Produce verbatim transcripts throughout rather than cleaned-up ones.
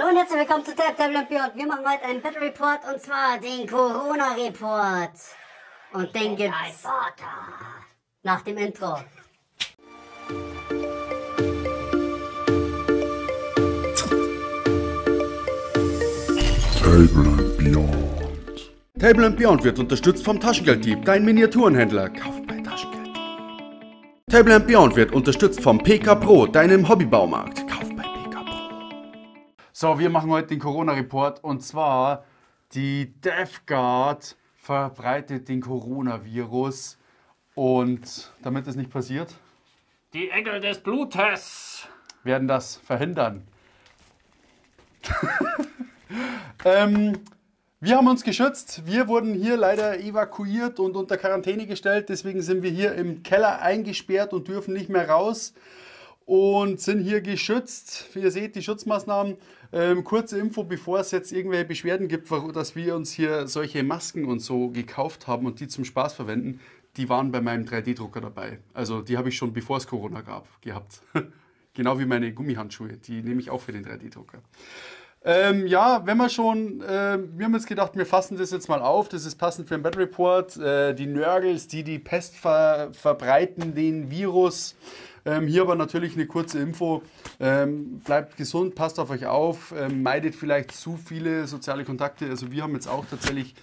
Hallo und herzlich willkommen zu Tab Table Beyond. Wir machen heute einen Battle Report und zwar den Corona Report. Und den gibt's nach dem Intro. Table and Beyond. Table and Beyond wird unterstützt vom Taschengeld-Deep, dein Miniaturenhändler. Kauft bei Taschengeld. Table and Beyond wird unterstützt vom P K Pro, deinem Hobbybaumarkt. Kauft bei P K Pro. So, wir machen heute den Corona-Report und zwar die Death Guard verbreitet den Coronavirus und damit es nicht passiert, die Engel des Blutes werden das verhindern. Ähm, wir haben uns geschützt, wir wurden hier leider evakuiert und unter Quarantäne gestellt, deswegen sind wir hier im Keller eingesperrt und dürfen nicht mehr raus und sind hier geschützt. Wie ihr seht, die Schutzmaßnahmen, ähm, kurze Info, bevor es jetzt irgendwelche Beschwerden gibt, dass wir uns hier solche Masken und so gekauft haben und die zum Spaß verwenden, die waren bei meinem drei D Drucker dabei, also die habe ich schon bevor es Corona gab, gehabt, genau wie meine Gummihandschuhe, die nehme ich auch für den drei D Drucker. Ähm, ja, wenn wir schon, äh, wir haben jetzt gedacht, wir fassen das jetzt mal auf, das ist passend für den Battle Report. Äh, die Nurgles, die die Pest ver verbreiten, den Virus. Ähm, hier aber natürlich eine kurze Info, ähm, bleibt gesund, passt auf euch auf, ähm, meidet vielleicht zu viele soziale Kontakte. Also wir haben jetzt auch tatsächlich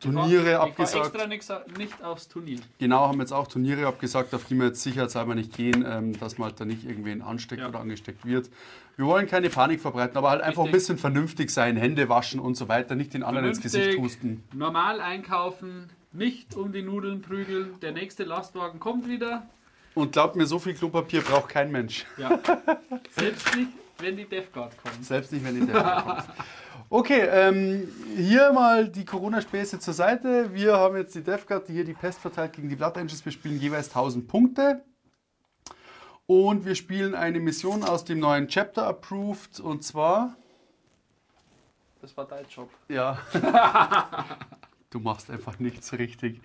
Turniere abgesagt. Ich war extra nicht aufs Turnier. Genau, haben jetzt auch Turniere abgesagt, auf die wir jetzt sicherheitshalber nicht gehen, ähm, dass man halt da nicht irgendwen ansteckt, ja, oder angesteckt wird. Wir wollen keine Panik verbreiten, aber halt richtig, einfach ein bisschen vernünftig sein, Hände waschen und so weiter, nicht den anderen vernünftig ins Gesicht husten. Normal einkaufen, nicht um die Nudeln prügeln, der nächste Lastwagen kommt wieder. Und glaubt mir, so viel Klopapier braucht kein Mensch. Ja. Selbst nicht, wenn die Death Guard kommt. Selbst nicht, wenn die Death Guard kommt. Okay, ähm, hier mal die Corona-Späße zur Seite. Wir haben jetzt die Death Guard, die hier die Pest verteilt gegen die Blood Angels. Wir spielen jeweils tausend Punkte. Und wir spielen eine Mission aus dem neuen Chapter Approved und zwar... Das war dein Job. Ja. Du machst einfach nichts richtig.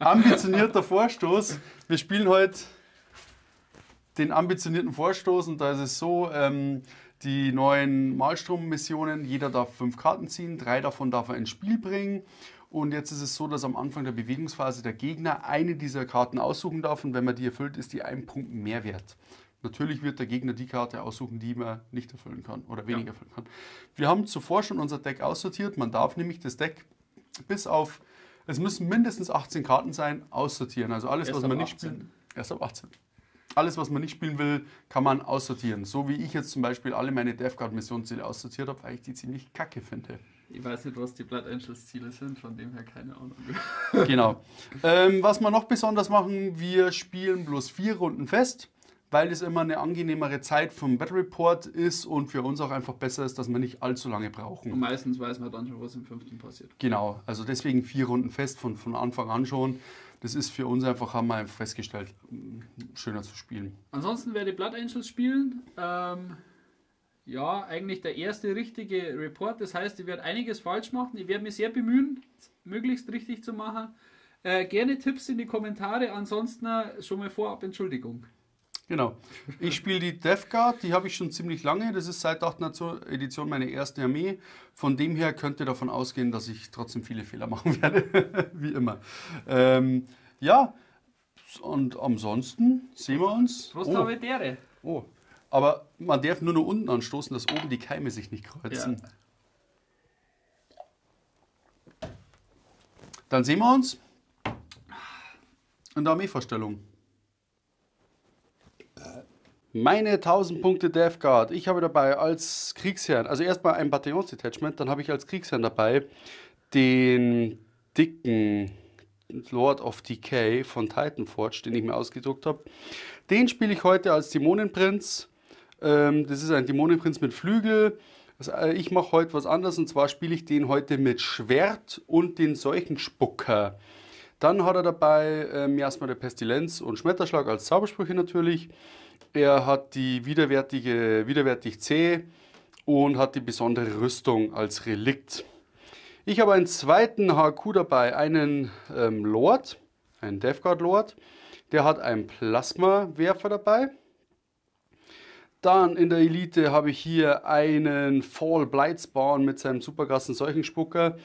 Ambitionierter Vorstoß. Wir spielen heute den ambitionierten Vorstoß und da ist es so... Ähm, Die neuen Mahlstrom-Missionen, jeder darf fünf Karten ziehen, drei davon darf er ins Spiel bringen. Und jetzt ist es so, dass am Anfang der Bewegungsphase der Gegner eine dieser Karten aussuchen darf und wenn man die erfüllt, ist die ein Punkt mehr wert. Natürlich wird der Gegner die Karte aussuchen, die man nicht erfüllen kann oder weniger, ja, erfüllen kann. Wir haben zuvor schon unser Deck aussortiert. Man darf nämlich das Deck bis auf, es müssen mindestens achtzehn Karten sein, aussortieren. Also alles, erst was man nicht spielt, erst ab achtzehn. Alles, was man nicht spielen will, kann man aussortieren. So wie ich jetzt zum Beispiel alle meine Death Guard Missionsziele aussortiert habe, weil ich die ziemlich kacke finde. Ich weiß nicht, was die Blood Angels Ziele sind, von dem her keine Ahnung. Genau. Ähm, was wir noch besonders machen, wir spielen bloß vier Runden fest, weil es immer eine angenehmere Zeit vom Battle Report ist und für uns auch einfach besser ist, dass wir nicht allzu lange brauchen. Und meistens weiß man dann schon, was im fünften passiert. Genau, also deswegen vier Runden fest von, von Anfang an schon. Das ist für uns einfach, haben wir festgestellt, schöner zu spielen. Ansonsten werde ich Blood Angels spielen. Ähm, ja, eigentlich der erste richtige Report. Das heißt, ich werde einiges falsch machen. Ich werde mich sehr bemühen, möglichst richtig zu machen. Äh, gerne Tipps in die Kommentare. Ansonsten schon mal vorab Entschuldigung. Genau. Ich spiele die Death Guard, die habe ich schon ziemlich lange. Das ist seit der achten Edition meine erste Armee. Von dem her könnt ihr davon ausgehen, dass ich trotzdem viele Fehler machen werde. Wie immer. Ähm, ja, und ansonsten sehen wir uns. Prost, Habitäre. Oh, aber man darf nur noch unten anstoßen, dass oben die Keime sich nicht kreuzen. Ja. Dann sehen wir uns in der Armeevorstellung. Meine tausend Punkte Death Guard. Ich habe dabei als Kriegsherrn, also erstmal ein Bataillons-Detachment, dann habe ich als Kriegsherrn dabei den dicken Lord of Decay von Titanforge, den ich mir ausgedruckt habe. Den spiele ich heute als Daemon Prince. Das ist ein Daemon Prince mit Flügel. Ich mache heute was anderes und zwar spiele ich den heute mit Schwert und den Seuchenspucker. Dann hat er dabei ähm, erstmal der Pestilenz und Schmetterschlag als Zaubersprüche natürlich. Er hat die widerwärtige, widerwärtig C und hat die besondere Rüstung als Relikt. Ich habe einen zweiten H Q dabei, einen ähm, Lord, einen Death Guard Lord. Der hat einen Plasmawerfer dabei. Dann in der Elite habe ich hier einen Fall Blight Spawn mit seinem superkrassen Seuchenspucker.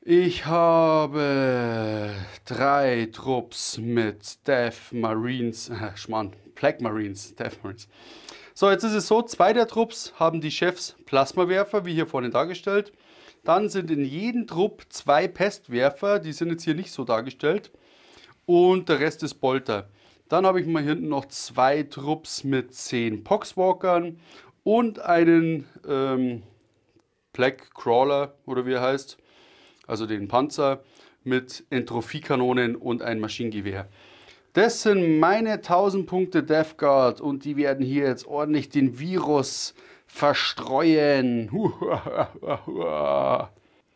Ich habe drei Trupps mit Death Marines, äh, Schmarrn, Plague Marines, Death Marines. So, jetzt ist es so, zwei der Trupps haben die Chefs Plasmawerfer, wie hier vorne dargestellt. Dann sind in jedem Trupp zwei Pestwerfer, die sind jetzt hier nicht so dargestellt. Und der Rest ist Bolter. Dann habe ich mal hinten noch zwei Trupps mit zehn Poxwalkern und einen ähm, Blackburst Crawler, oder wie er heißt, also den Panzer, mit Entropiekanonen und ein Maschinengewehr. Das sind meine tausend Punkte Death Guard und die werden hier jetzt ordentlich den Virus verstreuen.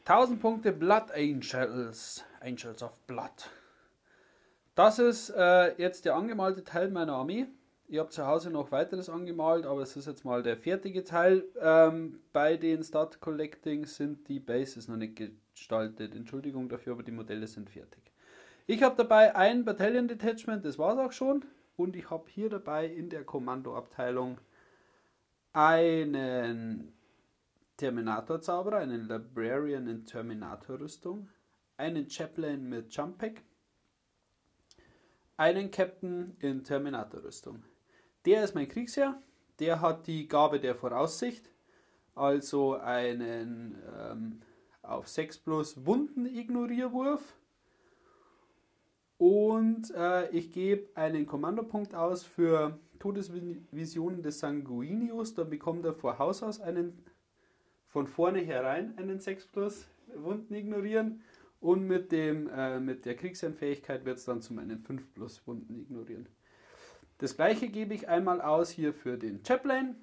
tausend Punkte Blood Angels, Angels of Blood. Das ist äh, jetzt der angemalte Teil meiner Armee. Ich habe zu Hause noch weiteres angemalt, aber es ist jetzt mal der fertige Teil. Ähm, bei den Stat Collecting sind die Bases noch nicht gestaltet. Entschuldigung dafür, aber die Modelle sind fertig. Ich habe dabei ein Battalion Detachment, das war es auch schon. Und ich habe hier dabei in der Kommandoabteilung einen Terminator-Zauberer, einen Librarian in Terminator-Rüstung, einen Chaplain mit Jump Pack, einen Captain in Terminator-Rüstung. Der ist mein Kriegsherr, der hat die Gabe der Voraussicht, also einen ähm, auf sechs plus Wunden-Ignorierwurf. Und äh, ich gebe einen Kommandopunkt aus für Todesvisionen des Sanguinius, da bekommt er vor Haus aus einen, von vorne herein einen sechs plus Wunden ignorieren. Und mit, dem, äh, mit der Kriegsanfähigkeit wird es dann zu meinen fünf plus Wunden ignorieren. Das gleiche gebe ich einmal aus hier für den Chaplain.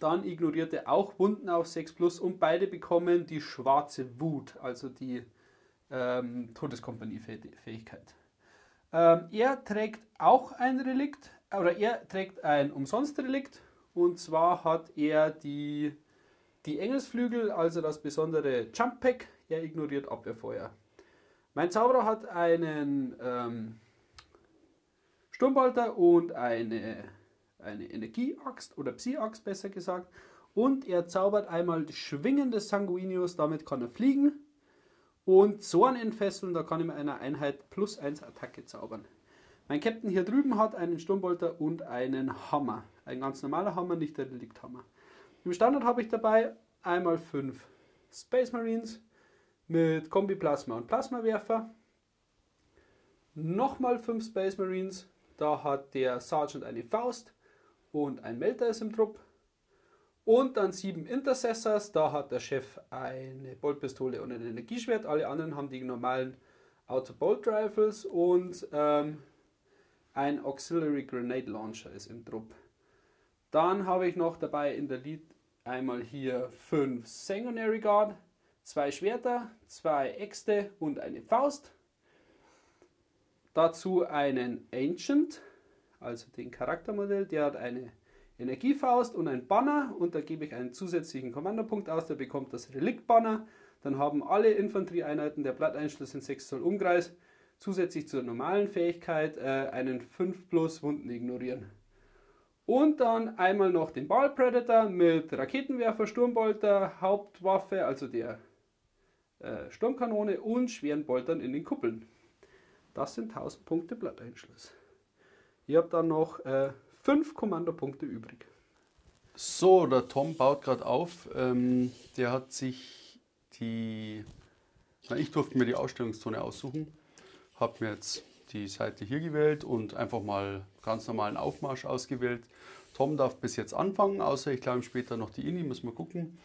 Dann ignoriert er auch Wunden auf sechs plus und beide bekommen die schwarze Wut, also die ähm, Todeskompanie-Fähigkeit. Ähm, er trägt auch ein Relikt, oder er trägt ein Umsonst-Relikt. Und zwar hat er die, die Engelsflügel, also das besondere Jump Pack. Er ignoriert Abwehrfeuer. Mein Zauberer hat einen ähm, Sturmbolter und eine, eine Energieaxt oder Psi-Axt besser gesagt. Und er zaubert einmal Schwingen des Sanguinius, damit kann er fliegen. Und Zorn entfesseln, da kann ich mit einer Einheit plus eins Attacke zaubern. Mein Captain hier drüben hat einen Sturmbolter und einen Hammer. Ein ganz normaler Hammer, nicht der Relikthammer. Im Standard habe ich dabei einmal fünf Space Marines mit Kombi-Plasma und Plasmawerfer. Nochmal fünf Space Marines. Da hat der Sergeant eine Faust und ein Melter ist im Trupp. Und dann sieben Intercessors. Da hat der Chef eine Boltpistole und ein Energieschwert. Alle anderen haben die normalen Auto-Bolt-Rifles und ähm, ein Auxiliary Grenade Launcher ist im Trupp. Dann habe ich noch dabei in der Lead einmal hier fünf Sanguinary Guard, zwei Schwerter, zwei Äxte und eine Faust. Dazu einen Ancient, also den Charaktermodell, der hat eine Energiefaust und ein Banner und da gebe ich einen zusätzlichen Kommandopunkt aus, der bekommt das Relikt-Banner. Dann haben alle Infanterieeinheiten der Blood Angels in sechs Zoll Umkreis zusätzlich zur normalen Fähigkeit äh, einen fünf plus Wunden ignorieren. Und dann einmal noch den Baal Predator mit Raketenwerfer, Sturmbolter, Hauptwaffe, also der Sturmkanone und schweren Boltern in den Kuppeln. Das sind tausend Punkte Blatteinschluss. Ich habe dann noch äh, fünf Kommandopunkte übrig. So, der Tom baut gerade auf. Ähm, der hat sich die... Na, ich durfte mir die Ausstellungszone aussuchen. Habe mir jetzt die Seite hier gewählt und einfach mal ganz normalen Aufmarsch ausgewählt. Tom darf bis jetzt anfangen, außer ich glaube später noch die Ini, müssen wir gucken.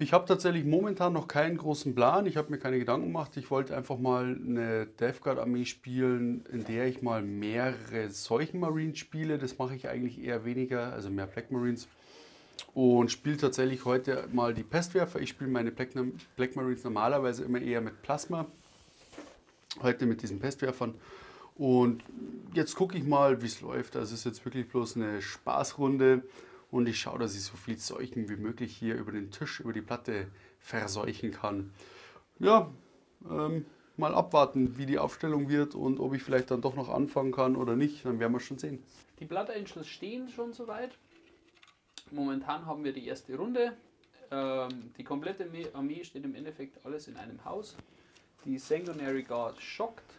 Ich habe tatsächlich momentan noch keinen großen Plan, ich habe mir keine Gedanken gemacht. Ich wollte einfach mal eine Death Guard Armee spielen, in der ich mal mehrere solchen Marines spiele. Das mache ich eigentlich eher weniger, also mehr Black Marines. Und spiele tatsächlich heute mal die Pestwerfer. Ich spiele meine Black, Black Marines normalerweise immer eher mit Plasma. Heute mit diesen Pestwerfern. Und jetzt gucke ich mal, wie es läuft. Also es ist jetzt wirklich bloß eine Spaßrunde. Und ich schaue, dass ich so viel Seuchen wie möglich hier über den Tisch, über die Platte verseuchen kann. Ja, ähm, mal abwarten, wie die Aufstellung wird und ob ich vielleicht dann doch noch anfangen kann oder nicht. Dann werden wir es schon sehen. Die Blood Angels stehen schon soweit. Momentan haben wir die erste Runde. Ähm, die komplette Armee steht im Endeffekt alles in einem Haus. Die Sanguinary Guard schockt.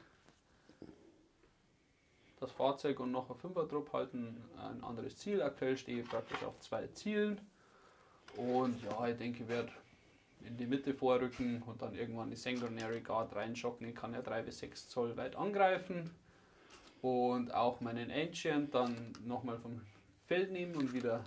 Das Fahrzeug und noch ein Fünfer-Trupp halten ein anderes Ziel. Aktuell stehe ich praktisch auf zwei Zielen. Und ja, ich denke, ich werde in die Mitte vorrücken und dann irgendwann die Sanguinary Guard reinschocken. Ich kann ja drei bis sechs Zoll weit angreifen. Und auch meinen Ancient dann nochmal vom Feld nehmen und wieder,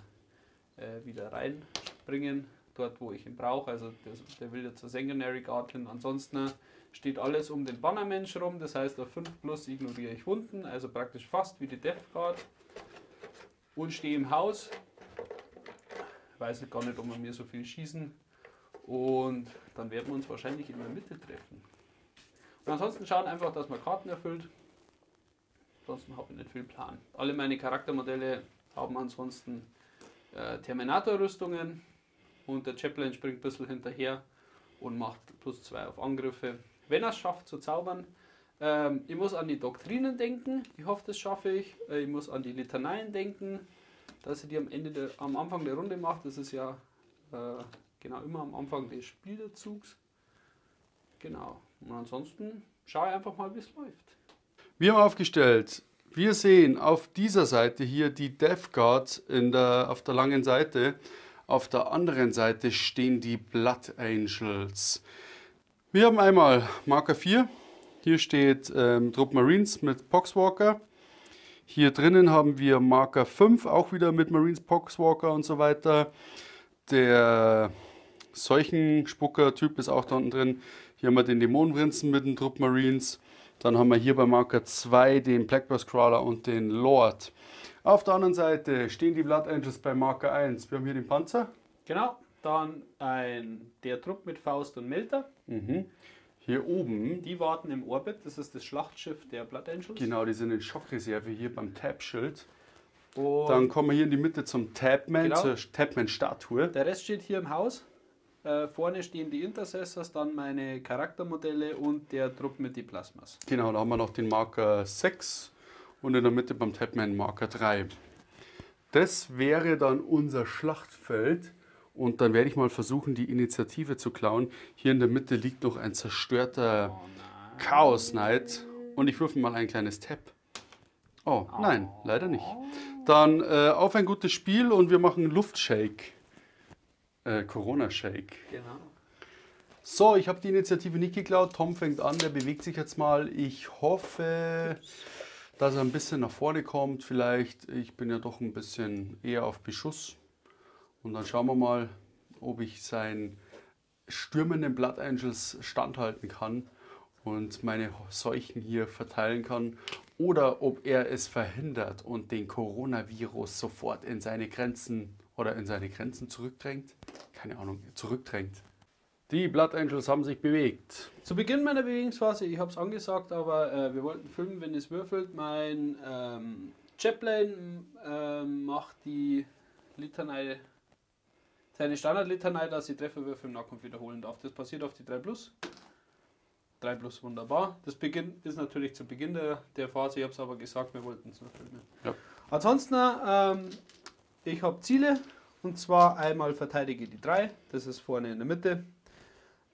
äh, wieder reinbringen, dort wo ich ihn brauche. Also der, der will ja zur Sanguinary Guard hin. Ansonsten steht alles um den Bannermensch rum, das heißt auf fünf plus ignoriere ich Wunden, also praktisch fast wie die Death Guard. Und stehe im Haus. Ich weiß gar nicht, ob wir mir so viel schießen. Und dann werden wir uns wahrscheinlich in der Mitte treffen. Und ansonsten schauen einfach, dass man Karten erfüllt. Ansonsten habe ich nicht viel Plan. Alle meine Charaktermodelle haben ansonsten äh, Terminator-Rüstungen und der Chaplain springt ein bisschen hinterher und macht plus zwei auf Angriffe, wenn er es schafft zu zaubern. Ähm, ich muss an die Doktrinen denken, ich hoffe, das schaffe ich. Äh, ich muss an die Litaneien denken, dass ich die am, Ende der, am Anfang der Runde mache. Das ist ja äh, genau immer am Anfang des Spielzugs. Genau, und ansonsten schaue ich einfach mal, wie es läuft. Wir haben aufgestellt, wir sehen auf dieser Seite hier die Death Guard in der, auf der langen Seite. Auf der anderen Seite stehen die Blood Angels. Wir haben einmal Marker vier. Hier steht ähm, Trupp Marines mit Poxwalker. Hier drinnen haben wir Marker fünf, auch wieder mit Marines, Poxwalker und so weiter. Der Seuchenspucker-Typ ist auch da unten drin. Hier haben wir den Dämon Prinzen mit den Trupp Marines. Dann haben wir hier bei Marker zwei den Blackburst Crawler und den Lord. Auf der anderen Seite stehen die Blood Angels bei Marker eins. Wir haben hier den Panzer. Genau, dann ein, der Trupp mit Faust und Melter. Mhm. Hier oben. Die warten im Orbit, das ist das Schlachtschiff der Blood Angels. Genau, die sind in Schockreserve hier beim Tab-Schild. Dann kommen wir hier in die Mitte zum Tabman, genau, zur Tabman-Statue. Der Rest steht hier im Haus. Äh, vorne stehen die Intercessors, dann meine Charaktermodelle und der Trupp mit den Plasmas. Genau, da haben wir noch den Marker sechs und in der Mitte beim Tabman Marker drei. Das wäre dann unser Schlachtfeld und dann werde ich mal versuchen, die Initiative zu klauen. Hier in der Mitte liegt noch ein zerstörter oh Chaos Knight und ich würfe mal ein kleines Tab. Oh, oh nein, leider nicht. Dann äh, auf ein gutes Spiel und wir machen Luftshake. Äh, Corona-Shake. Genau. So, ich habe die Initiative nicht geklaut. Tom fängt an, der bewegt sich jetzt mal. Ich hoffe, dass er ein bisschen nach vorne kommt. Vielleicht, ich bin ja doch ein bisschen eher auf Beschuss. Und dann schauen wir mal, ob ich seinen stürmenden Blood Angels standhalten kann und meine Seuchen hier verteilen kann. Oder ob er es verhindert und den Coronavirus sofort in seine Grenzen oder in seine Grenzen zurückdrängt. Keine Ahnung, zurückdrängt. Die Blood Angels haben sich bewegt. Zu Beginn meiner Bewegungsphase, ich habe es angesagt, aber äh, wir wollten filmen, wenn es würfelt. Mein ähm, Chaplain ähm, macht die Litanei, seine Standard-Litanei, dass ich Trefferwürfe im Nahkampf wiederholen darf. Das passiert auf die drei plus. drei plus, wunderbar. Das Beginn ist natürlich zu Beginn der, der Phase, ich habe es aber gesagt, wir wollten es noch filmen. Ja. Ansonsten, ähm, ich habe Ziele, und zwar einmal verteidige die drei, das ist vorne in der Mitte,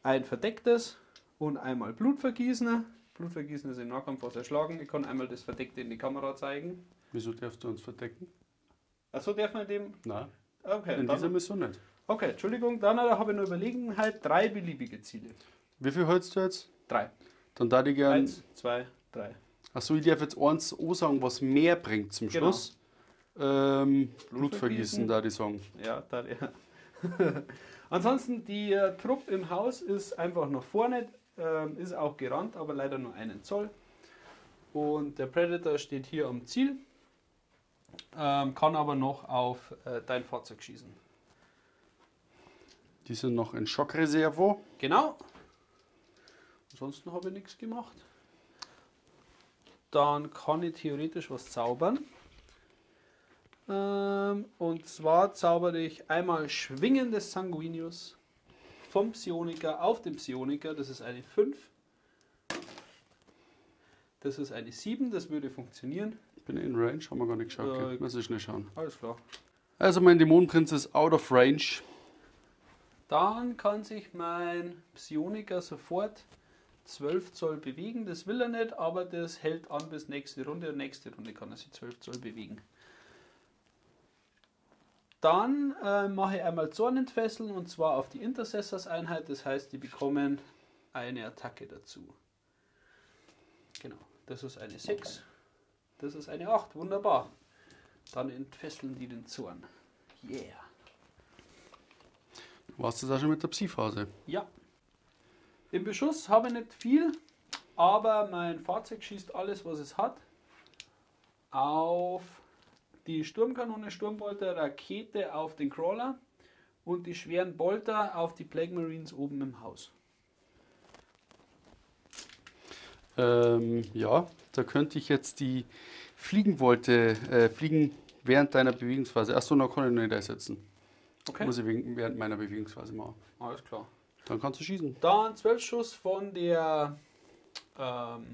ein verdecktes und einmal Blutvergießener. Blutvergießener ist im Nahkampf was erschlagen. Ich kann einmal das Verdeckte in die Kamera zeigen. Wieso darfst du uns verdecken? Achso, darf man dem? Nein, okay, in dann, dieser Mission nicht. Okay, Entschuldigung, dann habe ich nur überlegen, halt drei beliebige Ziele. Wie viel holst du jetzt? Drei. Dann darf ich gerne... Eins, zwei, drei. Achso, ich darf jetzt eins auch sagen, was mehr bringt zum genau. Schluss. Ähm, Blutvergießen, da die Song. Ja, da ja. Ansonsten, die äh, Trupp im Haus ist einfach nach vorne, ähm, ist auch gerannt, aber leider nur einen Zoll. Und der Predator steht hier am Ziel, ähm, kann aber noch auf äh, dein Fahrzeug schießen. Die sind noch in Schockreserve. Genau. Ansonsten habe ich nichts gemacht. Dann kann ich theoretisch was zaubern. Und zwar zaubere ich einmal Schwingen des Sanguinius vom Psioniker auf den Psioniker, das ist eine fünf. Das ist eine sieben, das würde funktionieren. Ich bin in Range, haben wir gar nicht geschaut. Okay. Äh, Muss ich nicht schauen. Alles klar. Also mein Dämonenprinz ist out of range. Dann kann sich mein Psioniker sofort zwölf Zoll bewegen. Das will er nicht, aber das hält an bis nächste Runde. Und nächste Runde kann er sich zwölf Zoll bewegen. Dann äh, mache ich einmal Zornentfesseln und zwar auf die Intercessors-Einheit. Das heißt, die bekommen eine Attacke dazu. Genau, das ist eine sechs. Das ist eine acht. Wunderbar. Dann entfesseln die den Zorn. Yeah. Du warst das auch schon mit der Psi-Phase? Ja. Im Beschuss habe ich nicht viel, aber mein Fahrzeug schießt alles, was es hat, auf die Sturmkanone, Sturmbolter, Rakete auf den Crawler und die schweren Bolter auf die Plague Marines oben im Haus. Ähm, ja, da könnte ich jetzt die Fliegen wollte, äh, Fliegen während deiner Bewegungsphase. Achso, da kann ich noch nicht einsetzen. Okay. Muss ich während meiner Bewegungsphase machen. Alles klar. Dann kannst du schießen. Dann zwölf Schuss von der, ähm,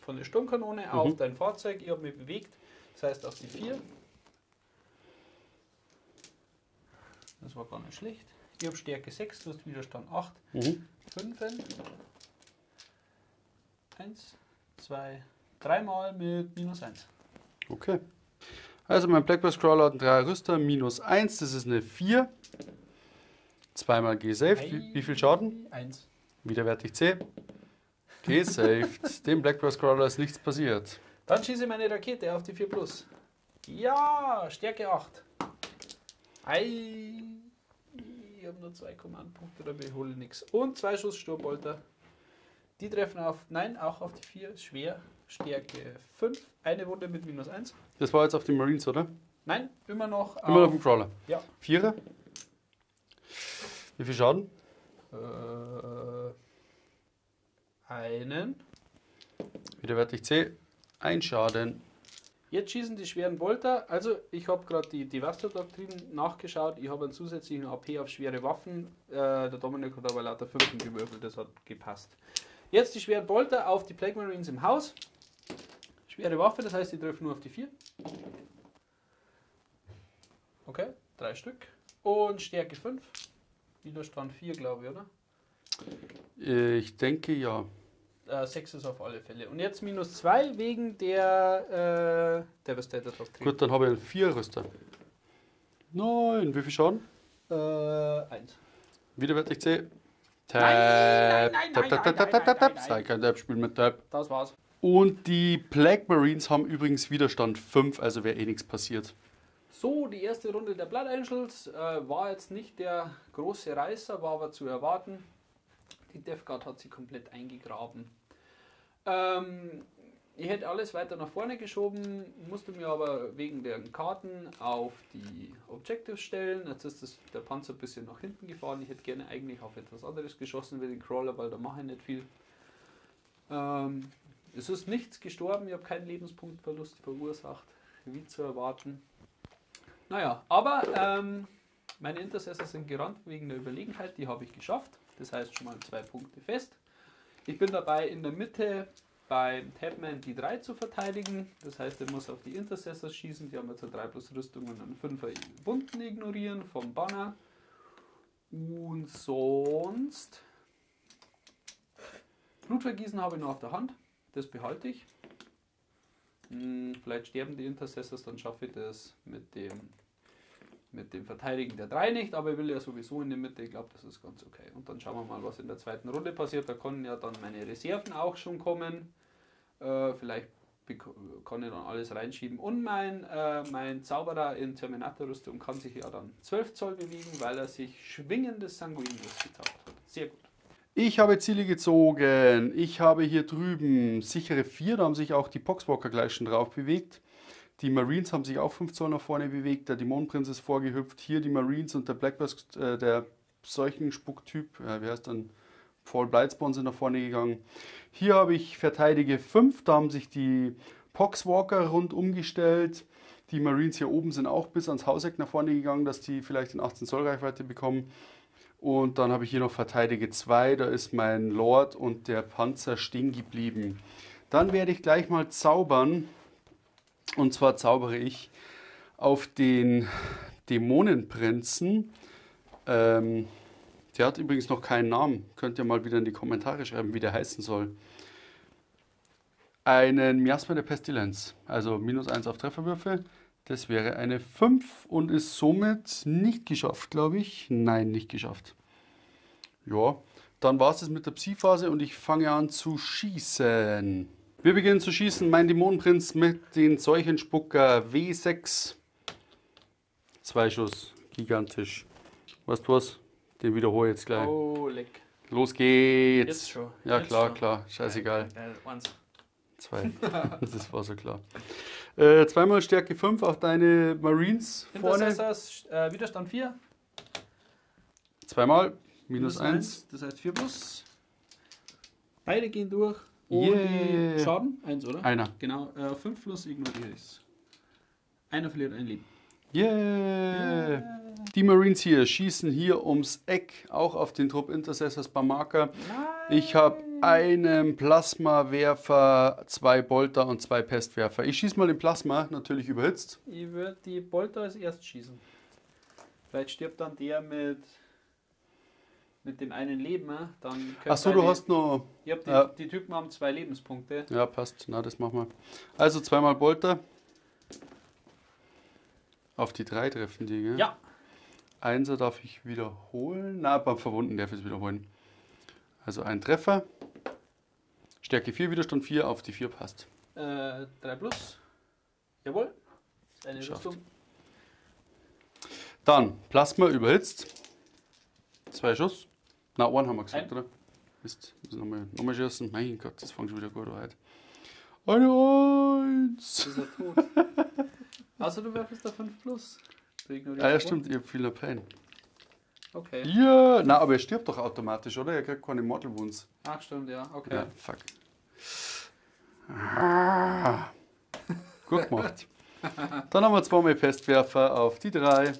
von der Sturmkanone mhm. auf dein Fahrzeug. Ich habe mich bewegt. Das heißt auf die vier. Das war gar nicht schlecht. Ich habe Stärke sechs, du hast Widerstand acht. Mhm. fünf, eins, zwei, drei Mal mit minus eins. Okay. Also mein Blackburst Crawler hat einen drei Rüster, minus eins, das ist eine vier. Zweimal gesaved. Wie, wie viel Schaden? eins. Widerwärtig C. Gesaved. Dem Blackburst Crawler ist nichts passiert. Dann schieße ich meine Rakete auf die vier plus. Ja, Stärke acht. Ei. Ich habe nur zwei Kommandpunkte, da hole ich nichts. Und zwei Schuss Sturmbolter. Die treffen auf, nein, auch auf die vier. Schwer. Stärke fünf. Eine Wunde mit minus eins. Das war jetzt auf die Marines, oder? Nein, immer noch. Immer auf, auf dem Crawler. Ja. Vierer. Wie viel Schaden? Äh, einen. Widerwärtig C. Ein Schaden. Jetzt schießen die schweren Bolter. Also ich habe gerade die Devastator-Doktrin nachgeschaut. Ich habe einen zusätzlichen A P auf schwere Waffen. Äh, der Dominik hat aber lauter fünf gewürfelt. Das hat gepasst. Jetzt die schweren Bolter auf die Plague Marines im Haus. Schwere Waffe, das heißt, die treffen nur auf die vier. Okay, drei Stück. Und Stärke fünf. Widerstand vier, glaube ich, oder? Ich denke, ja. sechs ist auf alle Fälle. Und jetzt minus zwei wegen der äh, Devastator-Doktrin. Gut, dann habe ich einen vier Rüster. Nein, wie viel Schaden? Äh, eins. Widerwärtig C. Tab. Nein, nein, nein, Tab, Tab, Tab, Tab, Tab, Tab. Sanguinius spielt mit Tab. Das war's. Und die Plague Marines haben übrigens Widerstand fünf, also wäre eh nichts passiert. So, die erste Runde der Blood Angels äh, war jetzt nicht der große Reißer, war aber zu erwarten. Die Death Guard hat sie komplett eingegraben. Ähm, ich hätte alles weiter nach vorne geschoben, musste mir aber wegen den Karten auf die Objectives stellen. Jetzt ist das, der Panzer ein bisschen nach hinten gefahren. Ich hätte gerne eigentlich auf etwas anderes geschossen wie den Crawler, weil da mache ich nicht viel. Ähm, es ist nichts gestorben, ich habe keinen Lebenspunktverlust verursacht, wie zu erwarten. Naja, aber ähm, meine Intercessors sind gerannt wegen der Überlegenheit, die habe ich geschafft. Das heißt schon mal zwei Punkte fest. Ich bin dabei in der Mitte beim Tabman die drei zu verteidigen. Das heißt, er muss auf die Intercessors schießen. Die haben jetzt eine drei plus Rüstung und einen fünfer Wunden ignorieren vom Banner. Und sonst... Blutvergießen habe ich noch auf der Hand. Das behalte ich. Hm, vielleicht sterben die Intercessors, dann schaffe ich das mit dem... mit dem Verteidigen der drei nicht, aber ich will ja sowieso in der Mitte, ich glaube, das ist ganz okay. Und dann schauen wir mal, was in der zweiten Runde passiert. Da können ja dann meine Reserven auch schon kommen. Äh, vielleicht kann ich dann alles reinschieben. Und mein, äh, mein Zauberer in Terminator-Rüstung kann sich ja dann zwölf Zoll bewegen, weil er sich schwingendes Sanguinius gezaubert hat. Sehr gut. Ich habe Ziele gezogen. Ich habe hier drüben sichere vier, da haben sich auch die Poxwalker gleich schon drauf bewegt. Die Marines haben sich auch fünf Zoll nach vorne bewegt, der Dämonenprinz ist vorgehüpft, hier die Marines und der Blackburst, äh, der Seuchenspucktyp, äh, wie heißt dann, Fall Blight Spawn sind nach vorne gegangen. Hier habe ich Verteidige fünf, da haben sich die Poxwalker rund umgestellt. Die Marines hier oben sind auch bis ans Hauseck nach vorne gegangen, dass die vielleicht in achtzehn Zoll Reichweite bekommen. Und dann habe ich hier noch Verteidige zwei, da ist mein Lord und der Panzer stehen geblieben. Dann werde ich gleich mal zaubern. Und zwar zaubere ich auf den Dämonenprinzen. Ähm, der hat übrigens noch keinen Namen. Könnt ihr mal wieder in die Kommentare schreiben, wie der heißen soll. Einen Miasma der Pestilenz. Also minus eins auf Trefferwürfe. Das wäre eine fünf und ist somit nicht geschafft, glaube ich. Nein, nicht geschafft. Ja, dann war es das mit der Psi-Phase und ich fange an zu schießen. Wir beginnen zu schießen, mein Dämonenprinz mit den Seuchenspucker W sechs. Zwei Schuss, gigantisch. Weißt du was? Den wiederhole jetzt gleich. Oh, leck. Los geht's. Jetzt schon. Ja, jetzt klar, schon. klar. Scheißegal. Zwei. Das war so klar. Äh, zweimal Stärke fünf auf deine Marines vorne. Intercessors, äh, Widerstand vier. Zweimal, minus eins. Das heißt vier plus. Beide gehen durch. Ohne yeah. Schaden, eins, oder? Einer. Genau, äh, fünf plus ignoriere ich. Einer verliert ein Leben. Yeah. yeah! Die Marines hier schießen hier ums Eck, auch auf den Trupp Intercessors Barmarker. Ich habe einen Plasmawerfer, zwei Bolter und zwei Pestwerfer. Ich schieße mal den Plasma, natürlich überhitzt. Ich würde die Bolter als erst schießen. Vielleicht stirbt dann der mit... mit dem einen Leben, dann... Achso, du hast noch... Ich hab die, ja. die Typen haben zwei Lebenspunkte. Ja, passt. Na, das machen wir. Also zweimal Bolter. Auf die drei treffen die, gell? Ja. Einser darf ich wiederholen. Na, beim Verwunden darf ich es wiederholen. Also ein Treffer. Stärke vier, Widerstand vier, auf die vier passt. Äh, drei plus. Jawohl. Ist eine Rüstung. Dann, Plasma überhitzt. Zwei Schuss. Na, einen haben wir gesagt, ein. oder? Mist, müssen wir nochmal noch mal schießen. Mein Gott, das fängt schon wieder gut an. Eine Eins! Das ist er tot. Außer du werfst da fünf plus. Du ignorierst ah, ja, stimmt, ich hab viel Pain. Okay. Ja, yeah. Na, aber er stirbt doch automatisch, oder? Er kriegt keine Mortal Wounds. Ach, stimmt, ja, okay. Ja, fuck. Ah. Gut gemacht. Dann haben wir zweimal Pestwerfer auf die drei.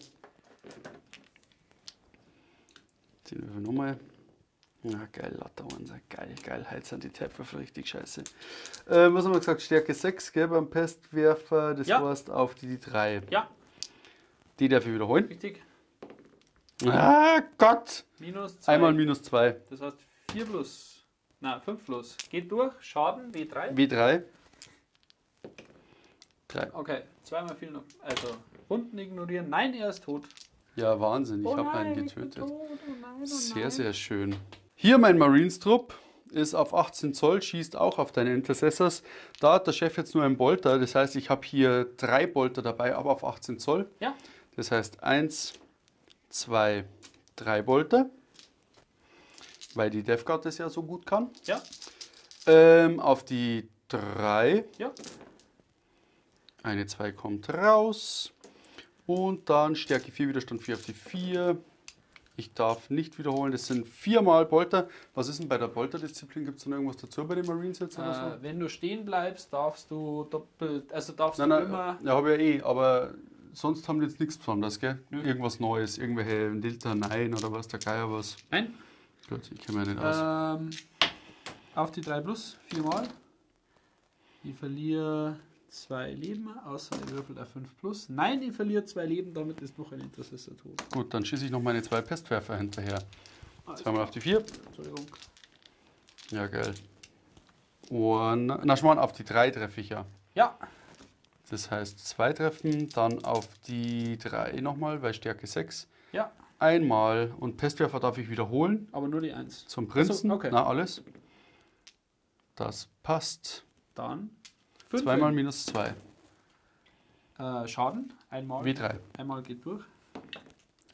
Nochmal. Na geil, lauter Wahnsinn. Geil, geil. Heute sind die Tabwürfel richtig scheiße. Ähm, was haben wir gesagt? Stärke sechs, gell? Beim Pestwerfer. Das ja. warst auf die drei. Ja. Die darf ich wiederholen. Richtig. Ah, Gott! minus zwei. Einmal minus zwei. Das heißt vier plus. Na, fünf plus. Geht durch. Schaden, W drei. W drei. drei. Okay, zweimal viel noch. Also, Runden ignorieren. Nein, er ist tot. Ja, Wahnsinn, ich oh habe einen getötet. Oh nein, oh sehr, sehr schön. Hier mein Marines-Trupp ist auf achtzehn Zoll, schießt auch auf deine Intercessors. Da hat der Chef jetzt nur einen Bolter, das heißt, ich habe hier drei Bolter dabei, aber auf achtzehn Zoll. Ja. Das heißt, eins, zwei, drei Bolter, weil die Death Guard das ja so gut kann. Ja. Ähm, auf die drei. Ja. Eine zwei kommt raus. Und dann Stärke vier, Widerstand vier auf die vier. Ich darf nicht wiederholen, das sind viermal Bolter. Was ist denn bei der Bolter-Disziplin? Gibt es noch irgendwas dazu bei den Marines jetzt? Äh, oder so? Wenn du stehen bleibst, darfst du doppelt, also darfst nein, du nein, immer... Ja, habe ich ja eh, aber sonst haben die jetzt nichts Besonderes, gell? Nö. Irgendwas Neues, irgendwelche Delta neun oder was, der Geier was? Nein. Gut, ich kenne mich ja nicht aus. Ähm, auf die drei plus, viermal. Ich verliere... zwei Leben, außer er würfelt er fünf plus. Nein, ich verliere zwei Leben, damit ist noch ein Intercessor tot. Gut, dann schieße ich noch meine zwei Pestwerfer hinterher. Ah, Zweimal auf die vier. Entschuldigung. Ja, geil. Und, na, schmarrn, auf die drei treffe ich ja. Ja. Das heißt, zwei treffen, dann auf die drei nochmal, bei Stärke sechs. Ja. Einmal. Und Pestwerfer darf ich wiederholen. Aber nur die eins. Zum Prinzen. So, okay. Na, alles. Das passt. Dann... Zweimal minus zwei. Äh, Schaden, einmal. W drei. Einmal geht durch.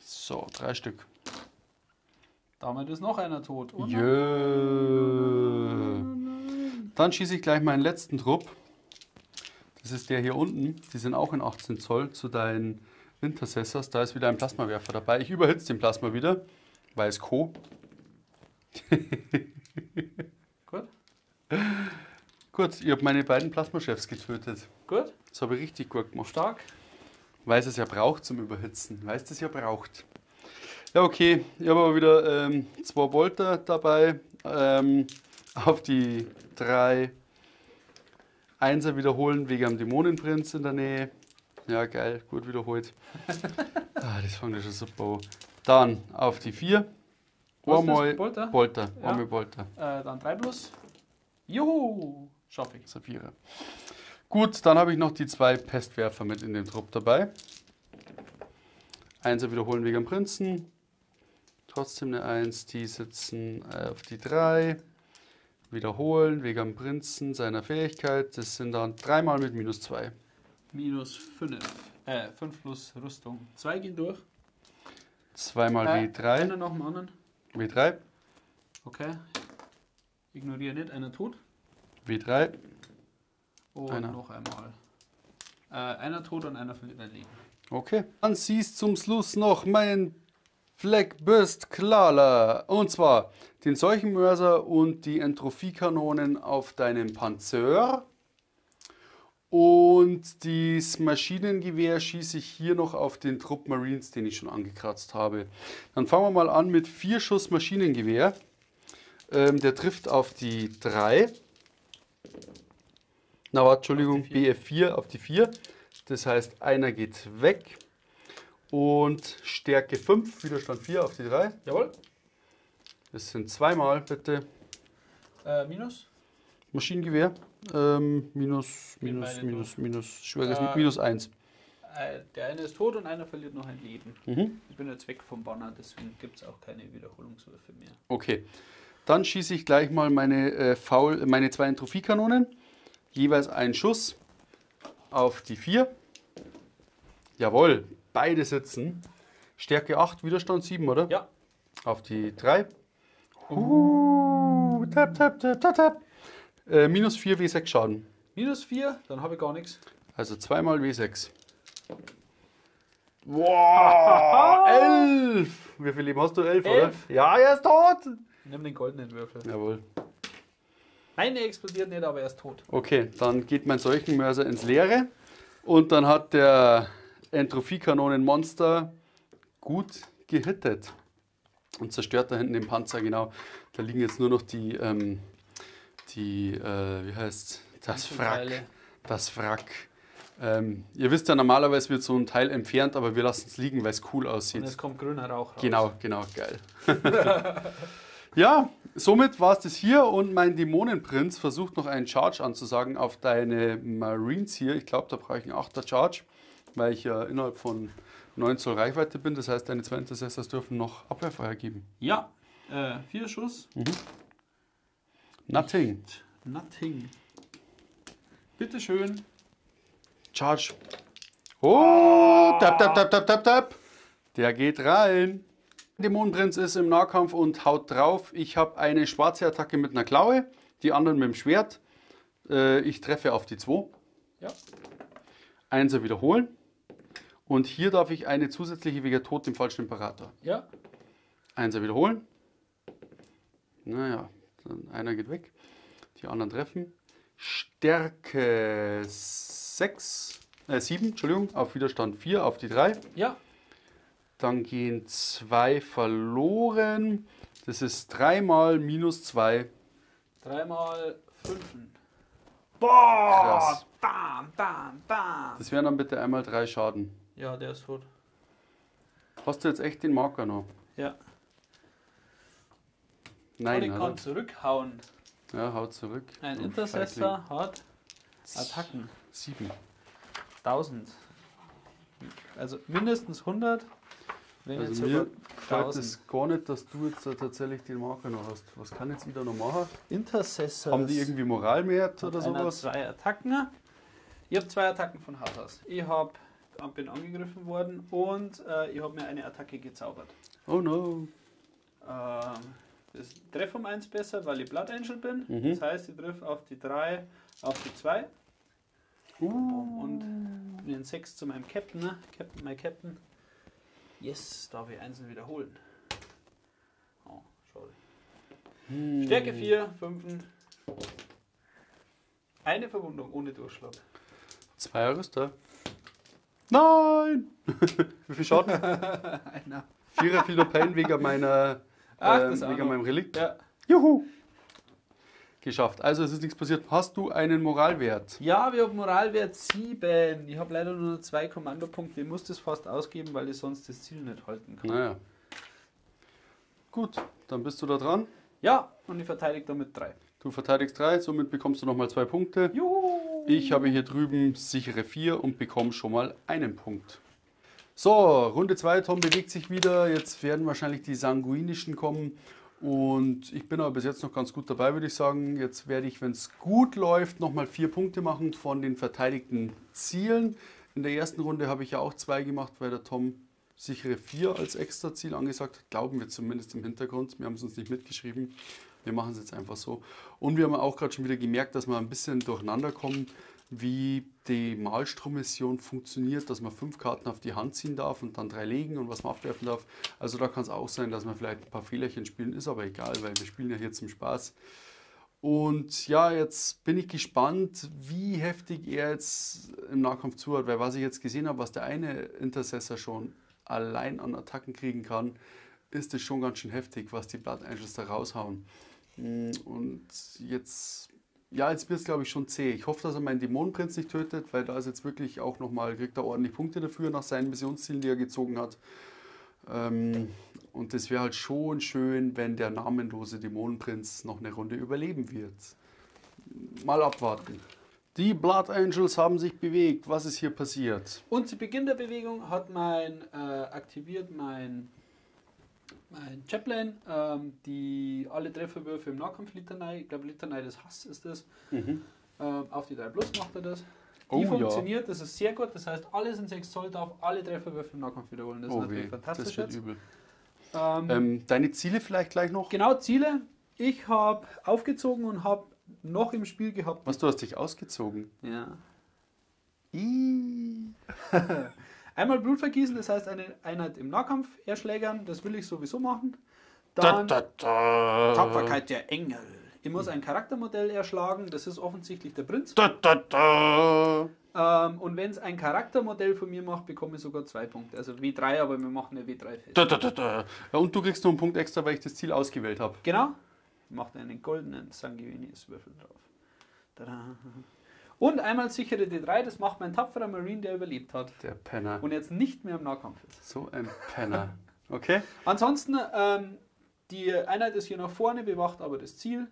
So, drei Stück. Damit ist noch einer tot, oder? Yeah. Dann schieße ich gleich meinen letzten Trupp. Das ist der hier unten. Die sind auch in achtzehn Zoll zu deinen Intercessors. Da ist wieder ein Plasmawerfer dabei. Ich überhitze den Plasma wieder, weil es Co. Gut. Gut, ich habe meine beiden Plasmachefs getötet. Gut. Das habe ich richtig gut gemacht. Stark. Weil es ja braucht zum Überhitzen. Weil es das ja braucht. Ja, okay. Ich habe aber wieder ähm, zwei Bolter dabei. Ähm, auf die drei. Einser wiederholen wegen dem Dämonenprinz in der Nähe. Ja, geil, gut wiederholt. Ah, das fand ich schon super an. Dann auf die vier. Einmal Bolter. Bolter. Ja. Einmal Bolter. Äh, dann drei plus. Juhu, schaffe ich. Saphira. Gut, dann habe ich noch die zwei Pestwerfer mit in dem Trupp dabei. Einser wiederholen wegen dem Prinzen. Trotzdem eine eins, die sitzen auf die drei. Wiederholen wegen dem Prinzen, seiner Fähigkeit. Das sind dann dreimal mit minus zwei. minus fünf. Äh, fünf plus Rüstung. zwei gehen durch. Zweimal äh, W drei. Einer nach dem anderen. W drei. Okay. Ignoriere nicht, einer tot. W drei. Und einer. Noch einmal. Äh, einer tot und einer verliert ein Leben. Okay. Dann siehst zum Schluss noch meinen Blackburst Crawler. Und zwar den Seuchenmörser und die Entrophie-Kanonen auf deinem Panzer. Und das Maschinengewehr schieße ich hier noch auf den Trupp Marines, den ich schon angekratzt habe. Dann fangen wir mal an mit vier Schuss Maschinengewehr. Ähm, der trifft auf die drei. Na, warte, Entschuldigung, B F vier auf die vier. Das heißt, einer geht weg. Und Stärke fünf, Widerstand vier auf die drei. Jawohl. Das sind zweimal, bitte. Äh, minus? Maschinengewehr. Ähm, minus, minus, minus, minus, ich weiß nicht, minus eins. Der eine ist tot und einer verliert noch ein Leben. Mhm. Ich bin jetzt weg vom Banner, deswegen gibt es auch keine Wiederholungswürfe mehr. Okay, dann schieße ich gleich mal meine, äh, Foul, meine zwei Entrophie-Kanonen. Jeweils ein Schuss auf die vier. Jawohl, beide sitzen. Stärke acht, Widerstand sieben, oder? Ja. Auf die drei. Uh, tap, tap, tap, tap, tap. Äh, minus vier W sechs Schaden. Minus vier, dann habe ich gar nichts. Also zweimal W sechs. Wow! elf! Wie viel Leben hast du? elf, oder? Ja, er ist tot! Ich nehme den goldenen Würfel. Jawohl. Nein, er explodiert nicht, aber er ist tot. Okay, dann geht mein Seuchenmörser ins Leere. Und dann hat der Entrophiekanonen-Monster gut gehittet. Und zerstört da hinten den Panzer, genau. Da liegen jetzt nur noch die... Ähm, Die, äh, wie heißt das Wrack, das Wrack. Ähm, ihr wisst ja, normalerweise wird so ein Teil entfernt, aber wir lassen es liegen, weil es cool aussieht. Und es kommt grüner Rauch raus. Genau, genau, geil. Ja, somit war es das hier und mein Dämonenprinz versucht noch einen Charge anzusagen auf deine Marines hier. Ich glaube, da brauche ich einen achter Charge, weil ich ja innerhalb von neun Zoll Reichweite bin. Das heißt, deine zwei Intercessors dürfen noch Abwehrfeuer geben. Ja, äh, vier Schuss. Mhm. Nothing. Nothing. Bitte schön. Charge. Oh, tap, tap, tap, tap, tap, tap. Der geht rein. Dämonenprinz ist im Nahkampf und haut drauf. Ich habe eine schwarze Attacke mit einer Klaue, die anderen mit dem Schwert. Äh, ich treffe auf die zwei. Ja. Einser wiederholen. Und hier darf ich eine zusätzliche wegen Tod dem falschen Imperator. Ja. Einser wiederholen. Naja. Einer geht weg, die anderen treffen. Stärke sechs, äh sieben, Entschuldigung, auf Widerstand vier, auf die drei. Ja. Dann gehen zwei verloren. Das ist dreimal minus zwei. dreimal fünf. Boah! Krass. Bam, bam, bam. Das wären dann bitte einmal drei Schaden. Ja, der ist tot. Hast du jetzt echt den Marker noch? Ja. Nein, und ich kann zurückhauen. Ja, haut zurück. Ein Intercessor hat Attacken. sieben. tausend. Also mindestens hundert. Wenn also jetzt mir gefällt es gar nicht, dass du jetzt tatsächlich den Marker noch hast. Was kann jetzt wieder noch machen? Intercessors. Haben die irgendwie Moralwert oder sowas? Zwei Attacken. Ich habe zwei Attacken von Haus aus. Ich hab, bin angegriffen worden und äh, ich habe mir eine Attacke gezaubert. Oh no. Ähm... Das treffe um eins besser, weil ich Blood Angel bin. Mhm. Das heißt, ich treffe auf die drei, auf die zwei. Uh. Und den sechs zu meinem Captain. Ne? Captain, mein Captain. Yes, darf ich einzeln wiederholen. Oh, schade. Hm. Stärke vier, fünf. Eine Verwundung ohne Durchschlag. Zwei Rüster. Nein! Wie viel Schaden? Einer. Vierer viel Pain wegen meiner. Ach, das ähm, wegen meinem Relikt. Ja. Juhu! geschafft. Also es ist nichts passiert. Hast du einen Moralwert? Ja, wir haben Moralwert sieben. Ich habe leider nur zwei Kommandopunkte. Ich muss das fast ausgeben, weil ich sonst das Ziel nicht halten kann. Naja. Gut, dann bist du da dran. Ja, und ich verteidige damit drei. Du verteidigst drei, somit bekommst du nochmal zwei Punkte. Juhu. Ich habe hier drüben sichere vier und bekomme schon mal einen Punkt. So, Runde zwei, Tom bewegt sich wieder. Jetzt werden wahrscheinlich die Sanguinischen kommen. Und ich bin aber bis jetzt noch ganz gut dabei, würde ich sagen. Jetzt werde ich, wenn es gut läuft, nochmal vier Punkte machen von den verteidigten Zielen. In der ersten Runde habe ich ja auch zwei gemacht, weil der Tom sichere vier als extra Ziel angesagt hat. Glauben wir zumindest im Hintergrund. Wir haben es uns nicht mitgeschrieben. Wir machen es jetzt einfach so. Und wir haben auch gerade schon wieder gemerkt, dass wir ein bisschen durcheinander kommen, wie die Mahlstrom-Mission funktioniert, dass man fünf Karten auf die Hand ziehen darf und dann drei legen und was man abwerfen darf. Also da kann es auch sein, dass man vielleicht ein paar Fehlerchen spielen, ist aber egal, weil wir spielen ja hier zum Spaß. Und ja, jetzt bin ich gespannt, wie heftig er jetzt im Nahkampf zuhört, weil was ich jetzt gesehen habe, was der eine Intercessor schon allein an Attacken kriegen kann, ist das schon ganz schön heftig, was die Blood Angels da raushauen. Und jetzt... Ja, jetzt wird es, glaube ich, schon zäh. Ich hoffe, dass er meinen Daemon Prince nicht tötet, weil da ist jetzt wirklich auch nochmal, kriegt er ordentlich Punkte dafür nach seinen Missionszielen, die er gezogen hat. Ähm, und das wäre halt schon schön, wenn der namenlose Daemon Prince noch eine Runde überleben wird. Mal abwarten. Die Blood Angels haben sich bewegt. Was ist hier passiert? Und zu Beginn der Bewegung hat mein, äh, aktiviert mein... Mein Chaplain, ähm, die alle Trefferwürfe im Nahkampf Litanei, ich glaube Litanei des Hass ist das, mhm. ähm, auf die drei plus macht er das. Die oh, funktioniert, ja. Das ist sehr gut, das heißt alles in sechs Zoll darf alle Trefferwürfe im Nahkampf wiederholen, das oh, ist natürlich weh. Fantastisch. Das wird jetzt übel. Ähm, ähm, deine Ziele vielleicht gleich noch? Genau, Ziele. Ich habe aufgezogen und habe noch im Spiel gehabt... Was, du hast dich ausgezogen? Ja. I Einmal Blut vergießen, das heißt eine Einheit im Nahkampf erschlägern, das will ich sowieso machen. Dann da, da, da. Tapferkeit der Engel. Ich muss ein Charaktermodell erschlagen, das ist offensichtlich der Prinz. Da, da, da. Ähm, und wenn es ein Charaktermodell von mir macht, bekomme ich sogar zwei Punkte. Also W drei, aber wir machen eine W drei fest. Da, da, da, da. Ja, und du kriegst noch einen Punkt extra, weil ich das Ziel ausgewählt habe. Genau. Macht einen goldenen Sanguinius-Würfel drauf. Tada. Und einmal sichere D drei, das macht mein tapferer Marine, der überlebt hat. Der Penner. Und jetzt nicht mehr im Nahkampf ist. So ein Penner. Okay. Ansonsten, ähm, die Einheit ist hier nach vorne, bewacht aber das Ziel.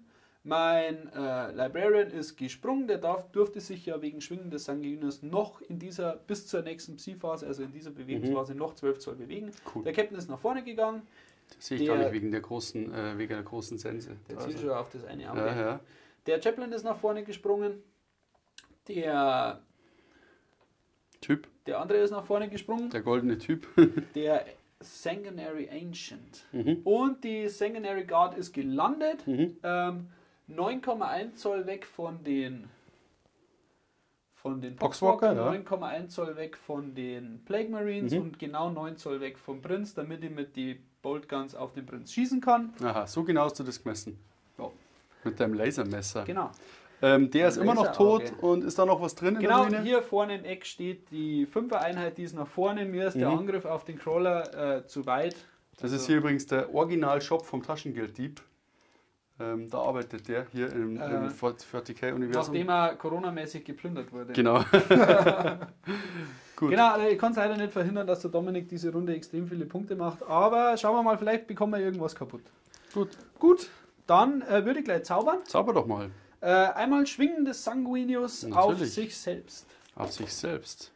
Mein äh, Librarian ist gesprungen, der darf, durfte sich ja wegen Schwingen des Sanguinus noch in dieser, bis zur nächsten Psi-Phase, also in dieser Bewegungsphase, mhm. noch zwölf Zoll bewegen. Cool. Der Captain ist nach vorne gegangen. Das sehe ich der, gar nicht wegen der großen, äh, wegen der großen Sense. Der zieht schon auf das eine Arm. Ja, ja. Der Chaplain ist nach vorne gesprungen. Der Typ. Der andere ist nach vorne gesprungen. Der goldene Typ. Der Sanguinary Ancient. Mhm. Und die Sanguinary Guard ist gelandet. Mhm. Ähm, neun Komma eins Zoll weg von den von den Poxwalkern, ja. neun Komma eins Zoll weg von den Plague Marines mhm. und genau neun Zoll weg vom Prinz, damit ich mit die Bolt Guns auf den Prinz schießen kann. Aha, so genau hast du das gemessen. Ja. Mit deinem Lasermesser. Genau. Ähm, der ist immer noch tot und ist da noch was drin in der Mine? Genau, hier vorne im Eck steht die Fünfer-Einheit, die ist nach vorne. Mir ist mhm. der Angriff auf den Crawler äh, zu weit. Das also ist hier übrigens der Original-Shop vom Taschengeld-Dieb. Ähm, da arbeitet der hier im, äh, im vierzig K-Universum. Nachdem er Corona-mäßig geplündert wurde. Genau. Gut. Genau, also ich kann es leider nicht verhindern, dass der Dominik diese Runde extrem viele Punkte macht. Aber schauen wir mal, vielleicht bekommen wir irgendwas kaputt. Gut. Gut, dann äh, würde ich gleich zaubern. Zauber doch mal. Äh, einmal Schwingen des Sanguinius Natürlich. auf sich selbst. Auf sich selbst.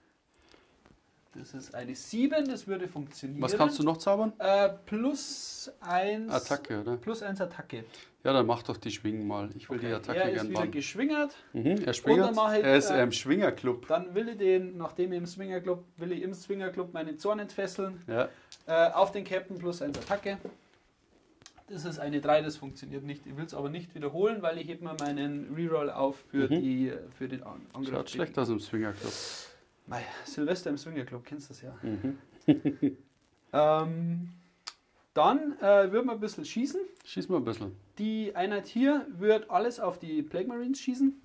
Das ist eine sieben, das würde funktionieren. Was kannst du noch zaubern? Äh, plus eins Attacke, oder? Plus eins Attacke. Ja, dann mach doch die Schwingen mal. Ich will okay. die Attacke gerne machen. Er ist wieder bannen. geschwingert. Mhm, er schwingert. Ich, er ist äh, im Schwingerclub. Dann will ich den, nachdem ich im Swingerclub, will ich im Swingerclub meinen Zorn entfesseln. Ja. Äh, auf den Captain plus eins Attacke. Das ist eine drei, das funktioniert nicht. Ich will es aber nicht wiederholen, weil ich hebe mal meinen Reroll auf für, mhm. die, für den An Angriff. Schaut schlecht aus im Swingerclub. Mei, Silvester im Swingerclub, kennst du das ja. Mhm. ähm, dann äh, würden wir ein bisschen schießen. Schießen wir ein bisschen. Die Einheit hier wird alles auf die Plague Marines schießen.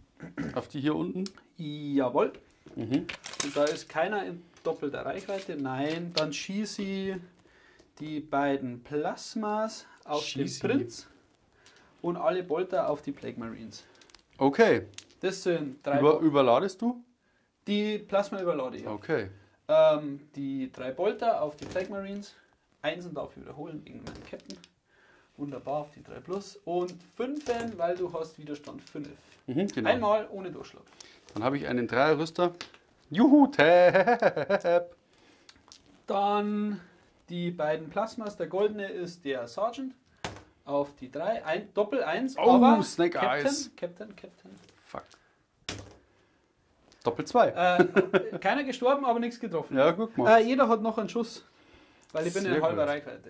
Auf die hier unten? Jawohl. Mhm. Und da ist keiner in doppelter Reichweite. Nein, dann schieße ich die beiden Plasmas auf Schießi. den Prinz und alle Bolter auf die Plague Marines. Okay. Das sind drei. Über, überladest du? Die Plasma überlade ich. Okay. Ähm, die drei Bolter auf die Plague Marines. Einsen darf ich wiederholen wegen meinem Captain. Wunderbar auf die drei plus. Und fünfen, weil du hast Widerstand fünf. Mhm, genau. Einmal ohne Durchschlag. Dann habe ich einen Dreier-Rüster. Juhu, Tab! Dann die beiden Plasmas. Der goldene ist der Sergeant. Auf die drei. Ein, Doppel eins. Oh, aber Snake Captain, Eyes. Captain, Captain. Fuck. Doppel zwei. Äh, keiner gestorben, aber nichts getroffen. Ja, gut gemacht. Äh, jeder hat noch einen Schuss. Weil ich bin in halber Reichweite.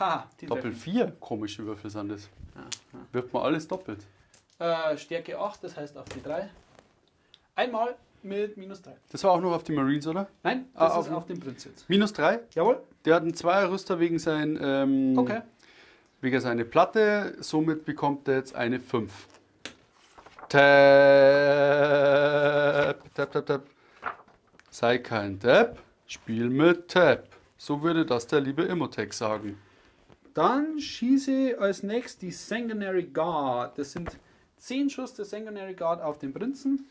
Ha, die Doppel vier. Komische Würfel sind das. Ja, ja. Wirft man alles doppelt. Äh, Stärke acht, das heißt auf die drei. Einmal mit minus drei. Das war auch noch auf die Marines, oder? Nein, das ah, ist auf, auf dem Prinz jetzt. minus drei? Jawohl. Der hat einen Zweier-Rüster wegen, sein, ähm, okay. wegen seiner Platte. Somit bekommt er jetzt eine fünf. Tab, Tab, Tab, Tab. Sei kein Tab, spiel mit Tab. So würde das der liebe Immotech sagen. Dann schieße ich als nächstes die Sanguinary Guard. Das sind zehn Schuss der Sanguinary Guard auf den Prinzen.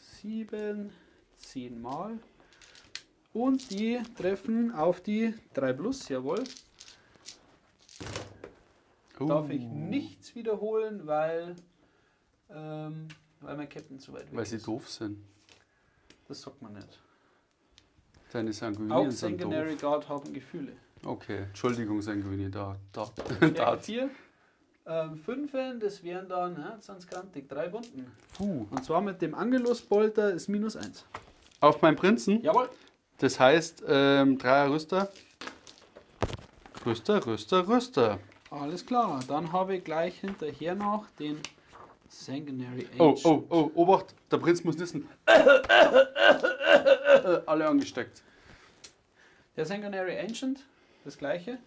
sieben, zehn Mal. Und die treffen auf die drei plus, jawohl. Uh. Darf ich nichts wiederholen, weil, ähm, weil mein Captain zu weit weg ist. Weil sie doof sind. Das sagt man nicht. Deine Sanguinien sind doof. Auch Sanguinary Guard haben Gefühle. Okay, Entschuldigung, Sanguinien, da, da, da. vier, ähm, fünf, das wären dann, ja, sonst grantig, drei Wunden. Puh. Und zwar mit dem Angelus-Bolter ist minus eins. Auf meinen Prinzen? Jawohl. Das heißt, ähm, Dreier Rüster. Rüster, Rüster, Rüster. Alles klar, dann habe ich gleich hinterher noch den Sanguinary Ancient. Oh, oh, oh, Obacht, der Prinz muss nissen. Alle angesteckt. Der Sanguinary Ancient, das gleiche.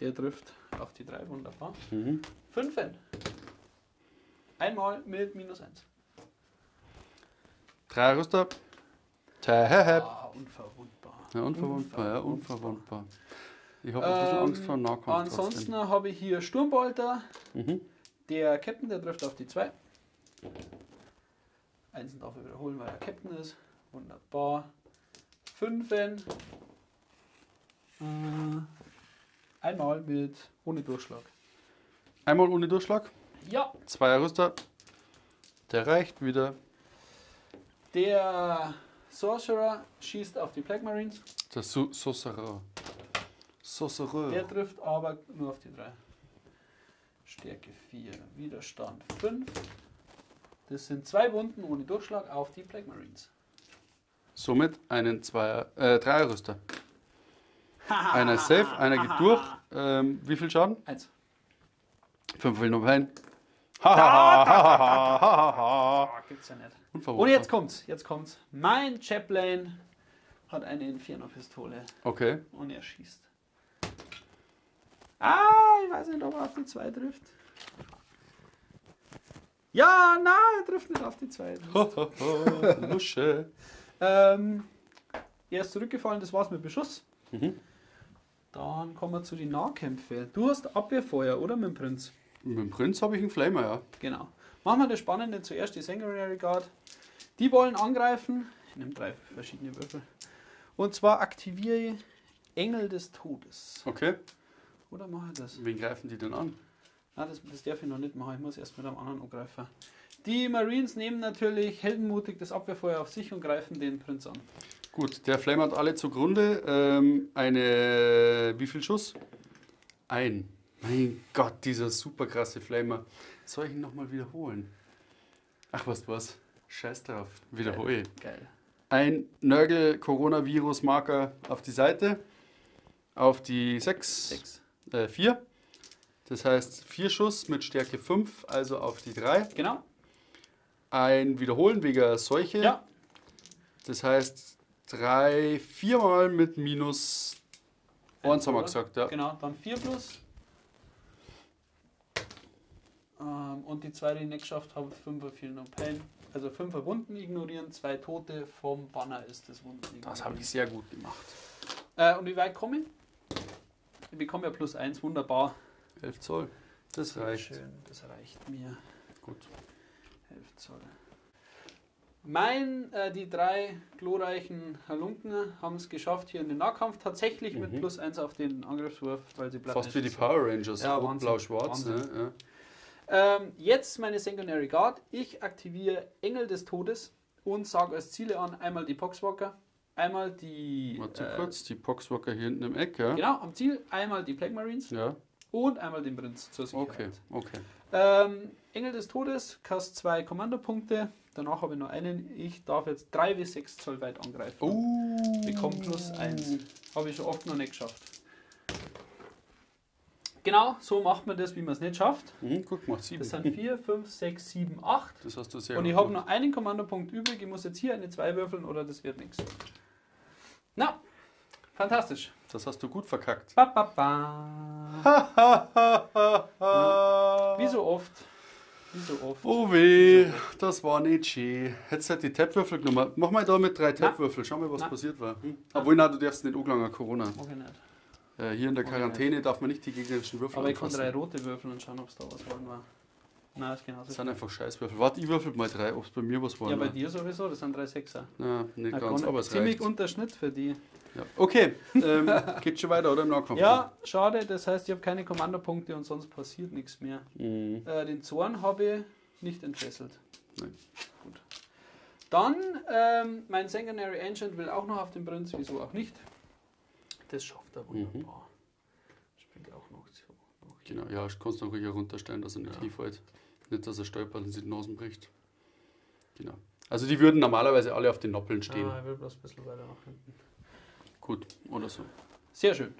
Der trifft auf die drei, wunderbar. Mhm. Fünfen. Einmal mit minus eins. Drei Rüster. Ah, unverwundbar. Ja, unverwundbar, unverwundbar. Ja, unverwundbar. Ich habe ein bisschen ähm, Angst vor dem Nahkampf. Ansonsten habe ich hier Sturmbolter. Mhm. Der Captain, der trifft auf die zwei. Einsen darf ich wiederholen, weil er Captain ist. Wunderbar. Fünfen. Äh, einmal mit ohne Durchschlag. Einmal ohne Durchschlag? Ja. Zweier Rüster. Der reicht wieder. Der Sorcerer schießt auf die Plague Marines. Der Su Sorcerer. Sorcerer. Der trifft aber nur auf die drei. Stärke vier, Widerstand fünf. Das sind zwei Wunden ohne Durchschlag auf die Plague Marines. Somit einen Zweier, äh, Dreier-Rüster. Einer ist safe, einer geht durch. Ähm, wie viel Schaden? Eins. Fünf will noch ein. Hahaha. Gibt's ja nicht. Unverwundbar. Und jetzt kommt's, jetzt kommt's. Mein Chaplain hat eine Inferno-Pistole. Okay. Und er schießt. Ah, ich weiß nicht, ob er auf die zwei trifft. Ja, nein, er trifft nicht auf die zwei. Ho, ho, ho, Lusche. ähm, er ist zurückgefallen, das war's mit Beschuss. Mhm. Dann kommen wir zu den Nahkämpfen. Du hast Abwehrfeuer, oder, mit dem Prinz? Mit dem Prinz habe ich einen Flamer, ja. Genau. Machen wir das Spannende zuerst, die Sanguinary Guard. Die wollen angreifen. Ich nehme drei verschiedene Würfel. Und zwar aktiviere ich Engel des Todes. Okay. Oder mache ich das? Wen greifen die denn an? Ah, das, das darf ich noch nicht machen. Ich muss erst mit einem anderen angreifen. Die Marines nehmen natürlich heldenmutig das Abwehrfeuer auf sich und greifen den Prinz an. Gut, der flammert alle zugrunde. Ähm, eine... Wie viel Schuss? Ein. Mein Gott, dieser super krasse Flamer. Soll ich ihn nochmal wiederholen? Ach, was was? Scheiß drauf. Wiederhole. Geil. Geil. Ein Nurgle-Coronavirus-Marker auf die Seite. Auf die sechs. vier. Äh, das heißt vier Schuss mit Stärke fünf, also auf die drei. Genau. Ein Wiederholen wegen Seuche. Ja. Das heißt drei, vier Mal mit minus eins haben wir gesagt. Ja. Genau, dann vier plus. Ähm, und die zwei, die nicht geschafft haben, fünf, vier No Pain. Also fünf Wunden ignorieren, zwei Tote vom Banner ist das Wunden ignorieren. Das habe ich sehr gut gemacht. Äh, und wie weit komme ich? Ich bekomme ja plus eins, wunderbar. elf Zoll, das reicht. Schön, das reicht mir. Gut. elf Zoll. Mein, äh, die drei glorreichen Halunken haben es geschafft, hier in den Nahkampf tatsächlich mhm. mit plus eins auf den Angriffswurf, weil sie bleiben. Fast wie die Power Rangers, ja, blau-schwarz. Ne? Ja. Ähm, jetzt meine Sanguinary Guard. Ich aktiviere Engel des Todes und sage als Ziele an, einmal die Poxwalker, einmal die... Warte äh, kurz, die Poxwalker hier hinten im Eck, ja? Genau, am Ziel, einmal die Plague Marines ja. und einmal den Prinz zur Sicherheit. Okay, okay. Ähm, Engel des Todes, kast zwei Kommandopunkte, danach habe ich noch einen, ich darf jetzt drei bis sechs Zoll weit angreifen. Oh. Bekomme plus eins, habe ich schon oft noch nicht geschafft. Genau, so macht man das, wie man es nicht schafft. Mhm, gut gemacht, sieben. Das sind vier, fünf, sechs, sieben, acht. Das hast du sehr gut. Und ich habe noch einen Kommandopunkt übrig, ich muss jetzt hier eine zwei würfeln oder das wird nichts. Na, fantastisch. Das hast du gut verkackt. Ba, ba, ba. Wie so oft. Wie so oft. Oh weh, so oft. Das war nicht schön. Hättest halt die Tab-Würfel genommen. Mach mal da mit drei Tab-Würfel, schau mal, was na. passiert war. Hm? Obwohl, na, du darfst nicht anglangen, Corona. Okay, nicht. Äh, hier in der Quarantäne okay. darf man nicht die gegnerischen Würfel aber anfassen. Aber ich kann drei rote würfeln und schauen, ob es da was waren war. Nein, das ist genauso. Das sind einfach Scheißwürfel. Warte, ich würfel mal drei, ob es bei mir was waren. Ja, bei war. dir sowieso, das sind drei Sechser. Ja, nicht na, ganz, aber es ziemlich reicht. Unterschnitt für die. Ja. Okay, ähm, geht schon weiter, oder? Im Nahkampf. Ja, schade, das heißt, ich habe keine Kommandopunkte und sonst passiert nichts mehr. Mhm. Äh, den Zorn habe ich nicht entfesselt. Nein. Gut. Dann, ähm, mein Sanguinary Ancient will auch noch auf den Prinz, wieso auch nicht. Das schafft er wunderbar. Mhm. Spielt auch noch so. Noch genau, ja, ich kann es noch ruhig herunterstellen, dass er nicht ja. hinfällt. Nicht, dass er stolpert und sich die Nasen bricht. Genau. Also die würden normalerweise alle auf den Noppeln stehen. Ah, ich will bloß ein bisschen weiter nach hinten. Gut, oder so. Sehr schön.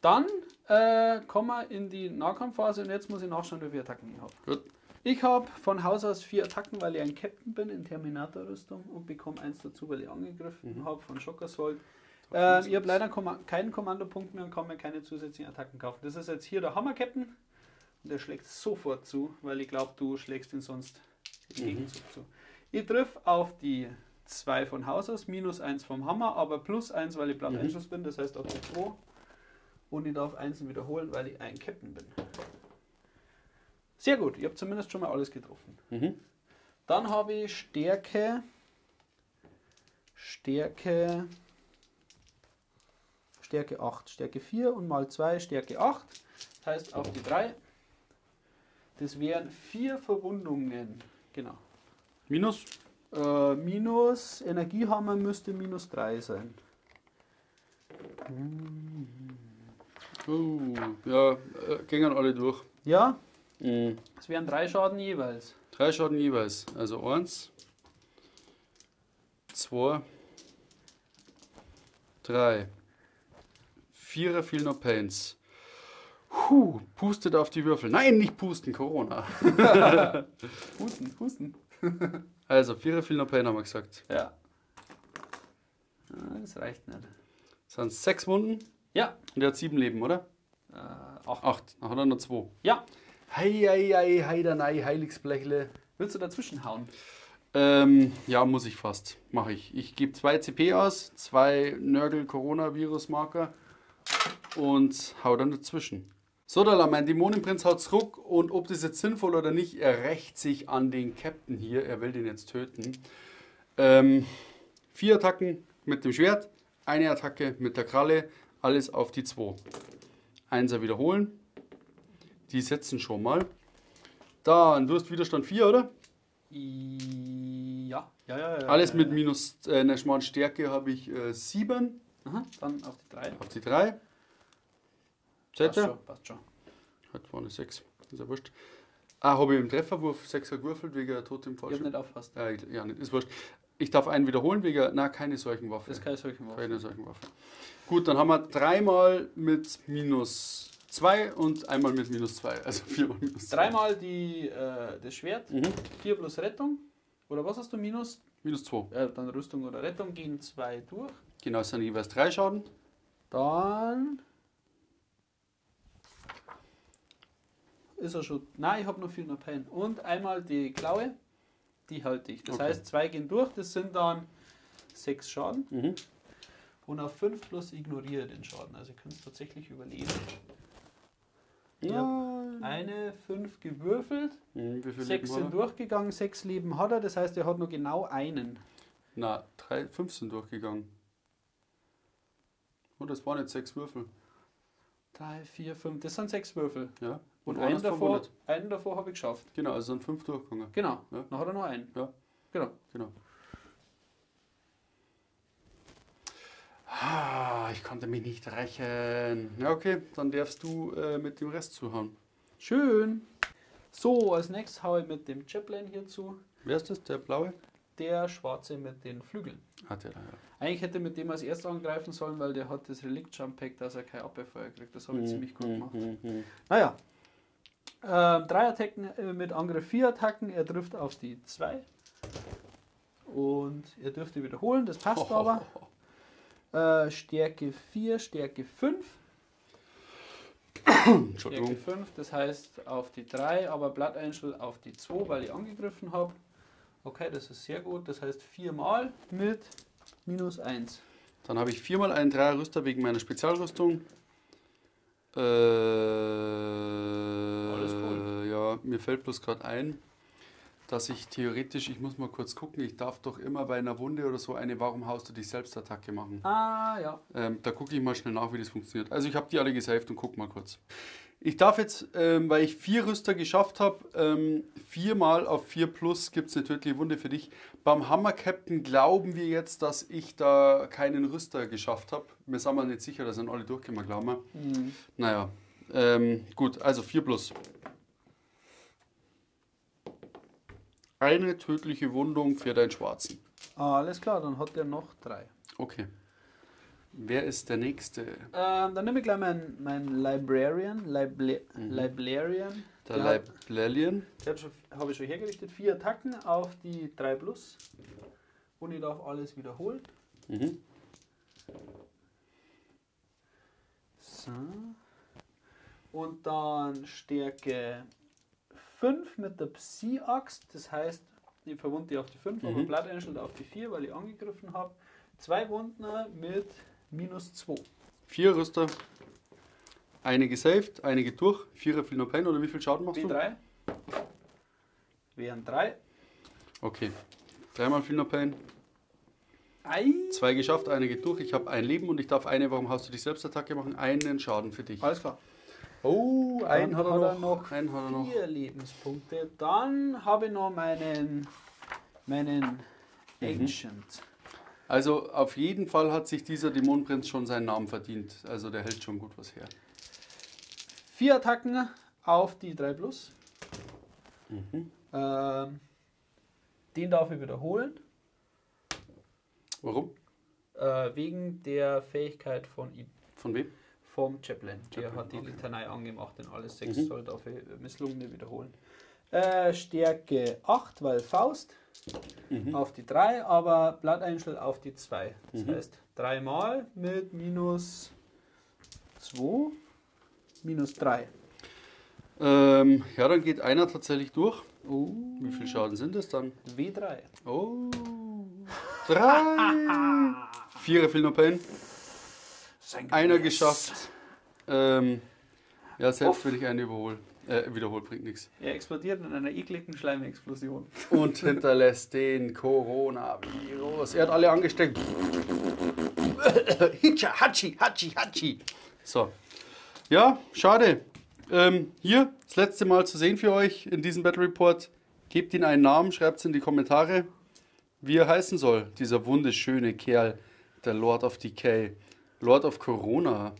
Dann äh, kommen wir in die Nahkampfphase und jetzt muss ich nachschauen, wie viele Attacken ich habe. Gut. Ich habe von Haus aus vier Attacken, weil ich ein Captain bin in Terminator-Rüstung und bekomme eins dazu, weil ich angegriffen mhm. habe von Schockersold. Äh, ich habe leider Komma keinen Kommandopunkt mehr und kann mir keine zusätzlichen Attacken kaufen. Das ist jetzt hier der Hammer-Captain und der schlägt sofort zu, weil ich glaube, du schlägst ihn sonst im mhm. Gegenzug zu. Ich triff auf die zwei von Haus aus, minus eins vom Hammer, aber plus eins, weil ich Blood Angels mhm. bin, das heißt auf die zwei. Und ich darf eins wiederholen, weil ich ein Captain bin. Sehr gut, ich habe zumindest schon mal alles getroffen. Mhm. Dann habe ich Stärke, Stärke... Stärke acht, Stärke vier und mal zwei, Stärke acht, das heißt auf die drei, das wären vier Verwundungen, genau. Minus? Äh, minus, Energiehammer müsste minus drei sein. Oh, ja, äh, gingen alle durch. Ja, es mhm. wären drei Schaden jeweils. Drei Schaden jeweils, also eins, zwei, drei. Vierer fehlen noch Pains. Puh, pustet auf die Würfel. Nein, nicht pusten, Corona. Pusten, pusten. Also, Vierer fehlen noch Pain, haben wir gesagt. Ja. Das reicht nicht. Das sind sechs Wunden. Ja. Und er hat sieben Leben, oder? Äh, acht. Acht. Dann hat er noch zwei. Ja. Hei, hei, hei, hei, danei, Heiligsblechle. Willst du dazwischen hauen? Ähm, ja, muss ich fast. Mache ich. Ich gebe zwei C P aus, zwei Nurgle-Coronavirus-Marker. Und hau dann dazwischen. So, da mein Dämonenprinz haut zurück und ob das jetzt sinnvoll oder nicht, er rächt sich an den Captain hier. Er will den jetzt töten. Ähm, vier Attacken mit dem Schwert, eine Attacke mit der Kralle, alles auf die zwei. Einser wiederholen. Die setzen schon mal. Dann, du hast Widerstand vier, oder? Ja. ja, ja, ja alles ja, ja, mit minus äh, einer schmalen Stärke habe ich äh, sieben. Aha, dann auf die drei. Auf die drei. Seht passt ihr? Schon, passt schon. Heute war eine sechs. Ist ja wurscht. Ah, habe ich im Trefferwurf sechser gewürfelt wegen Tod im Falschen. Ich hab nicht aufpasst. Ja, ich, ja, nicht. Ist wurscht. Ich darf einen wiederholen wegen. Nein, keine solchen Waffen. Das ist keine solchen Waffen. Keine solchen Waffen. Gut, dann haben wir dreimal mit minus zwei und einmal mit minus zwei. Also viermal minus zwei. Dreimal die, äh, das Schwert. Mhm. vier plus Rettung. Oder was hast du? Minus? minus zwei. Ja, dann Rüstung oder Rettung gehen zwei durch. Genau, es sind jeweils drei Schaden. Dann ist er schon. Nein, ich habe noch viel mehr Pain. Und einmal die Klaue, die halte ich. Das okay. heißt, zwei gehen durch, das sind dann sechs Schaden. Mhm. Und auf fünf plus ignoriere den Schaden. Also ihr könnt es tatsächlich überleben. Nein. Eine fünf gewürfelt, mhm, sechs sind durchgegangen, sechs Leben hat er, das heißt, er hat nur genau einen. Na, drei, fünf sind durchgegangen. Und das waren jetzt sechs Würfel. Drei, vier, fünf, das sind sechs Würfel. Ja. Und, Und einen, davor, einen davor habe ich geschafft. Genau, also sind fünf durchgegangen. Genau, ja. Dann hat er noch einen. Ja. Genau. Genau. Ah, ich konnte mich nicht rächen. Ja, okay, dann darfst du äh, mit dem Rest zuhauen. Schön. So, als nächstes haue ich mit dem Chaplain hier zu. Wer ist das, der blaue? Der schwarze mit den Flügeln. Hat er da, ja. Eigentlich hätte ich mit dem als erstes angreifen sollen, weil der hat das Relikt-Jump-Pack, dass er kein Abwehrfeuer kriegt. Das habe ich mhm. ziemlich gut gemacht. Mhm. Naja. Ähm, drei Attacken äh, mit Angriff, vier Attacken. Er trifft auf die zwei. Und er dürfte wiederholen, das passt oh, aber. Oh, oh. Äh, Stärke vier, Stärke fünf. Stärke fünf, das heißt auf die drei, aber Blood Angel auf die zwei, weil ich angegriffen habe. Okay, das ist sehr gut. Das heißt viermal mit minus eins. Dann habe ich viermal einen Dreier Rüster wegen meiner Spezialrüstung. Äh, Alles cool. Ja, mir fällt bloß gerade ein, dass ich theoretisch, ich muss mal kurz gucken, ich darf doch immer bei einer Wunde oder so eine Warum haust du dich selbst Attacke machen. Ah, ja. Ähm, da gucke ich mal schnell nach, wie das funktioniert. Also ich habe die alle gesaved und guck mal kurz. Ich darf jetzt, ähm, weil ich vier Rüster geschafft habe, ähm, viermal auf vier plus gibt es eine tödliche Wunde für dich. Beim Hammer Captain glauben wir jetzt, dass ich da keinen Rüster geschafft habe. Wir sind mal nicht sicher, da sind alle durchgekommen, glauben wir. Mhm. Naja, ähm, gut, also vier plus. Eine tödliche Wundung für deinen Schwarzen. Ah, alles klar, dann hat er noch drei. Okay. Wer ist der Nächste? Ähm, dann nehme ich gleich meinen mein Librarian. Libla mhm. Librarian. Der, der Librarian. Habe ich schon hergerichtet. Vier Attacken auf die drei plus. Und ich darf alles wiederholen. Mhm. So. Und dann Stärke fünf mit der Psi-Axt. Das heißt, ich verwunde die auf die fünf, mhm. aber Blood Angel auf die vier, weil ich angegriffen habe. Zwei Wundner mit minus zwei. Vier Rüster. Eine gesaved, eine geht durch. Vierer viel noch Pain, oder wie viel Schaden machst B drei. Du? drei. Wären drei. Okay. Dreimal viel noch Pain. Ei. Zwei geschafft, eine geht durch. Ich habe ein Leben und ich darf eine, warum hast du dich selbst Attacke machen? Einen Schaden für dich. Alles klar. Oh, einen hat er, hat er noch. Einen hat er noch. Vier Lebenspunkte. Dann habe ich noch meinen, meinen Ancient. Mhm. Also auf jeden Fall hat sich dieser Daemon Prince schon seinen Namen verdient. Also der hält schon gut was her. Vier Attacken auf die drei plus. Mhm. Ähm, den darf ich wiederholen. Warum? Äh, wegen der Fähigkeit von ihm. Von wem? Vom Chaplain. Chaplain. Der hat die okay. Litanei angemacht, denn alles sechs mhm. soll darf ich misslungene wiederholen. Äh, Stärke acht, weil Faust. Mhm. Auf die drei, aber Blood Angel auf die zwei. Das mhm. heißt, dreimal mit minus zwei, minus drei. Ähm, ja, dann geht einer tatsächlich durch. Oh. Wie viel Schaden sind das dann? W drei. Oh. drei. Vierer viel noch Pain. Einer geschafft. Ähm, ja, selbst würde ich einen überholen. Äh, wiederholt bringt nichts. Er explodiert in einer ekligen Schleimexplosion. Und hinterlässt den Coronavirus. Er hat alle angesteckt. Hitscha, Hatschi, Hatschi, Hatschi. So. Ja, schade. Ähm, hier, das letzte Mal zu sehen für euch in diesem Battle Report. Gebt ihm einen Namen, schreibt es in die Kommentare, wie er heißen soll. Dieser wunderschöne Kerl, der Lord of Decay. Lord of Corona.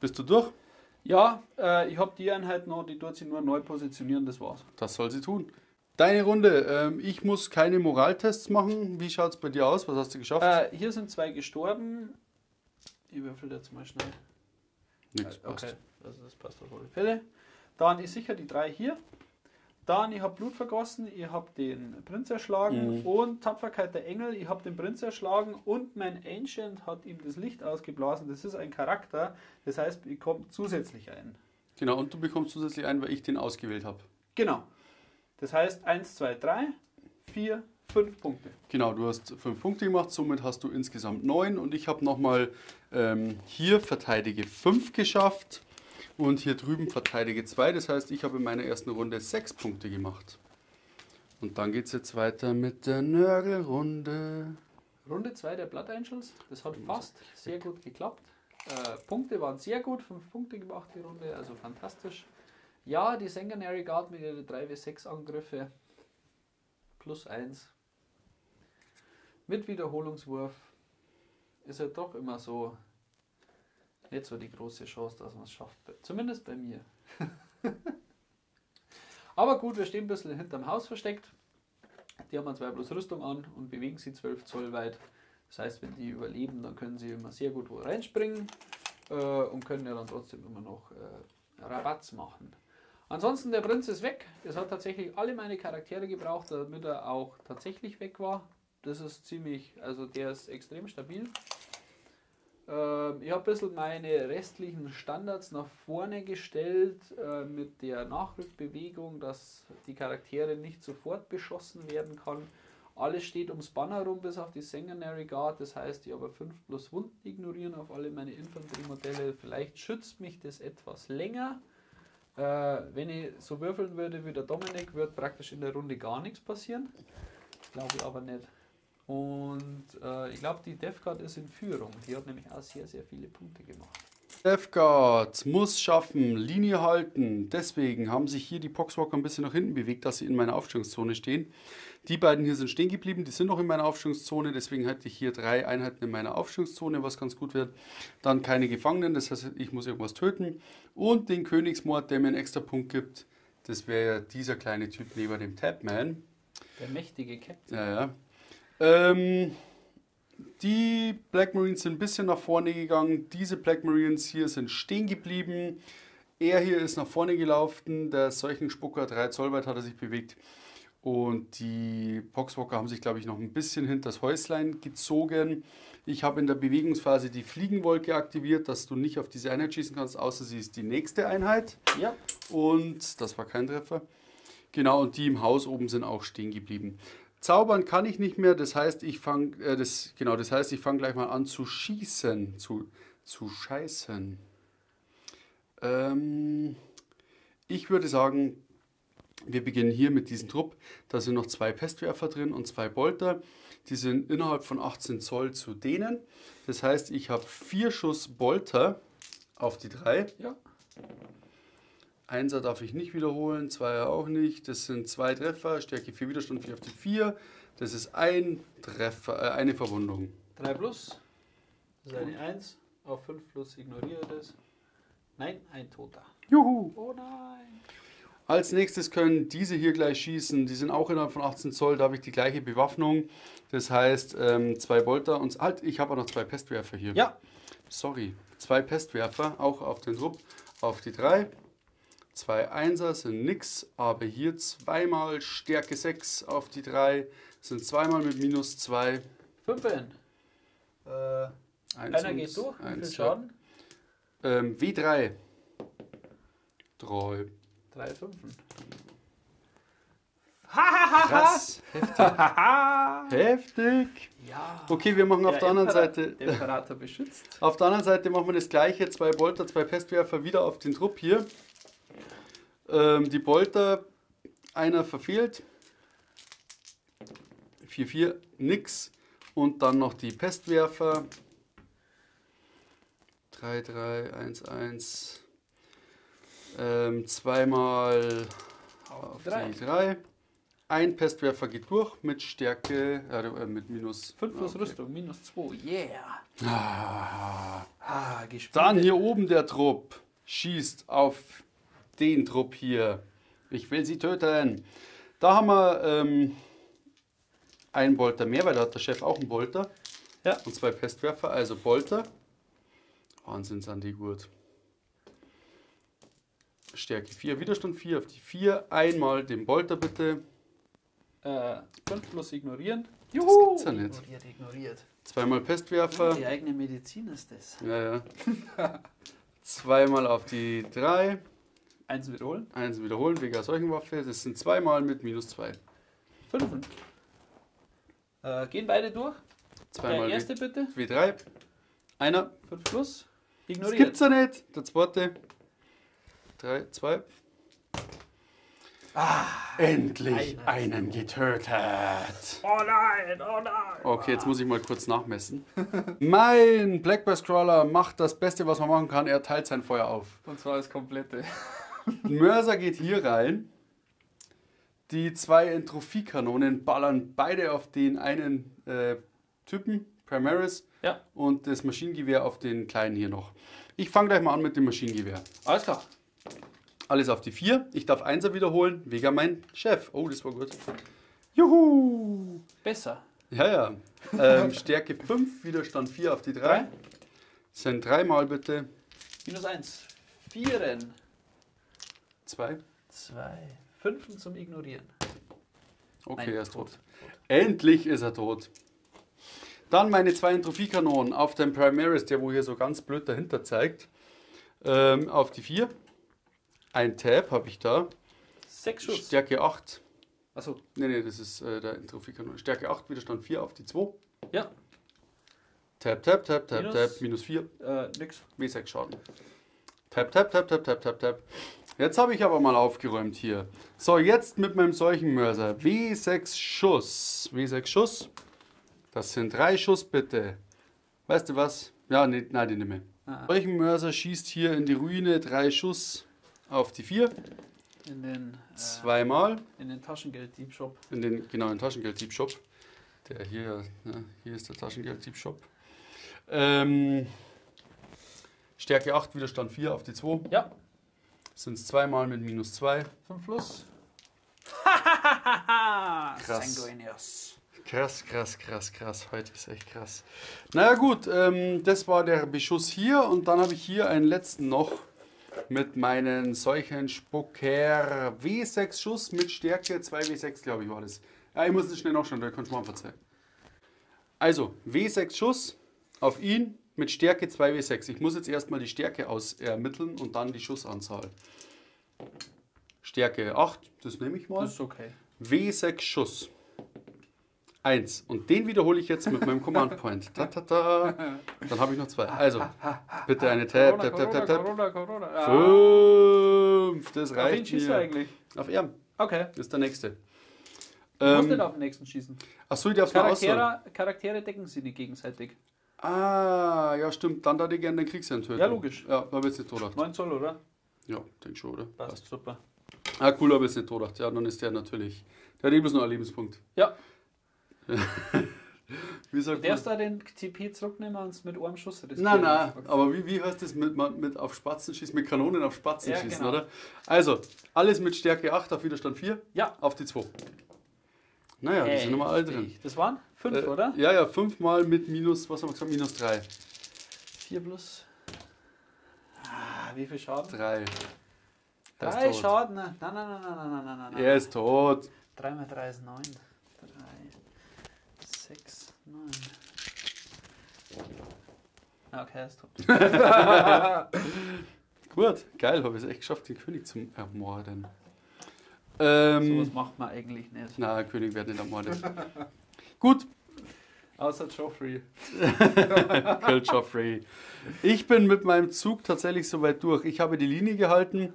Bist du durch? Ja, äh, ich habe die Einheit noch, die tut sie nur neu positionieren, das war's. Das soll sie tun. Deine Runde, ähm, ich muss keine Moraltests machen. Wie schaut es bei dir aus? Was hast du geschafft? Äh, hier sind zwei gestorben. Ich würfel jetzt mal schnell. Nix äh, passt. Okay, also das passt auf alle Fälle. Dann ist sicher die drei hier. Dann, ich habe Blut vergossen, ich habe den Prinz erschlagen mhm. und Tapferkeit der Engel, ich habe den Prinz erschlagen und mein Ancient hat ihm das Licht ausgeblasen. Das ist ein Charakter, das heißt, ich komme zusätzlich ein. Genau, und du bekommst zusätzlich ein, weil ich den ausgewählt habe. Genau. Das heißt, eins, zwei, drei, vier, fünf Punkte. Genau, du hast fünf Punkte gemacht, somit hast du insgesamt neun und ich habe nochmal ähm, hier Verteidige fünf geschafft. und hier drüben verteidige zwei. Das heißt, ich habe in meiner ersten Runde sechs Punkte gemacht. Und dann geht es jetzt weiter mit der Nurgle-Runde. Runde zwei der Blood Angels. Das hat fast sehr gut geklappt. Äh, Punkte waren sehr gut, fünf Punkte gemacht die Runde, also fantastisch. Ja, die Sanguinary Guard mit ihren drei W sechs Angriffe. Plus eins. Mit Wiederholungswurf ist ja doch immer so nicht so die große Chance, dass man es schafft. Zumindest bei mir. Aber gut, wir stehen ein bisschen hinterm Haus versteckt. Die haben zwei plus Rüstung an und bewegen sie zwölf Zoll weit. Das heißt, wenn die überleben, dann können sie immer sehr gut wo reinspringen äh, und können ja dann trotzdem immer noch äh, Rabatz machen. Ansonsten, der Prinz ist weg. Es hat tatsächlich alle meine Charaktere gebraucht, damit er auch tatsächlich weg war. Das ist ziemlich, also der ist extrem stabil. Ähm, ich habe ein bisschen meine restlichen Standards nach vorne gestellt äh, mit der Nachrückbewegung, dass die Charaktere nicht sofort beschossen werden kann. Alles steht ums Banner rum, bis auf die Sanguinary Guard. Das heißt, ich habe fünf plus Wunden ignorieren auf alle meine Infanteriemodelle. Vielleicht schützt mich das etwas länger. Äh, wenn ich so würfeln würde wie der Dominik, wird praktisch in der Runde gar nichts passieren. Glaube ich aber nicht. Und äh, ich glaube, die Death Guard ist in Führung. Die hat nämlich auch sehr, sehr viele Punkte gemacht. Death Guard muss schaffen, Linie halten. Deswegen haben sich hier die Poxwalker ein bisschen nach hinten bewegt, dass sie in meiner Aufstellungszone stehen. Die beiden hier sind stehen geblieben, die sind noch in meiner Aufstellungszone. Deswegen hatte ich hier drei Einheiten in meiner Aufstellungszone, was ganz gut wird. Dann keine Gefangenen, das heißt, ich muss irgendwas töten. Und den Königsmord, der mir einen extra Punkt gibt. Das wäre ja dieser kleine Typ neben dem Tabman. Der mächtige Captain. Ja, ja. Ähm, die Black Marines sind ein bisschen nach vorne gegangen. Diese Black Marines hier sind stehen geblieben. Er hier ist nach vorne gelaufen. Der Seuchenspucker, drei Zoll weit hat er sich bewegt. Und die Poxwalker haben sich, glaube ich, noch ein bisschen hinter das Häuslein gezogen. Ich habe in der Bewegungsphase die Fliegenwolke aktiviert, dass du nicht auf diese Einheit schießen kannst, außer sie ist die nächste Einheit. Ja. Und das war kein Treffer. Genau, und die im Haus oben sind auch stehen geblieben. Zaubern kann ich nicht mehr, das heißt, ich fange äh, das, genau, das heißt, ich fange gleich mal an zu schießen, zu, zu scheißen. Ähm, ich würde sagen, wir beginnen hier mit diesem Trupp. Da sind noch zwei Pestwerfer drin und zwei Bolter. Die sind innerhalb von achtzehn Zoll zu denen. Das heißt, ich habe vier Schuss Bolter auf die drei. Ja. Einser darf ich nicht wiederholen, Zweier auch nicht. Das sind zwei Treffer, Stärke vier Widerstand, vier auf die vier. Das ist ein Treffer, äh, eine Verwundung. drei plus, das ist eine eins, auf fünf plus ignoriere das. Nein, ein Toter. Juhu! Oh nein! Als nächstes können diese hier gleich schießen. Die sind auch innerhalb von achtzehn Zoll, da habe ich die gleiche Bewaffnung. Das heißt, ähm, zwei Bolter und... Halt, ich habe auch noch zwei Pestwerfer hier. Ja! Sorry, zwei Pestwerfer, auch auf den Trupp, auf die drei. Zwei Einser sind nix, aber hier zweimal Stärke sechs auf die drei, sind zweimal mit minus zwei. fünf. Äh, einer geht durch, wie viel Schaden? Ähm, W drei. drei. drei Fünfen. Krass, heftig. Heftig. Ja. Okay, wir machen auf der, der anderen Seite... Der Imperator beschützt. Auf der anderen Seite machen wir das gleiche, zwei Bolter, zwei Pestwerfer wieder auf den Trupp hier. Ähm, die Bolter, einer verfehlt, vier vier, nix. Und dann noch die Pestwerfer, drei drei, eins eins, ähm, zweimal auf die drei. Ein Pestwerfer geht durch mit Stärke, äh, mit minus fünf plus Rüstung, minus zwei, yeah. Ah. Ah, gespielt. Dann hier oben der Trupp schießt auf den Trupp hier. Ich will sie töten. Da haben wir ähm, einen Bolter mehr, weil da hat der Chef auch einen Bolter. Ja. Und zwei Pestwerfer, also Bolter. Wahnsinn, sind die gut. Stärke vier, Widerstand vier auf die vier. Einmal den Bolter bitte. Äh, fünf plus ignorieren. Juhu! Das gibt's ja nicht. Ignoriert, ignoriert. Zweimal Pestwerfer. Die eigene Medizin ist das. Ja, ja. Zweimal auf die drei. Eins wiederholen. Eins wiederholen, wegen einer solchen Waffe. Das sind zweimal mit minus zwei. Fünfen. Äh, gehen beide durch. Zweimal. Der erste bitte. W drei. Einer. fünf plus. Ignoriert. Das gibt's ja nicht. Der zweite. drei, zwei. Ah, endlich einen getötet. Oh nein, oh nein. Okay, jetzt muss ich mal kurz nachmessen. Mein Blackburst Crawler macht das Beste, was man machen kann. Er teilt sein Feuer auf. Und zwar das komplette. Mörser geht hier rein. Die zwei Entrophie-Kanonen ballern beide auf den einen äh, Typen, Primaris. Ja. Und das Maschinengewehr auf den kleinen hier noch. Ich fange gleich mal an mit dem Maschinengewehr. Alles klar. Alles auf die vier. Ich darf Einser wiederholen, wegen mein Chef. Oh, das war gut. Juhu! Besser. Ja, ja. Ähm, Stärke fünf, Widerstand vier auf die drei. Das sind dreimal bitte. Minus eins. Vieren. Zwei. Zwei. Fünfen zum Ignorieren. Okay, nein, er ist tot. tot. Endlich ist er tot. Dann meine zwei Entrophie-Kanonen auf den Primaris, der wo hier so ganz blöd dahinter zeigt. Ähm, auf die vier. Ein Tab habe ich da. sechs Schuss. Stärke acht. Achso. Nee, nee, das ist äh, der Entrophie-Kanon. Stärke acht, Widerstand vier auf die zwei. Ja. Tab, Tab, Tab, Tab, Tab, minus vier. Äh, nix. W sechs Schaden. Tab, Tab, Tab, Tab, Tab, Tab, Tab. Jetzt habe ich aber mal aufgeräumt hier. So, jetzt mit meinem Seuchenmörser. W sechs Schuss. W sechs Schuss. Das sind drei Schuss, bitte. Weißt du was? Ja, nee, nein, die nehme ich. Ah. Seuchenmörser schießt hier in die Ruine. Drei Schuss. Auf die vier. In den, äh, Zweimal. In den Taschengeld-Deepshop. In den, genau, in den Taschengeld-Deepshop. Der hier, ne, hier ist der Taschengeld-Deepshop. Ähm, Stärke acht, Widerstand vier auf die zwei. Ja. Sind es zweimal mit minus zwei. fünf plus. Krass. Sanguinius. Krass, krass, krass, krass. Heute ist echt krass. Naja gut, ähm, das war der Beschuss hier. Und dann habe ich hier einen letzten noch. Mit meinen solchen Spucker W sechs Schuss mit Stärke zwei W sechs, glaube ich, war das. Ja, ich muss es schnell nachschauen, da kannst du mal verzeihen. Also, W sechs Schuss auf ihn mit Stärke zwei W sechs. Ich muss jetzt erstmal die Stärke ausermitteln und dann die Schussanzahl. Stärke acht, das nehme ich mal. Das ist okay. W sechs Schuss. eins. Und den wiederhole ich jetzt mit meinem Command Point. Ta, ta, ta. Dann habe ich noch zwei. Also, bitte eine Tab, Tab, Tab, Tab, Tab. Corona, Corona, Corona. fünf, das reicht. Auf wen schießt du eigentlich? Auf er. Okay. Das ist der nächste. Du musst ähm, nicht auf den nächsten schießen. Achso, ich darf mal auswählen. Charaktere decken sie nicht gegenseitig. Ah, ja, stimmt. Dann darf ich gerne den Kriegsherrn töten. Ja, logisch. Ja, da wird es nicht tot. neun Zoll, oder? Ja, denke schon, oder? Passt, Passt. super. Ah, cool, aber es nicht tot. Ja, dann ist der natürlich. Der hat eben nur einen Lebenspunkt. Ja. Wie sagt du darfst da den T P zurücknehmen und mit einem Schuss riskieren. Nein, nein, aber wie, wie heißt das mit, mit auf Spatzen schießen, mit Kanonen auf Spatzen ja, schießen, genau. Oder? Also, alles mit Stärke acht auf Widerstand vier, ja. Auf die zwei. Naja, hey, die sind nochmal alle drin. Das waren fünf, äh, oder? Ja, ja, fünf mal mit minus, was haben wir gesagt, minus drei. vier plus. Ah, wie viel Schaden? drei. drei Schaden, nein, nein, nein, nein, nein, nein, nein, nein. Er ist tot. drei mal drei ist neun. sechs, neun. Okay, er ist tot. Gut, geil, habe ich es echt geschafft, den König zu ermorden. Ähm, so was macht man eigentlich nicht. Nein, König wird nicht ermordet. Gut. Außer Joffrey. Kill Joffrey. Ich bin mit meinem Zug tatsächlich soweit durch. Ich habe die Linie gehalten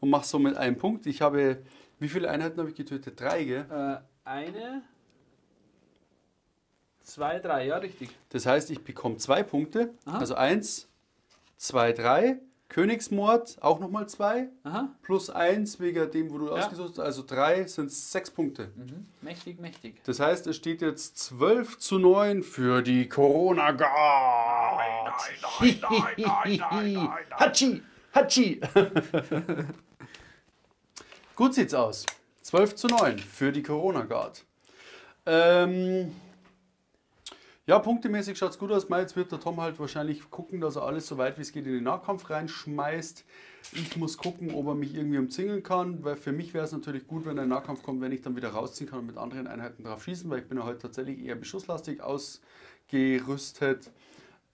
und mache so mit einem Punkt. Ich habe, wie viele Einheiten habe ich getötet? Drei, gell? Äh, eine... Zwei, drei, ja, richtig. Das heißt, ich bekomme zwei Punkte. Aha. Also eins, zwei, drei. Königsmord, auch nochmal zwei. Aha. Plus eins wegen dem, wo du ja. ausgesucht hast. Also drei sind sechs Punkte. Mhm. Mächtig, mächtig. Das heißt, es steht jetzt zwölf zu neun für die Corona Guard. Nein, nein, nein, nein, nein, nein, nein, nein. Hatschi, Hatschi. Gut sieht's aus. zwölf zu neun für die Corona Guard. Ähm... Ja, punktemäßig schaut es gut aus. Jetzt wird der Tom halt wahrscheinlich gucken, dass er alles so weit wie es geht in den Nahkampf reinschmeißt. Ich muss gucken, ob er mich irgendwie umzingeln kann, weil für mich wäre es natürlich gut, wenn er in den Nahkampf kommt, wenn ich dann wieder rausziehen kann und mit anderen Einheiten drauf schießen, weil ich bin ja heute tatsächlich eher beschusslastig ausgerüstet.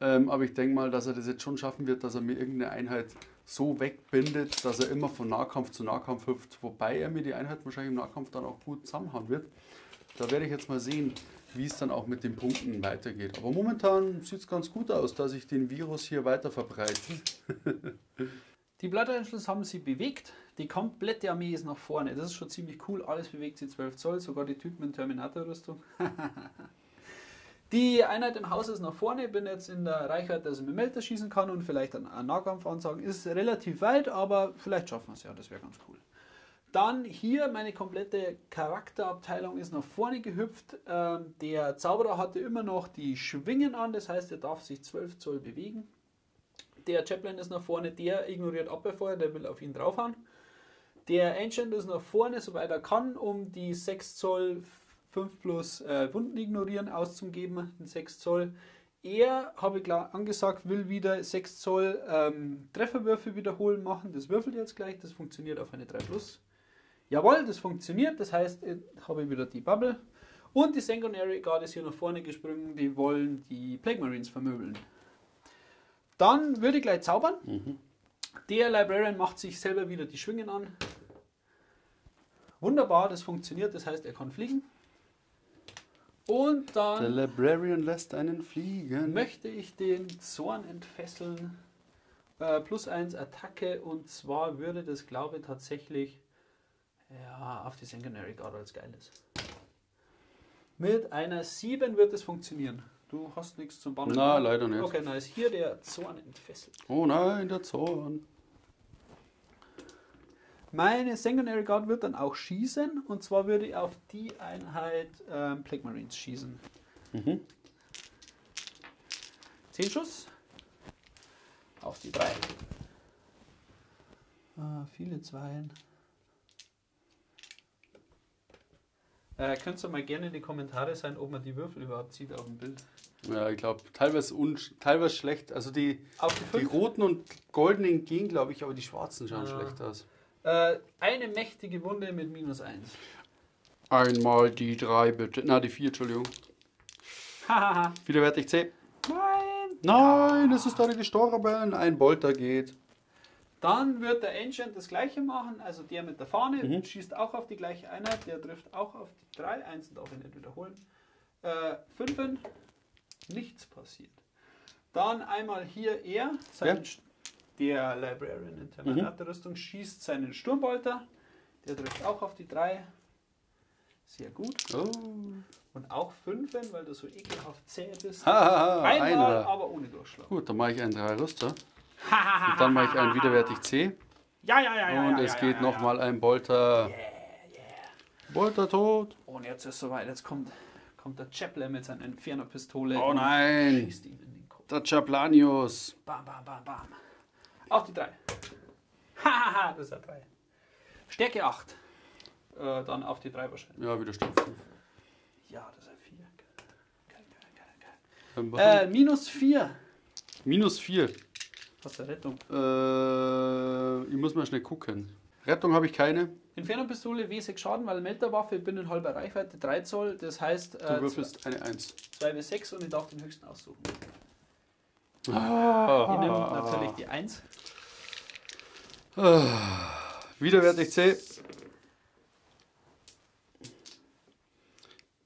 Ähm, aber ich denke mal, dass er das jetzt schon schaffen wird, dass er mir irgendeine Einheit so wegbindet, dass er immer von Nahkampf zu Nahkampf hüpft, wobei er mir die Einheit wahrscheinlich im Nahkampf dann auch gut zusammenhauen wird. Da werde ich jetzt mal sehen, wie es dann auch mit den Punkten weitergeht. Aber momentan sieht es ganz gut aus, dass ich den Virus hier weiter verbreite. Die Blood Angels haben sie bewegt, die komplette Armee ist nach vorne, das ist schon ziemlich cool, alles bewegt sie zwölf Zoll, sogar die Typen in Terminator-Rüstung. Die Einheit im Haus ist nach vorne, ich bin jetzt in der Reichweite, dass ich mit Melter schießen kann und vielleicht einen Nahkampf ansagen, ist relativ weit, aber vielleicht schaffen wir es ja, das wäre ganz cool. Dann hier, meine komplette Charakterabteilung ist nach vorne gehüpft. Ähm, der Zauberer hatte immer noch die Schwingen an, das heißt, er darf sich zwölf Zoll bewegen. Der Chaplain ist nach vorne, der ignoriert Abwehrfeuer, der will auf ihn draufhauen. Der Ancient ist nach vorne, soweit er kann, um die sechs Zoll fünf plus äh, Wunden ignorieren auszugeben, den sechs Zoll. Er, habe ich klar angesagt, will wieder sechs Zoll ähm, Trefferwürfe wiederholen machen. Das würfelt jetzt gleich, das funktioniert auf eine drei plus. Jawohl, das funktioniert, das heißt, ich habe wieder die Bubble. Und die Sanguinary Guard ist hier nach vorne gesprungen, die wollen die Plague Marines vermöbeln. Dann würde ich gleich zaubern. Mhm. Der Librarian macht sich selber wieder die Schwingen an. Wunderbar, das funktioniert, das heißt, er kann fliegen. Und dann... Der Librarian lässt einen fliegen. Möchte ich den Zorn entfesseln. Äh, plus eins Attacke, und zwar würde das, glaube ich, tatsächlich... Ja, auf die Sanguinary Guard als geiles. Mit einer sieben wird es funktionieren. Du hast nichts zum Bannen. Na, leider nicht. Okay, nice. Hier der Zorn entfesselt. Oh nein, der Zorn. Meine Sanguinary Guard wird dann auch schießen. Und zwar würde ich auf die Einheit ähm, Plague Marines schießen. Mhm. zehn Schuss. Auf die drei. Ah, viele Zweien. Äh, könnt ihr mal gerne in die Kommentare sein, ob man die Würfel überhaupt sieht auf dem Bild. Ja, ich glaube, teilweise, teilweise schlecht. Also die, die, die roten und goldenen gehen, glaube ich, aber die schwarzen schauen ja schlecht aus. Äh, eine mächtige Wunde mit minus eins. Einmal die drei bitte. Na, die vier, Entschuldigung. Widerwärtig C. Nein! Nein, es ist da gestorben. Ein Bolter geht. Dann wird der Ancient das gleiche machen, also der mit der Fahne, mhm, schießt auch auf die gleiche Einheit, der trifft auch auf die drei, eins darf ich nicht wiederholen, äh, fünf, nichts passiert. Dann einmal hier er, sein, ja, der Librarian in Terminator-Rüstung, mhm, schießt seinen Sturmbolter, der trifft auch auf die drei, sehr gut, oh, und auch fünf, weil du so ekelhaft zäh bist, ha, ha, ha, einmal, einer, aber ohne Durchschlag. Gut, dann mache ich einen drei Rüster. Und dann mache ich einen widerwärtig C. Ja, ja, ja, ja. Und es ja, ja, geht ja, ja, nochmal ja, ein Bolter. Yeah, yeah. Bolter tot. Und jetzt ist es soweit. Jetzt kommt, kommt der Chaplain mit seiner Inferno-Pistole. Oh nein. Schießt ihn in den Kopf. Der Chaplanius. Bam, bam, bam, bam. Auf die drei. Hahaha, das ist eine drei. Stärke acht. Äh, dann auf die drei wahrscheinlich. Ja, wieder Stärke fünf. Ja, das ist eine vier. Geil, geil, geil, geil. Äh, minus vier. Minus vier. Hast du Rettung? Äh, ich muss mal schnell gucken. Rettung habe ich keine. Inferno-Pistole, W sechs Schaden, weil Melterwaffe, ich bin in halber Reichweite, drei Zoll, das heißt... Äh, du würfelst zwei, eine eins. zwei W sechs und ich darf den höchsten aussuchen. Ah. Ich nehme natürlich die eins. Ah. Widerwärtig C.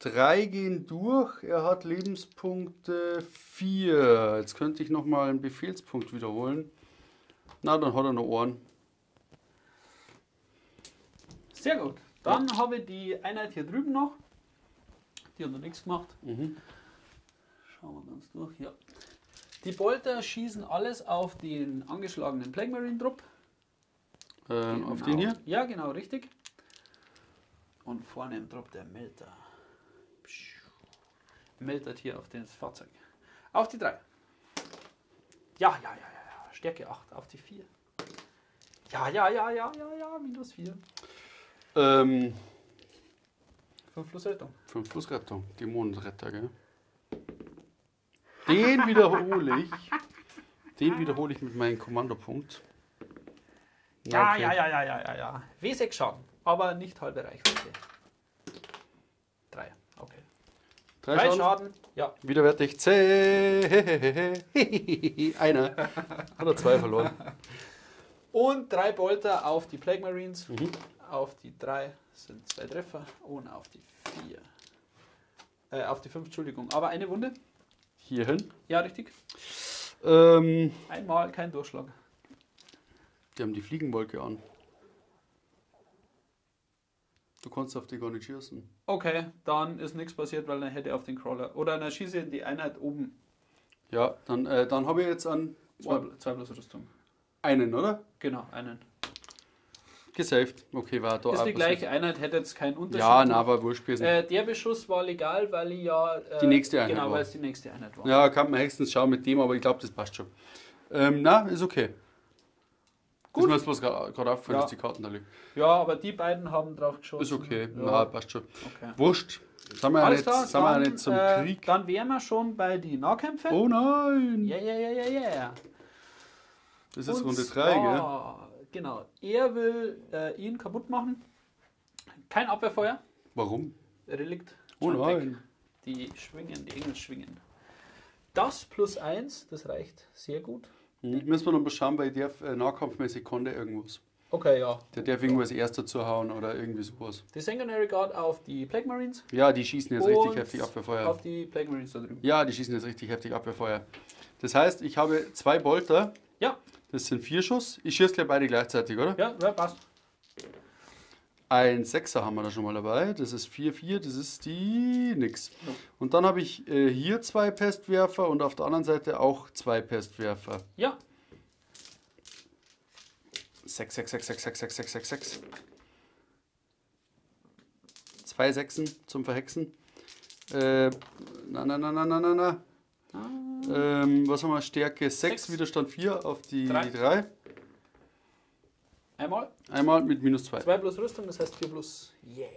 drei gehen durch, er hat Lebenspunkte vier. Jetzt könnte ich nochmal einen Befehlspunkt wiederholen. Na, dann hat er noch Ohren. Sehr gut. Dann ja. habe ich die Einheit hier drüben noch. Die hat noch nichts gemacht. Mhm. Schauen wir ganz durch. Ja. Die Bolter schießen alles auf den angeschlagenen Plague Marine Trupp. Ähm, genau. Auf den hier? Ja, genau, richtig. Und vorne im Trupp der Melter. Meldet hier auf das Fahrzeug. Auf die drei. Ja, ja, ja, ja. Stärke acht. Auf die vier. Ja, ja, ja, ja, ja, ja. minus vier. Ähm. fünf plus Rettung. fünf plus Rettung. Dämonenretter, gell? Den wiederhole ich. Den wiederhole ich mit meinem Kommandopunkt. Ja, okay. ja, ja, ja, ja, ja, ja. W sechs Schaden. Aber nicht halbe Reichweite. drei. Okay. Drei, Drei Schaden. Schaden, ja. Widerwärtig C. Einer. Oder zwei verloren. Und drei Bolter auf die Plague Marines. Mhm. Auf die drei sind zwei Treffer. Und auf die vier. Äh, auf die fünf, Entschuldigung. Aber eine Wunde. Hierhin. Ja, richtig. Ähm, Einmal kein Durchschlag. Die haben die Fliegenwolke an. Du konntest auf die gar nicht schießen. Okay, dann ist nichts passiert, weil dann hätte er auf den Crawler. Oder dann schieße ich die Einheit oben. Ja, dann, äh, dann habe ich jetzt an... zwei plus Rüstung. Einen, oder? Genau, einen. Gesaved. Okay, war da ist die gleiche Einheit, hätte jetzt keinen Unterschied. Ja, na, war wurscht gewesen. Äh, der Beschuss war legal, weil ich ja... Äh, die nächste Einheit genau, war. Genau, weil es die nächste Einheit war. Ja, kann man höchstens schauen mit dem, aber ich glaube, das passt schon. Ähm, na, ist okay. Gut. Ist mir jetzt bloß gerade aufgefallen, ja, dass die Karten da liegen. Ja, aber die beiden haben drauf geschossen. Ist okay, ja, na, passt schon. Okay. Wurscht. Sind wir, nicht, klar, sind dann, wir nicht zum äh, Krieg. Dann wären wir schon bei den Nahkämpfen. Oh nein! Ja, ja, ja, ja, ja. Das ist und Runde drei, gell? Genau. Er will äh, ihn kaputt machen. Kein Abwehrfeuer. Warum? Relikt. Oh nein. Die schwingen, die Engel schwingen. Das plus eins, das reicht sehr gut. Mhm. Müssen wir noch mal schauen, weil der äh, nahkampfmäßig konnte irgendwas. Okay, ja. Der darf irgendwas erst dazu hauen oder irgendwie sowas. Die Sanguinary Guard auf die Plague Marines. Ja, die schießen jetzt und richtig heftig Abwehrfeuer. Auf die Plague Marines da drüben. Ja, die schießen jetzt richtig heftig Abwehrfeuer. Das heißt, ich habe zwei Bolter. Ja. Das sind vier Schuss. Ich schieße gleich beide gleichzeitig, oder? Ja, ja, passt. Ein Sechser haben wir da schon mal dabei. Das ist vier vier, das ist die nix. Ja. Und dann habe ich äh, hier zwei Pestwerfer und auf der anderen Seite auch zwei Pestwerfer. Ja. sechs, sechs, sechs, sechs, sechs, sechs, sechs, sechs, sechs. Zwei Sechsen zum Verhexen. Äh, na, na, na, na, na, na, na. Ah. Ähm, was haben wir? Stärke sechs, Widerstand vier auf die drei. Einmal. Einmal mit minus zwei. zwei plus Rüstung, das heißt vier plus. Yeah.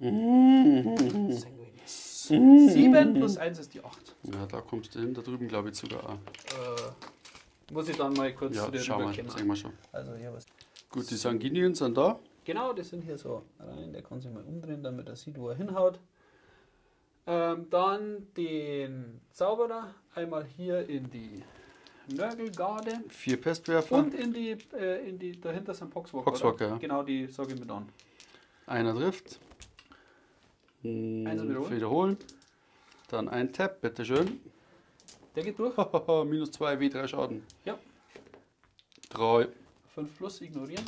Mm. Sanguinius. Mm. sieben plus eins ist die acht. Ja, da kommst du hin. Da drüben glaube ich sogar auch. Äh. Muss ich dann mal kurz ja, zu dir rüberkommen. Mal schon. Also hier was. Gut, die Sanguinien sind da. Genau, die sind hier so rein. Der kann sich mal umdrehen, damit er sieht, wo er hinhaut. Ähm, dann den Zauberer. Einmal hier in die Nurgle-Garde. Vier Pestwerfer. Und in die, äh, in die dahinter sind Poxwalker. Poxwalker, ja. Genau, die sage ich mit an. Einer trifft. Hm, Eins wiederholen. wiederholen. Dann ein Tab, bitteschön. Der geht durch. Minus zwei, W drei Schaden. Ja. drei. fünf plus ignorieren.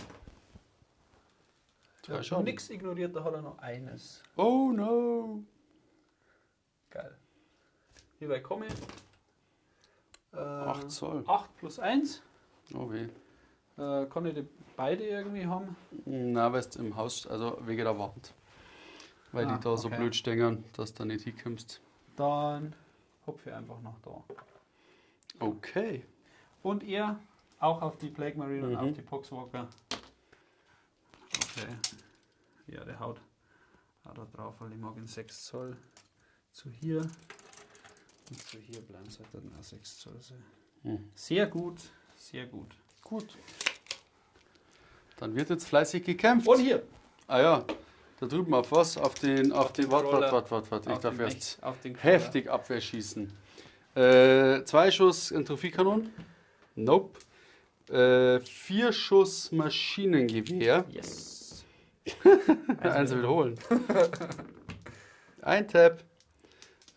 drei Schaden. Nichts ignoriert, da hat er noch eines. Oh no. Geil. Wie weit komme ich? Äh, acht Zoll. acht plus eins. Oh weh. Äh, kann ich die beide irgendwie haben? Nein, weil es im Haus, also wegen der Wand. Weil ah, die da okay. so blöd stängern, dass du da nicht hinkommst. Dann hopfe einfach noch da. Okay. Und ihr auch auf die Plague Marine mhm. und auf die Poxwalker. Okay. Ja, der haut auch da drauf, weil ich mag in sechs Zoll zu hier. Und zu hier bleiben es halt dann auch sechs Zoll. Mhm. Sehr gut, sehr gut. Gut. Dann wird jetzt fleißig gekämpft. Und hier. Ah ja. Da drüben auf was? Auf den, auf, auf den, warte, warte, warte, warte, ich darf jetzt heftig Abwehr schießen. Äh, zwei Schuss Entrophie-Kanon. Nope. Äh, vier Schuss Maschinengewehr. Yes. Eins wiederholen. Ein Tab.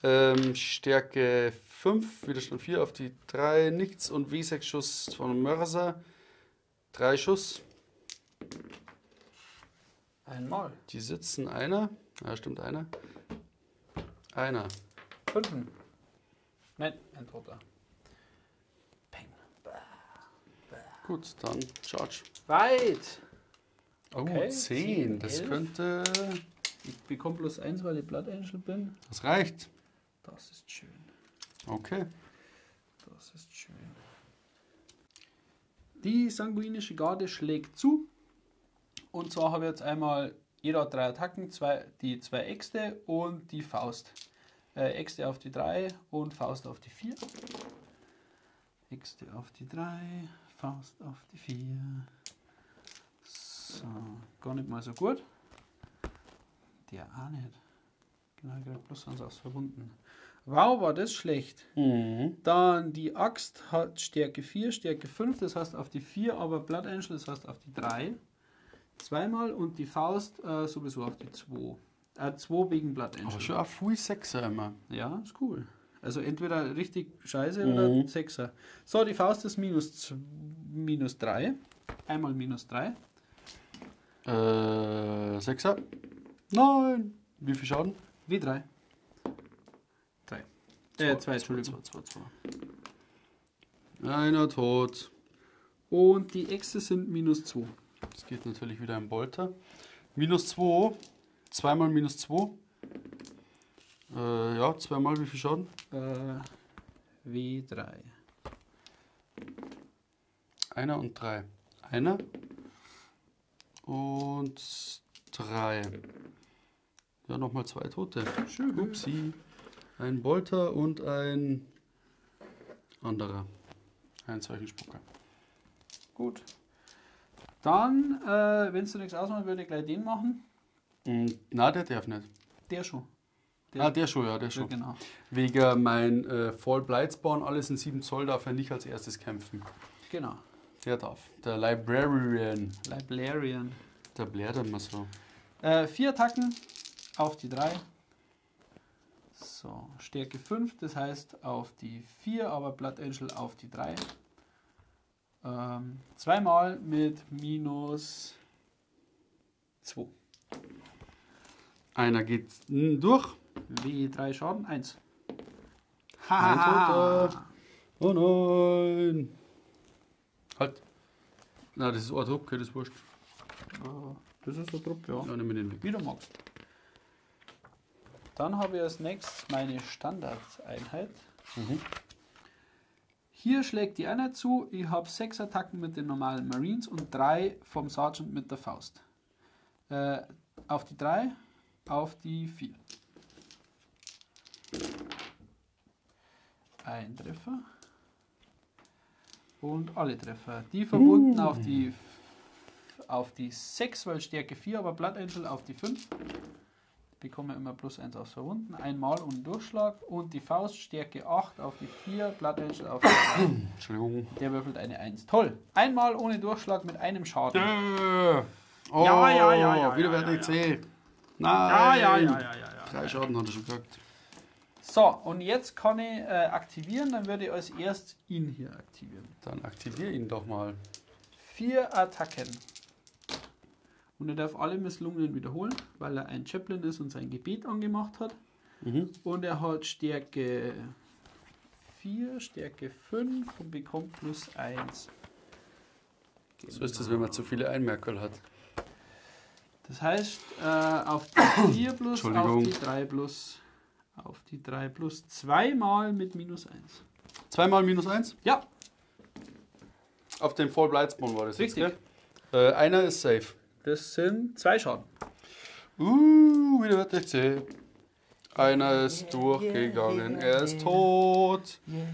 Ähm, Stärke fünf, Widerstand vier auf die drei, nichts. Und W sechs Schuss von Mörser. Drei Schuss. Einmal. Die sitzen einer. Ja, stimmt, einer. Einer. Fünfen. Nein, ein Toter. Peng. Bah. Bah. Gut, dann Charge. Weit. Okay. Oh, zehn. Das elf. Könnte... Ich bekomme plus eins, weil ich Blood Angel bin. Das reicht. Das ist schön. Okay. Das ist schön. Die sanguinische Garde schlägt zu. Und zwar habe ich jetzt einmal jeder drei Attacken, zwei, die zwei Äxte und die Faust. Äh, Äxte auf die drei und Faust auf die vier. Äxte auf die drei, Faust auf die vier. So, gar nicht mal so gut. Der auch nicht. Genau, ich glaube, bloß haben sie aufs Verbunden. Wow, war das schlecht. Mhm. Dann die Axt hat Stärke vier, Stärke fünf, das heißt auf die vier, aber Blood Angel, das heißt auf die drei. Zweimal und die Faust äh, sowieso auf die zwei. Äh, zwei wegen Blood Angel. Aber schon auf viel Sechser immer. Ja, ist cool. Also entweder richtig scheiße mhm. oder Sechser. So, die Faust ist minus, minus drei. Einmal minus drei. Äh, Sechser. Nein. Wie viel Schaden? Wie drei. Drei. Äh, zwei, Entschuldigung. Zwei, zwei, zwei. Einer tot. Und die Äxte sind minus zwei. Das geht natürlich wieder im Bolter. Minus zwei. Zweimal minus zwei. Äh, ja, zweimal wie viel Schaden? Äh, wie drei. Einer und drei. Einer. Und drei. Ja, nochmal zwei Tote. Schön. Upsi. Ein Bolter und ein anderer. Ein Zeichenspucker. Gut. Dann, äh, wenn es nichts ausmacht, würde ich gleich den machen. Na, der darf nicht. Der schon. Der ah, der schon, ja, der schon. Ja, genau. Wegen mein äh, Fall Blight Spawn, alles in sieben Zoll, darf er nicht als erstes kämpfen. Genau. Der darf. Der Librarian. Librarian. Der blärt immer so. Äh, vier Attacken auf die drei. So, Stärke fünf, das heißt auf die vier, aber Blood Angel auf die drei. Ähm, zweimal mit minus zwei. Einer geht durch. Wie drei Schaden? eins. Haha! Oh nein! Halt! Na, das ist ein Druck, das ist wurscht. Das ist ein Druck, ja. Dann nehmen wir den weg. Wie du magst. Dann habe ich als nächstes meine Standardeinheit. Mhm. Hier schlägt die Einheit zu. Ich habe sechs Attacken mit den normalen Marines und drei vom Sergeant mit der Faust. Äh, auf die drei, auf die vier. Ein Treffer. Und alle Treffer. Die verbunden uh. auf die auf die sechs, weil Stärke vier, aber Blood Angel auf die fünf. Ich bekomme immer plus eins aufs Verwunden. Einmal und Durchschlag. Und die Faust, Stärke acht auf die vier, Blood Angel auf die drei. Entschuldigung. Der würfelt eine eins. Toll. Einmal ohne Durchschlag mit einem Schaden. Ja, oh, ja, ja, ja, ja. Wieder ja, wird ja, ja. E C. Nein. Ja, ja, ja, ja, ja, ja. Drei Schaden hat er schon gekriegt. So, und jetzt kann ich äh, aktivieren, dann würde ich als erst ihn hier aktivieren. Dann aktiviere ihn doch mal. Vier Attacken. Und er darf alle Misslungenen wiederholen, weil er ein Chaplain ist und sein Gebet angemacht hat. Mhm. Und er hat Stärke vier, Stärke fünf und bekommt plus eins. Genau. So ist es, wenn man zu viele Einmerkerl hat. Das heißt, äh, auf die vier plus, auf die drei plus... Auf die drei plus zweimal mit minus eins. Zweimal minus eins? Ja. Auf dem Fall Blight Spawn war das. Richtig. Jetzt, äh, einer ist safe. Das sind zwei Schaden. Uh, wieder wird sechzehn. Einer ist yeah, durchgegangen. Yeah, yeah, er ist tot. Yeah, yeah,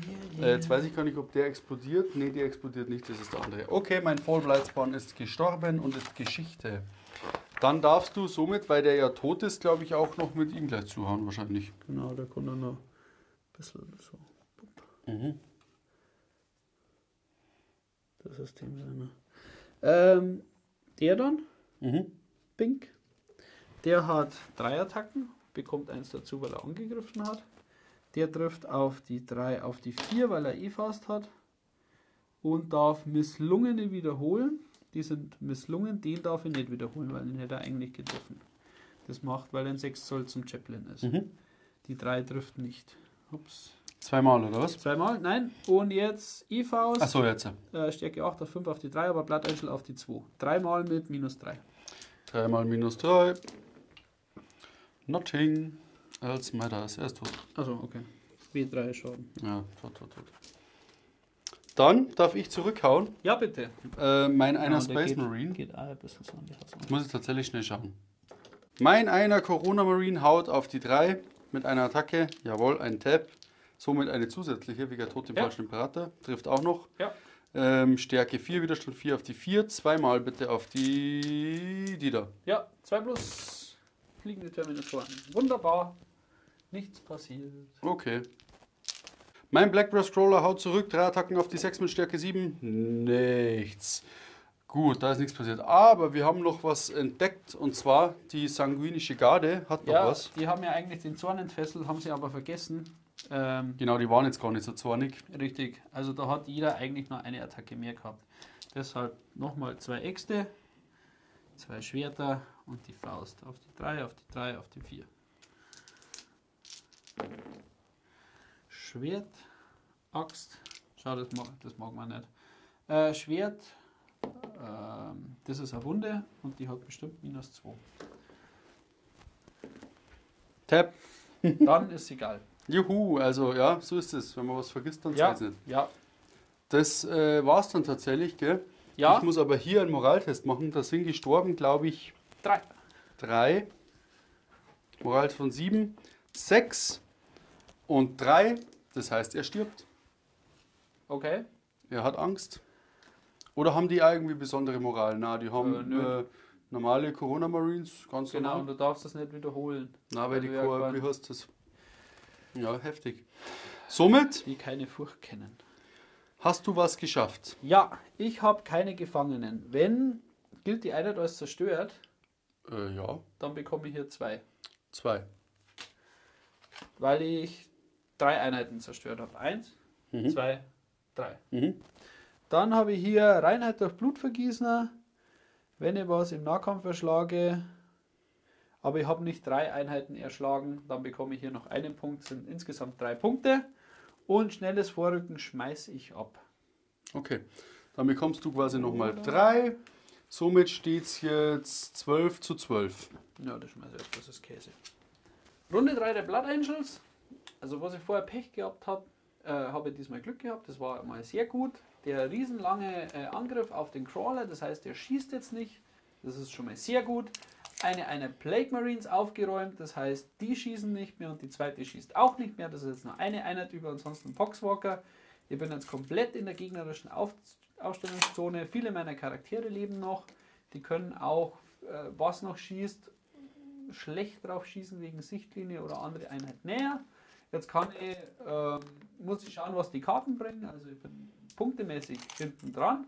yeah. Jetzt weiß ich gar nicht, ob der explodiert. Ne, der explodiert nicht. Das ist der andere. Okay, mein Fall Blight Spawn ist gestorben und ist Geschichte. Dann darfst du somit, weil der ja tot ist, glaube ich, auch noch mit ihm gleich zuhauen wahrscheinlich. Genau, da kann er noch ein bisschen so. Mhm. Das ist dem seiner. Ähm, der dann, mhm. Pink, der hat drei Attacken, bekommt eins dazu, weil er angegriffen hat. Der trifft auf die drei, auf die vier, weil er eh Faust hat. Und darf Misslungene wiederholen. Die sind misslungen, den darf ich nicht wiederholen, weil den hätte er eigentlich getroffen. Das macht, weil er ein sechs Zoll zum Chaplain ist. Mhm. Die drei trifft nicht. Ups. Zweimal, oder was? Zweimal, nein. Und jetzt E Vs. Achso, jetzt. Äh, Stärke acht auf fünf auf die drei, aber Blood Angel auf die zwei. Dreimal mit minus drei. Dreimal minus drei. Nothing else matters. Er ist tot. Achso, okay. W drei Schaden. Ja, tot, tot, tot. Dann darf ich zurückhauen. Ja, bitte. Äh, mein einer ja, Space geht, Marine. Geht ein bisschen so an die Haus. Muss ich tatsächlich schnell schauen. Mein einer Corona Marine haut auf die drei mit einer Attacke. Jawohl, ein Tab. Somit eine zusätzliche, wegen Tod im ja. falschen Imperator. Trifft auch noch. Ja. Ähm, Stärke vier, Widerstand vier auf die vier. Zweimal bitte auf die, die da. Ja, zwei plus. Fliegende Terminatoren. Wunderbar. Nichts passiert. Okay. Mein Blackburst Crawler haut zurück, drei Attacken auf die sechs mit Stärke sieben, nichts. Gut, da ist nichts passiert. Aber wir haben noch was entdeckt und zwar die Sanguinische Garde hat noch ja, was. Die haben ja eigentlich den Zorn entfesselt, haben sie aber vergessen. Ähm, genau, die waren jetzt gar nicht so zornig. Richtig, also da hat jeder eigentlich noch eine Attacke mehr gehabt. Deshalb nochmal zwei Äxte, zwei Schwerter und die Faust. Auf die drei, auf die drei, auf die vier. Schwert, Axt, schau, das mag, das mag man nicht. Äh, Schwert, äh, das ist eine Wunde und die hat bestimmt minus zwei. Tab, dann ist egal. Juhu, also ja, so ist es. Wenn man was vergisst, dann ja, zeigt es nicht. Ja. Das äh, war es dann tatsächlich, gell? Ja. Ich muss aber hier einen Moraltest machen. Da sind gestorben, glaube ich, drei. Drei. Moral von sieben. Sechs und drei. Das heißt, er stirbt. Okay. Er hat Angst. Oder haben die irgendwie besondere Moral? Na, die haben äh, äh, normale Corona-Marines, ganz genau, normal. Genau, und du darfst das nicht wiederholen. Na, weil die K O R B hast das. Ja, heftig. Somit. Die keine Furcht kennen. Hast du was geschafft? Ja, ich habe keine Gefangenen. Wenn gilt die Einheit als zerstört, äh, ja, dann bekomme ich hier zwei. Zwei. Weil ich drei Einheiten zerstört habe. Eins, mhm. zwei, drei. Mhm. Dann habe ich hier Reinheit durch Blutvergießener. Wenn ich was im Nahkampf erschlage, aber ich habe nicht drei Einheiten erschlagen, dann bekomme ich hier noch einen Punkt, sind insgesamt drei Punkte. Und schnelles Vorrücken schmeiße ich ab. Okay, dann bekommst du quasi nochmal drei. Somit steht es jetzt zwölf zu zwölf. Ja, das schmeiße ich ab, das ist Käse. Runde drei der Blood Angels. Also was ich vorher Pech gehabt habe, äh, habe ich diesmal Glück gehabt. Das war mal sehr gut. Der riesenlange äh, Angriff auf den Crawler, das heißt, der schießt jetzt nicht. Das ist schon mal sehr gut. Eine, eine Plague Marines aufgeräumt, das heißt, die schießen nicht mehr und die zweite schießt auch nicht mehr. Das ist jetzt nur eine Einheit über, ansonsten Poxwalker. Ich bin jetzt komplett in der gegnerischen Auf Aufstellungszone. Viele meiner Charaktere leben noch. Die können auch, äh, was noch schießt, schlecht drauf schießen wegen Sichtlinie oder andere Einheit näher. Jetzt kann ich, äh, muss ich schauen, was die Karten bringen. Also ich bin punktemäßig hinten dran.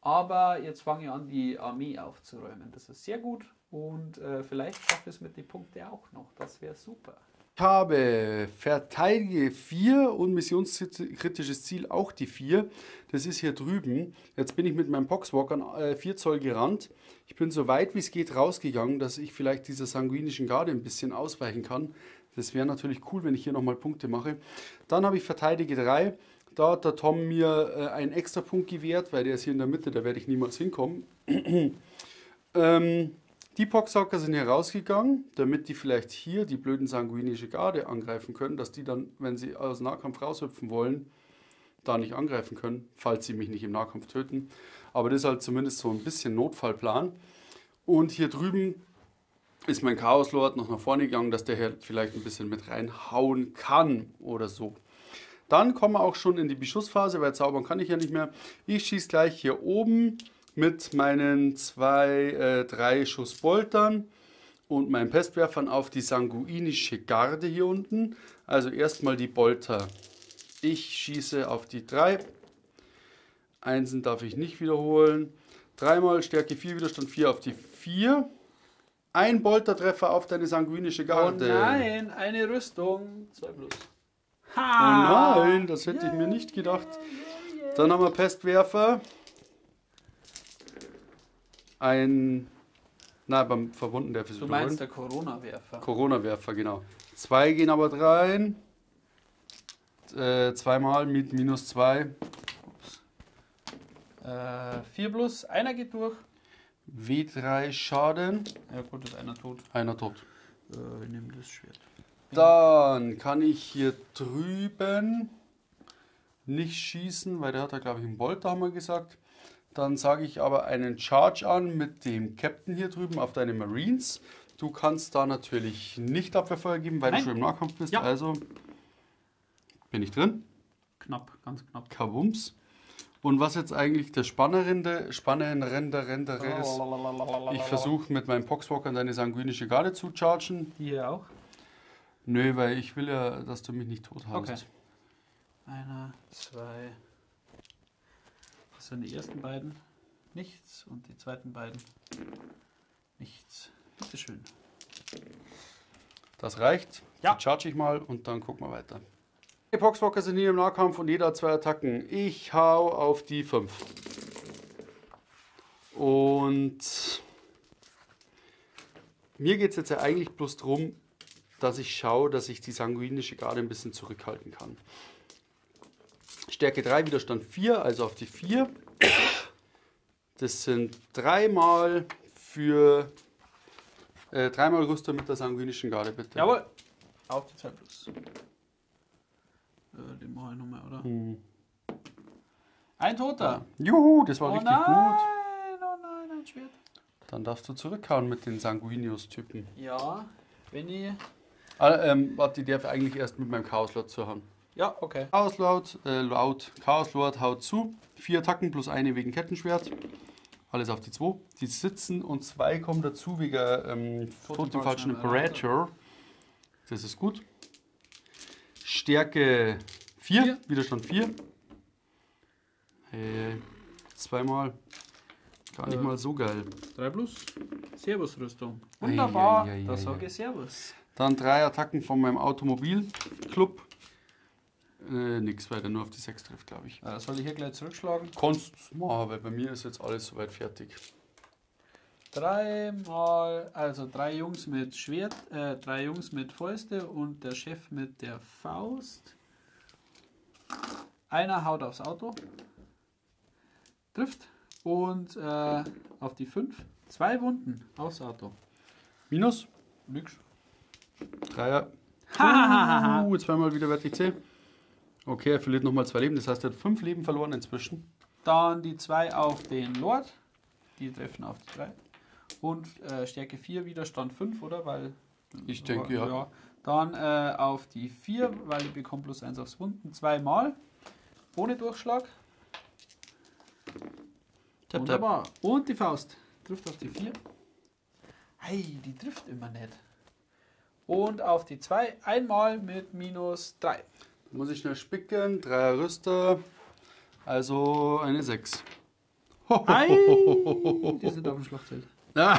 Aber jetzt fange ich an, die Armee aufzuräumen. Das ist sehr gut. Und äh, vielleicht schaffe ich es mit den Punkten auch noch. Das wäre super. Ich habe Verteidige vier und missionskritisches Ziel auch die vier. Das ist hier drüben. Jetzt bin ich mit meinem Poxwalker äh, vier Zoll gerannt. Ich bin so weit wie es geht rausgegangen, dass ich vielleicht dieser sanguinischen Garde ein bisschen ausweichen kann. Das wäre natürlich cool, wenn ich hier nochmal Punkte mache. Dann habe ich Verteidige drei. Da hat der Tom mir äh, einen extra Punkt gewährt, weil der ist hier in der Mitte, da werde ich niemals hinkommen. ähm... Die Poxwalker sind hier rausgegangen, damit die vielleicht hier die blöden sanguinische Garde angreifen können, dass die dann, wenn sie aus Nahkampf raushüpfen wollen, da nicht angreifen können, falls sie mich nicht im Nahkampf töten. Aber das ist halt zumindest so ein bisschen Notfallplan. Und hier drüben ist mein Chaoslord noch nach vorne gegangen, dass der hier vielleicht ein bisschen mit reinhauen kann oder so. Dann kommen wir auch schon in die Beschussphase, weil zaubern kann ich ja nicht mehr. Ich schieße gleich hier oben mit meinen zwei, äh, drei Schussboltern und meinen Pestwerfern auf die sanguinische Garde hier unten. Also erstmal die Bolter. Ich schieße auf die drei. Einsen darf ich nicht wiederholen. Dreimal Stärke vier, Widerstand vier auf die vier. Ein Boltertreffer auf deine sanguinische Garde. Oh nein, eine Rüstung. zwei plus. Ha! Oh nein, das hätte yeah, ich mir nicht gedacht. Yeah, yeah, yeah. Dann haben wir Pestwerfer. Ein, na, beim Verwunden der Physik. Du meinst der Corona-Werfer. Corona-Werfer, genau. Zwei gehen aber rein. Äh, zweimal mit minus zwei. Äh, vier plus, einer geht durch. W drei Schaden. Ja gut, ist einer tot. Einer tot. Äh, wir nehmen das Schwert. Dann kann ich hier drüben nicht schießen, weil der hat ja, glaube ich, einen Bolter, haben wir gesagt. Dann sage ich aber einen Charge an mit dem Captain hier drüben auf deine Marines. Du kannst da natürlich nicht Abwehrfeuer geben, weil Nein. du schon im Nahkampf bist. Ja. Also bin ich drin. Knapp, ganz knapp. Kabums. Und was jetzt eigentlich der Spannerende, Spannerende, Rendere ist, ich versuche mit meinem Poxwalker deine sanguinische Garde zu chargen. Die hier auch? Nö, weil ich will ja, dass du mich nicht tot haust. Okay. Einer, zwei... Das sind die ersten beiden nichts und die zweiten beiden nichts. Bitte schön. Das reicht. Ja. Die charge ich mal und dann gucken wir weiter. Die Poxwalker sind hier im Nahkampf und jeder hat zwei Attacken. Ich hau auf die fünf. Und mir geht es jetzt ja eigentlich bloß darum, dass ich schaue, dass ich die sanguinische Garde ein bisschen zurückhalten kann. Stärke drei, Widerstand vier, also auf die vier. Das sind dreimal für äh, dreimal Rüster mit der sanguinischen Garde, bitte. Jawohl! Auf die zwei plus. Äh, den mache ich nochmal, oder? Hm. Ein Toter! Ja. Juhu, das war oh richtig nein, gut. Oh nein, ein Schwert. Dann darfst du zurückhauen mit den Sanguinius-Typen. Ja, wenn ich... Ah, ähm, warte, ich darf eigentlich erst mit meinem Chaos-Lot zu haben. Ja, okay. Chaos Lord, äh, laut Chaos Lord haut zu. Vier Attacken plus eine wegen Kettenschwert. Alles auf die zwei. Die sitzen und zwei kommen dazu wegen ähm, Tod dem falschen Imperator. Das ist gut. Stärke vier, Widerstand vier. Äh, zweimal. Gar nicht äh, mal so geil. drei plus. Servus Rüstung. Wunderbar. Ei, ei, ei, das sage ich Servus. Dann drei Attacken von meinem Automobilclub. Äh, nix, weil der nur auf die sechs trifft, glaube ich. Also soll ich hier gleich zurückschlagen? Kannst du machen, weil bei mir ist jetzt alles soweit fertig. Dreimal, also drei Jungs mit Schwert, äh, drei Jungs mit Fäuste und der Chef mit der Faust. Einer haut aufs Auto, trifft und äh, auf die fünf. Zwei Wunden aufs Auto. Minus? Nix. Dreier. uh, zweimal wieder Vertice. Okay, er verliert nochmal zwei Leben, das heißt, er hat fünf Leben verloren inzwischen. Dann die zwei auf den Lord, die treffen auf die drei. Und äh, Stärke vier, Widerstand fünf, oder? Weil, ich denke, ja. ja. Dann äh, auf die vier, weil ich bekomme plus eins aufs Wunden, zweimal, ohne Durchschlag. Tap, wunderbar. Tap. Und die Faust trifft auf die vier. Hey, die trifft immer nicht. Und auf die zwei, einmal mit minus drei. Muss ich schnell spicken, drei Rüster, also eine sechs. Ei, die sind auf dem Schlachtfeld. Ja.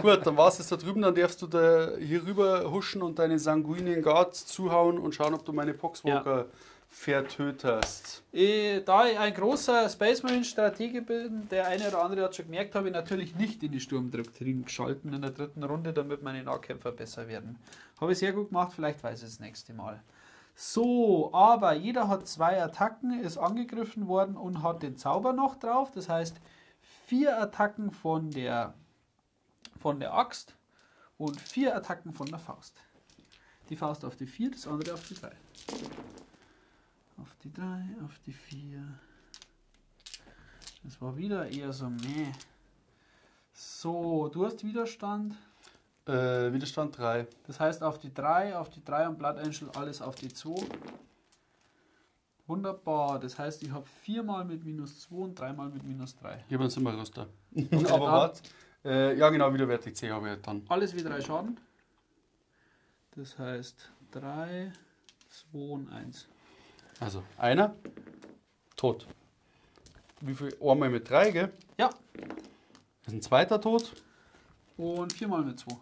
Gut, dann war es jetzt da drüben, dann darfst du da hier rüber huschen und deine Sanguinien Guards zuhauen und schauen, ob du meine Poxwalker ja. vertöterst. Ich, da ich ein großer Space Marine Stratege bin, der eine oder andere hat schon gemerkt, habe ich natürlich nicht in die Sturmdoktrin geschalten in der dritten Runde, damit meine Nahkämpfer besser werden. Habe ich sehr gut gemacht, vielleicht weiß ich es das nächste Mal. So, aber jeder hat zwei Attacken, ist angegriffen worden und hat den Zauber noch drauf. Das heißt, vier Attacken von der, von der Axt und vier Attacken von der Faust. Die Faust auf die vier, das andere auf die drei. Auf die drei, auf die vier. Das war wieder eher so meh. So, du hast Widerstand. Äh, Widerstand drei. Das heißt auf die drei, auf die drei und Blood Angel alles auf die zwei. Wunderbar, das heißt ich habe viermal mit minus zwei und dreimal mit minus drei. Hier sind wir Rüster. Aber warte. Äh, ja genau, wieder wertig C habe ich dann. Alles wie drei Schaden. Das heißt drei, zwei und eins. Also einer, tot. Wie viel? Einmal mit drei, gell? Ja. Das ist ein zweiter tot. Und viermal mit zwei.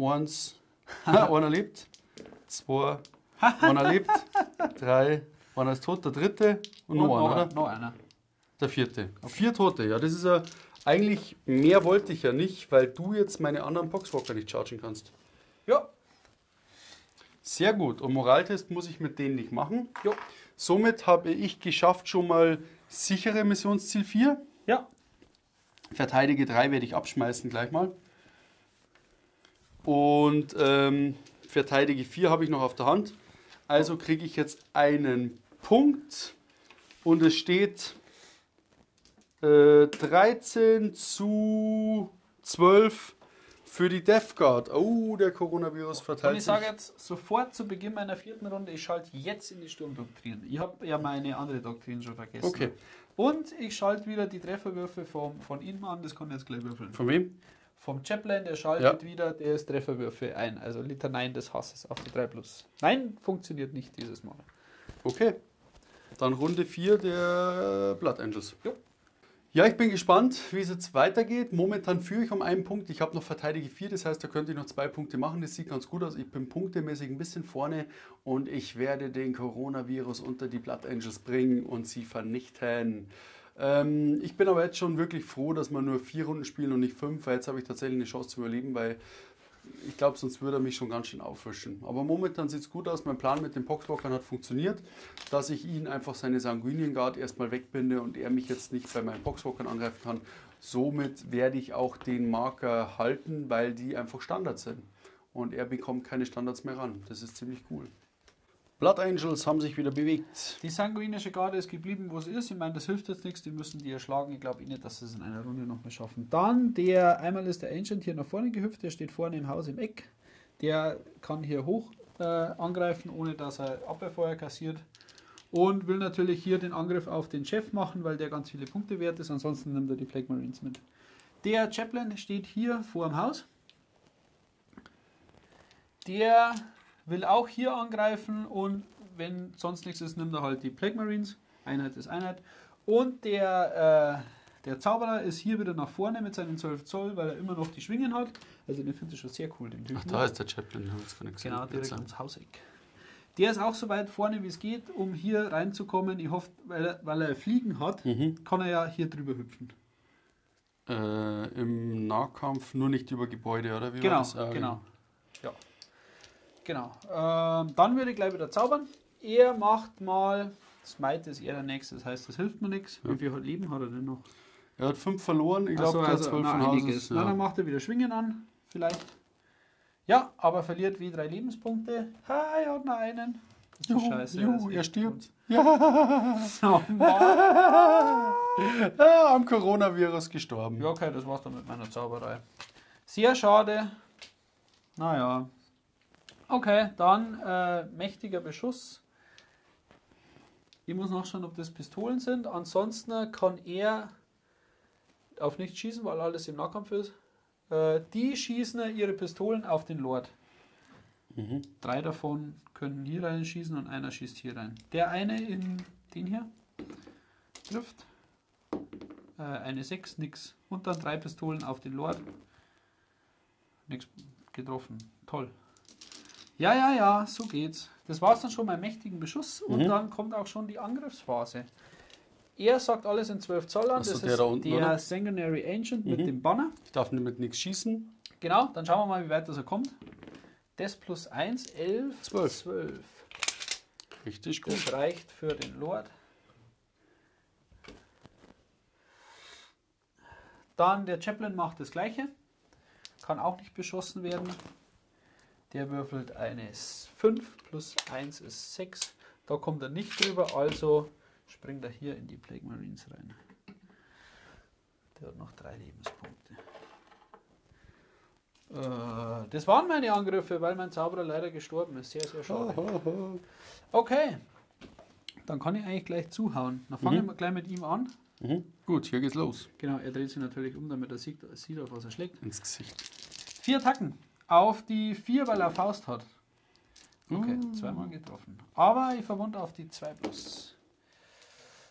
Eins, einer lebt, zwei, einer lebt, drei, einer ist tot, der dritte und, und noch, noch einer, oder? Noch einer. Der vierte. Okay. Vier Tote, ja, das ist ja eigentlich, mehr wollte ich ja nicht, weil du jetzt meine anderen Poxwalker nicht chargen kannst. Ja. Sehr gut, und Moraltest muss ich mit denen nicht machen. Jo. Somit habe ich geschafft schon mal sichere Missionsziel vier. Ja. Verteidige drei werde ich abschmeißen gleich mal. Und ähm, Verteidige vier habe ich noch auf der Hand. Also kriege ich jetzt einen Punkt. Und es steht äh, dreizehn zu zwölf für die Death Guard. Oh, der Coronavirus verteilt sich. Und ich sage jetzt sofort zu Beginn meiner vierten Runde, ich schalte jetzt in die Sturmdoktrin. Ich habe ja meine andere Doktrin schon vergessen. Okay. Und ich schalte wieder die Trefferwürfe vom, von ihm an, das kann ich jetzt gleich würfeln. Von wem? Vom Chaplain, der schaltet ja. wieder des Trefferwürfe ein. Also Litaneien des Hasses auf die drei plus. Nein, funktioniert nicht dieses Mal. Okay, dann Runde vier der Blood Angels. Jo. Ja, ich bin gespannt, wie es jetzt weitergeht. Momentan führe ich um einen Punkt. Ich habe noch Verteidige vier, das heißt, da könnte ich noch zwei Punkte machen. Das sieht ganz gut aus. Ich bin punktemäßig ein bisschen vorne und ich werde den Coronavirus unter die Blood Angels bringen und sie vernichten. Ähm, ich bin aber jetzt schon wirklich froh, dass man nur vier Runden spielt und nicht fünf, weil jetzt habe ich tatsächlich eine Chance zu überleben, weil ich glaube, sonst würde er mich schon ganz schön auffrischen. Aber momentan sieht es gut aus. Mein Plan mit den Poxwalkern hat funktioniert, dass ich ihn einfach seine Sanguinary Guard erstmal wegbinde und er mich jetzt nicht bei meinen Poxwalkern angreifen kann. Somit werde ich auch den Marker halten, weil die einfach Standards sind. Und er bekommt keine Standards mehr ran. Das ist ziemlich cool. Blood Angels haben sich wieder bewegt. Die sanguinische Garde ist geblieben, wo sie ist. Ich meine, das hilft jetzt nichts. Die müssen die erschlagen. Ich glaube nicht, dass sie es in einer Runde noch mehr schaffen. Dann, der einmal ist der Ancient hier nach vorne gehüpft. Der steht vorne im Haus im Eck. Der kann hier hoch äh, angreifen, ohne dass er Abwehrfeuer kassiert. Und will natürlich hier den Angriff auf den Chef machen, weil der ganz viele Punkte wert ist. Ansonsten nimmt er die Plague Marines mit. Der Chaplain steht hier vor dem Haus. Der will auch hier angreifen und wenn sonst nichts ist, nimmt er halt die Plague Marines. Einheit ist Einheit. Und der, äh, der Zauberer ist hier wieder nach vorne mit seinen zwölf Zoll, weil er immer noch die Schwingen hat. Also den finde ich schon sehr cool, den Typen. Ach, da ist der Chaplain. Genau, direkt ins Hauseck. Der ist auch so weit vorne, wie es geht, um hier reinzukommen. Ich hoffe, weil er, weil er Fliegen hat, mhm. kann er ja hier drüber hüpfen. Äh, im Nahkampf nur nicht über Gebäude, oder? Wie genau, das genau. Ja. Genau, ähm, dann würde ich gleich wieder zaubern. Er macht mal, Smite ist er der Nächste, das heißt, das hilft mir nichts. Ja. Wie viel Leben hat er denn noch? Er hat fünf verloren, ich glaube, so, er hat zwölf von Hauses. Ja. Dann macht er wieder Schwingen an, vielleicht. Ja, aber verliert wie drei Lebenspunkte. Ha, er hat noch einen. Das ist scheiße. Juhu, er stirbt. Ja. So, ah, am Coronavirus gestorben. Ja, okay, das war's dann mit meiner Zauberei. Sehr schade. Naja. Okay, dann äh, mächtiger Beschuss. Ich muss nachschauen, ob das Pistolen sind. Ansonsten kann er auf nichts schießen, weil alles im Nahkampf ist. Äh, die schießen ihre Pistolen auf den Lord. Mhm. Drei davon können hier rein schießen und einer schießt hier rein. Der eine in den hier trifft. Äh, eine sechs, nix. Und dann drei Pistolen auf den Lord. Nix getroffen. Toll. Ja, ja, ja, so geht's. Das war's dann schon beim mächtigen Beschuss und mhm. dann kommt auch schon die Angriffsphase. Er sagt alles in zwölf Zoll an, das ist der, da unten, der Sanguinary Ancient mhm. mit dem Banner. Ich darf mit nichts schießen. Genau, dann schauen wir mal, wie weit das er kommt. Das plus eins, elf, zwölf. Richtig gut. Das reicht für den Lord. Dann der Chaplain macht das Gleiche. Kann auch nicht beschossen werden. Der würfelt eine fünf, plus eins ist sechs. Da kommt er nicht drüber, also springt er hier in die Plague Marines rein. Der hat noch drei Lebenspunkte. Äh, das waren meine Angriffe, weil mein Zauberer leider gestorben ist. Sehr, sehr schade. Okay, dann kann ich eigentlich gleich zuhauen. Dann fangen mhm. wir gleich mit ihm an. Mhm. Gut, hier geht's los. Genau, er dreht sich natürlich um, damit er sieht, sieht auf was er schlägt. Ins Gesicht. Vier Attacken. Auf die vier, weil er Faust hat. Okay, zweimal getroffen. Aber ich verwunde auf die zwei plus.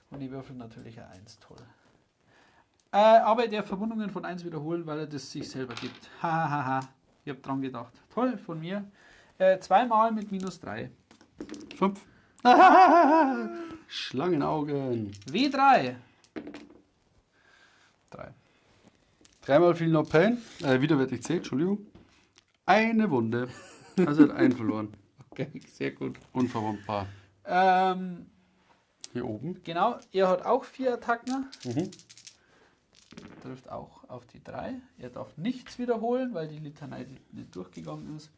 Und ich würfel natürlich eine eins, toll. Äh, aber ich darf Verwundungen von eins wiederholen, weil er das sich selber gibt. Hahaha, ha, ha. Ich habe dran gedacht. Toll von mir. Äh, zweimal mit minus drei. fünf. Schlangenaugen. W drei. drei. Dreimal viel No Pain. Äh, widerwärtig zählt, Entschuldigung. Eine Wunde. Also hat einen verloren. Okay, sehr gut. Unverwundbar. Ähm, Hier oben. Genau, er hat auch vier Attacken. Mhm. Trifft auch auf die drei. Er darf nichts wiederholen, weil die Litanei nicht durchgegangen ist.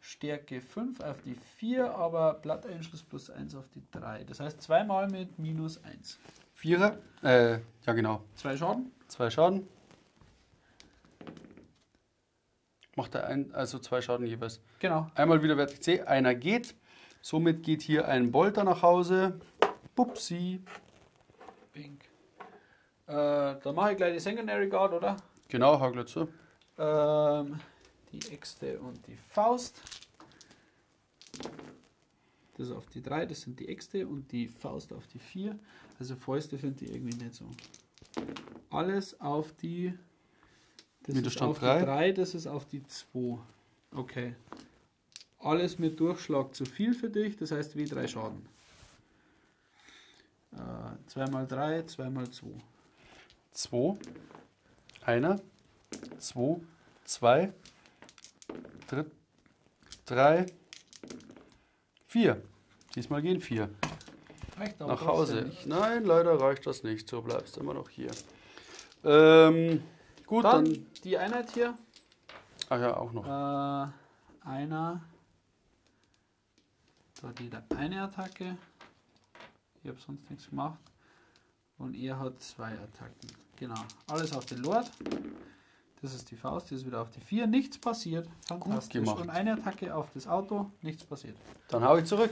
Stärke fünf auf die vier, aber Blood Angels plus eins auf die drei. Das heißt zweimal mit minus eins. Vierer? Äh, ja genau. Zwei Schaden. Zwei Schaden. Macht er ein, also zwei Schaden jeweils. Genau. Einmal wieder Wert C, einer geht. Somit geht hier ein Bolter nach Hause. Pupsi. Pink. Äh, dann mache ich gleich die Sanguinary Guard, oder? Genau, hau gleich zu. Ähm, die Äxte und die Faust. Das auf die drei, das sind die Äxte und die Faust auf die vier. Also Fäuste finde ich irgendwie nicht so. Alles auf die... Das ist auf die drei, das ist auf die zwei. Okay. Alles mit Durchschlag zu viel für dich, das heißt W drei Schaden. Äh, zwei mal drei, zwei mal zwei. zwei, eins, zwei, zwei, drei, vier. Diesmal gehen vier. Reicht aber nach Hause. Nicht. Nein, leider reicht das nicht. So bleibst immer noch hier. Ähm, gut, dann, dann die Einheit hier. Ach ja, auch noch. Äh, einer. Da hat jeder eine Attacke. Ich habe sonst nichts gemacht. Und er hat zwei Attacken. Genau. Alles auf den Lord. Das ist die Faust, die ist wieder auf die vier. Nichts passiert. Fantastisch. Gut gemacht. Und eine Attacke auf das Auto. Nichts passiert. Dann hau ich zurück.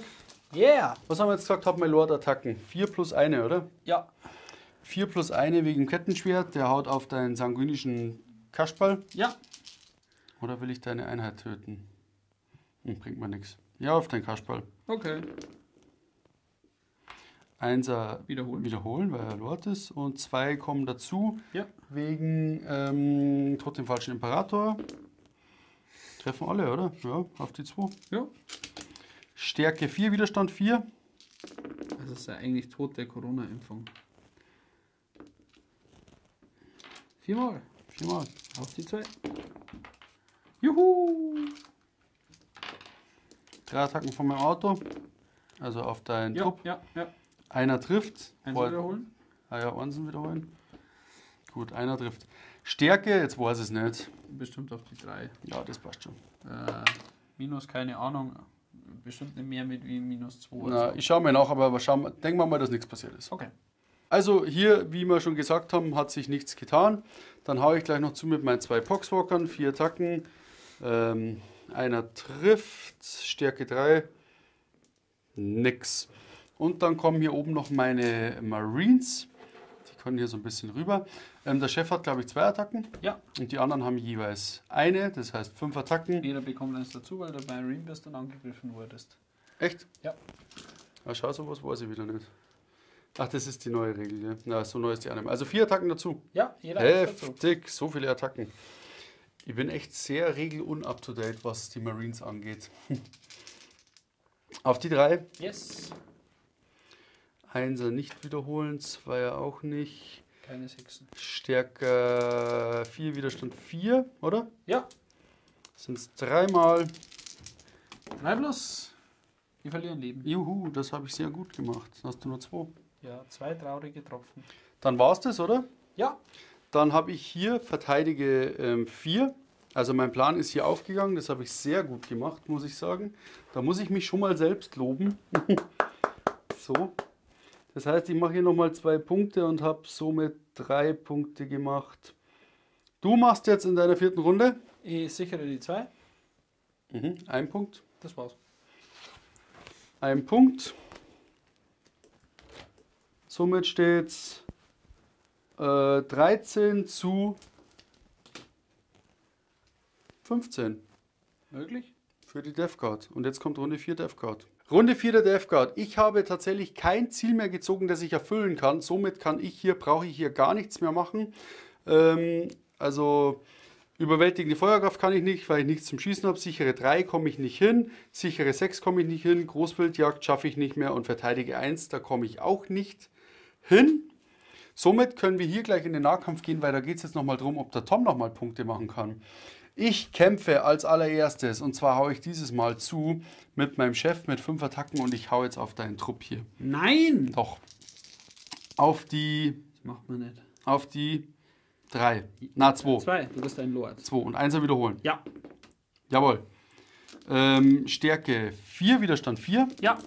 Yeah! Was haben wir jetzt gesagt? Hab mein Lord Attacken. vier plus eins, oder? Ja. vier plus eins wegen Kettenschwert. Der haut auf deinen sanguinischen Kaschball. Ja. Oder will ich deine Einheit töten? Hm, bringt mir nichts. Ja, auf deinen Kaschball. Okay. Einser wiederholen. wiederholen, weil er Lord ist. Und zwei kommen dazu, ja, wegen ähm, Tod dem falschen Imperator. Treffen alle, oder? Ja, auf die zwei. Ja. Stärke vier, Widerstand vier. Das ist ja eigentlich Tod der Corona-Impfung. Viermal. Viermal. Auf die zwei. Juhu! Drei Attacken von meinem Auto. Also auf deinen ja, Trupp. Ja, ja. Einer trifft. Einsen wiederholen. Ah ja, Einsen wiederholen. Gut, einer trifft. Stärke, jetzt weiß ich es nicht. Bestimmt auf die drei. Ja, das passt schon. Äh, minus, keine Ahnung. Bestimmt nicht mehr mit wie minus zwei. Na, so. Ich schaue mir nach, aber schauen, denken wir mal, dass nichts passiert ist. Okay. Also hier, wie wir schon gesagt haben, hat sich nichts getan. Dann haue ich gleich noch zu mit meinen zwei Poxwalkern. Vier Attacken. Ähm, einer trifft. Stärke drei. Nix. Und dann kommen hier oben noch meine Marines. Die können hier so ein bisschen rüber. Ähm, der Chef hat, glaube ich, zwei Attacken. Ja. Und die anderen haben jeweils eine. Das heißt fünf Attacken. Jeder bekommt eins dazu, weil du bei Marine bist und angegriffen wurdest. Echt? Ja. Na, schau, sowas weiß ich wieder nicht. Ach, das ist die neue Regel. Ja. Na, so neu ist die Anime. Also vier Attacken dazu. Ja, jeder heftig, dazu. So viele Attacken. Ich bin echt sehr regelun-up-to-date, was die Marines angeht. Auf die drei. Yes. Einser nicht wiederholen, Zweier auch nicht. Keine Sechsen. Stärke vier, Widerstand vier, oder? Ja. Sind es dreimal. Drei plus. Die verlieren Leben. Juhu, das habe ich sehr gut gemacht. Hast du nur zwei? Ja, zwei traurige Tropfen. Dann war es das, oder? Ja. Dann habe ich hier verteidige ähm, vier. Also mein Plan ist hier aufgegangen. Das habe ich sehr gut gemacht, muss ich sagen. Da muss ich mich schon mal selbst loben. So. Das heißt, ich mache hier nochmal zwei Punkte und habe somit drei Punkte gemacht. Du machst jetzt in deiner vierten Runde. Ich sichere die zwei. Mhm, ein Punkt. Das war's. Ein Punkt. Somit steht es äh, dreizehn zu fünfzehn. Möglich? Für die Death Guard. Und jetzt kommt Runde vier Death Guard. Runde vier der Death Guard. Ich habe tatsächlich kein Ziel mehr gezogen, das ich erfüllen kann. Somit kann ich hier, brauche ich hier gar nichts mehr machen. Ähm, also überwältigende Feuerkraft kann ich nicht, weil ich nichts zum Schießen habe. Sichere drei komme ich nicht hin. Sichere sechs komme ich nicht hin. Großwildjagd schaffe ich nicht mehr. Und verteidige eins, da komme ich auch nicht hin. Somit können wir hier gleich in den Nahkampf gehen, weil da geht es jetzt nochmal darum, ob der Tom nochmal Punkte machen kann. Ich kämpfe als allererstes und zwar haue ich dieses Mal zu mit meinem Chef mit fünf Attacken und ich haue jetzt auf deinen Trupp hier. Nein! Doch. Auf die... Das macht man nicht. Auf die drei. Na, zwei. zwei, du bist ein Lord. zwei und eins wiederholen. Ja. Jawohl. Ähm, Stärke vier, Widerstand vier. Ja.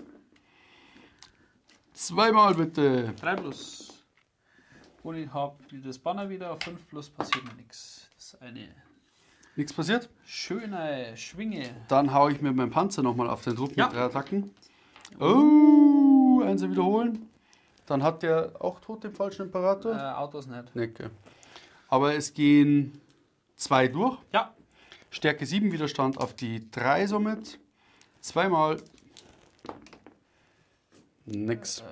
Zweimal bitte. drei plus. Und ich habe das Banner wieder auf fünf plus, passiert mir nichts. Das ist eine... Nichts passiert? Schöne Schwinge. Dann haue ich mit meinem Panzer nochmal auf den Druck, ja, mit drei Attacken. Oh, eins wiederholen. Dann hat der auch tot den falschen Imperator. Äh, Autos nicht. Nee, okay. Aber es gehen zwei durch. Ja. Stärke sieben, Widerstand auf die drei somit. Zweimal. Nix. Äh,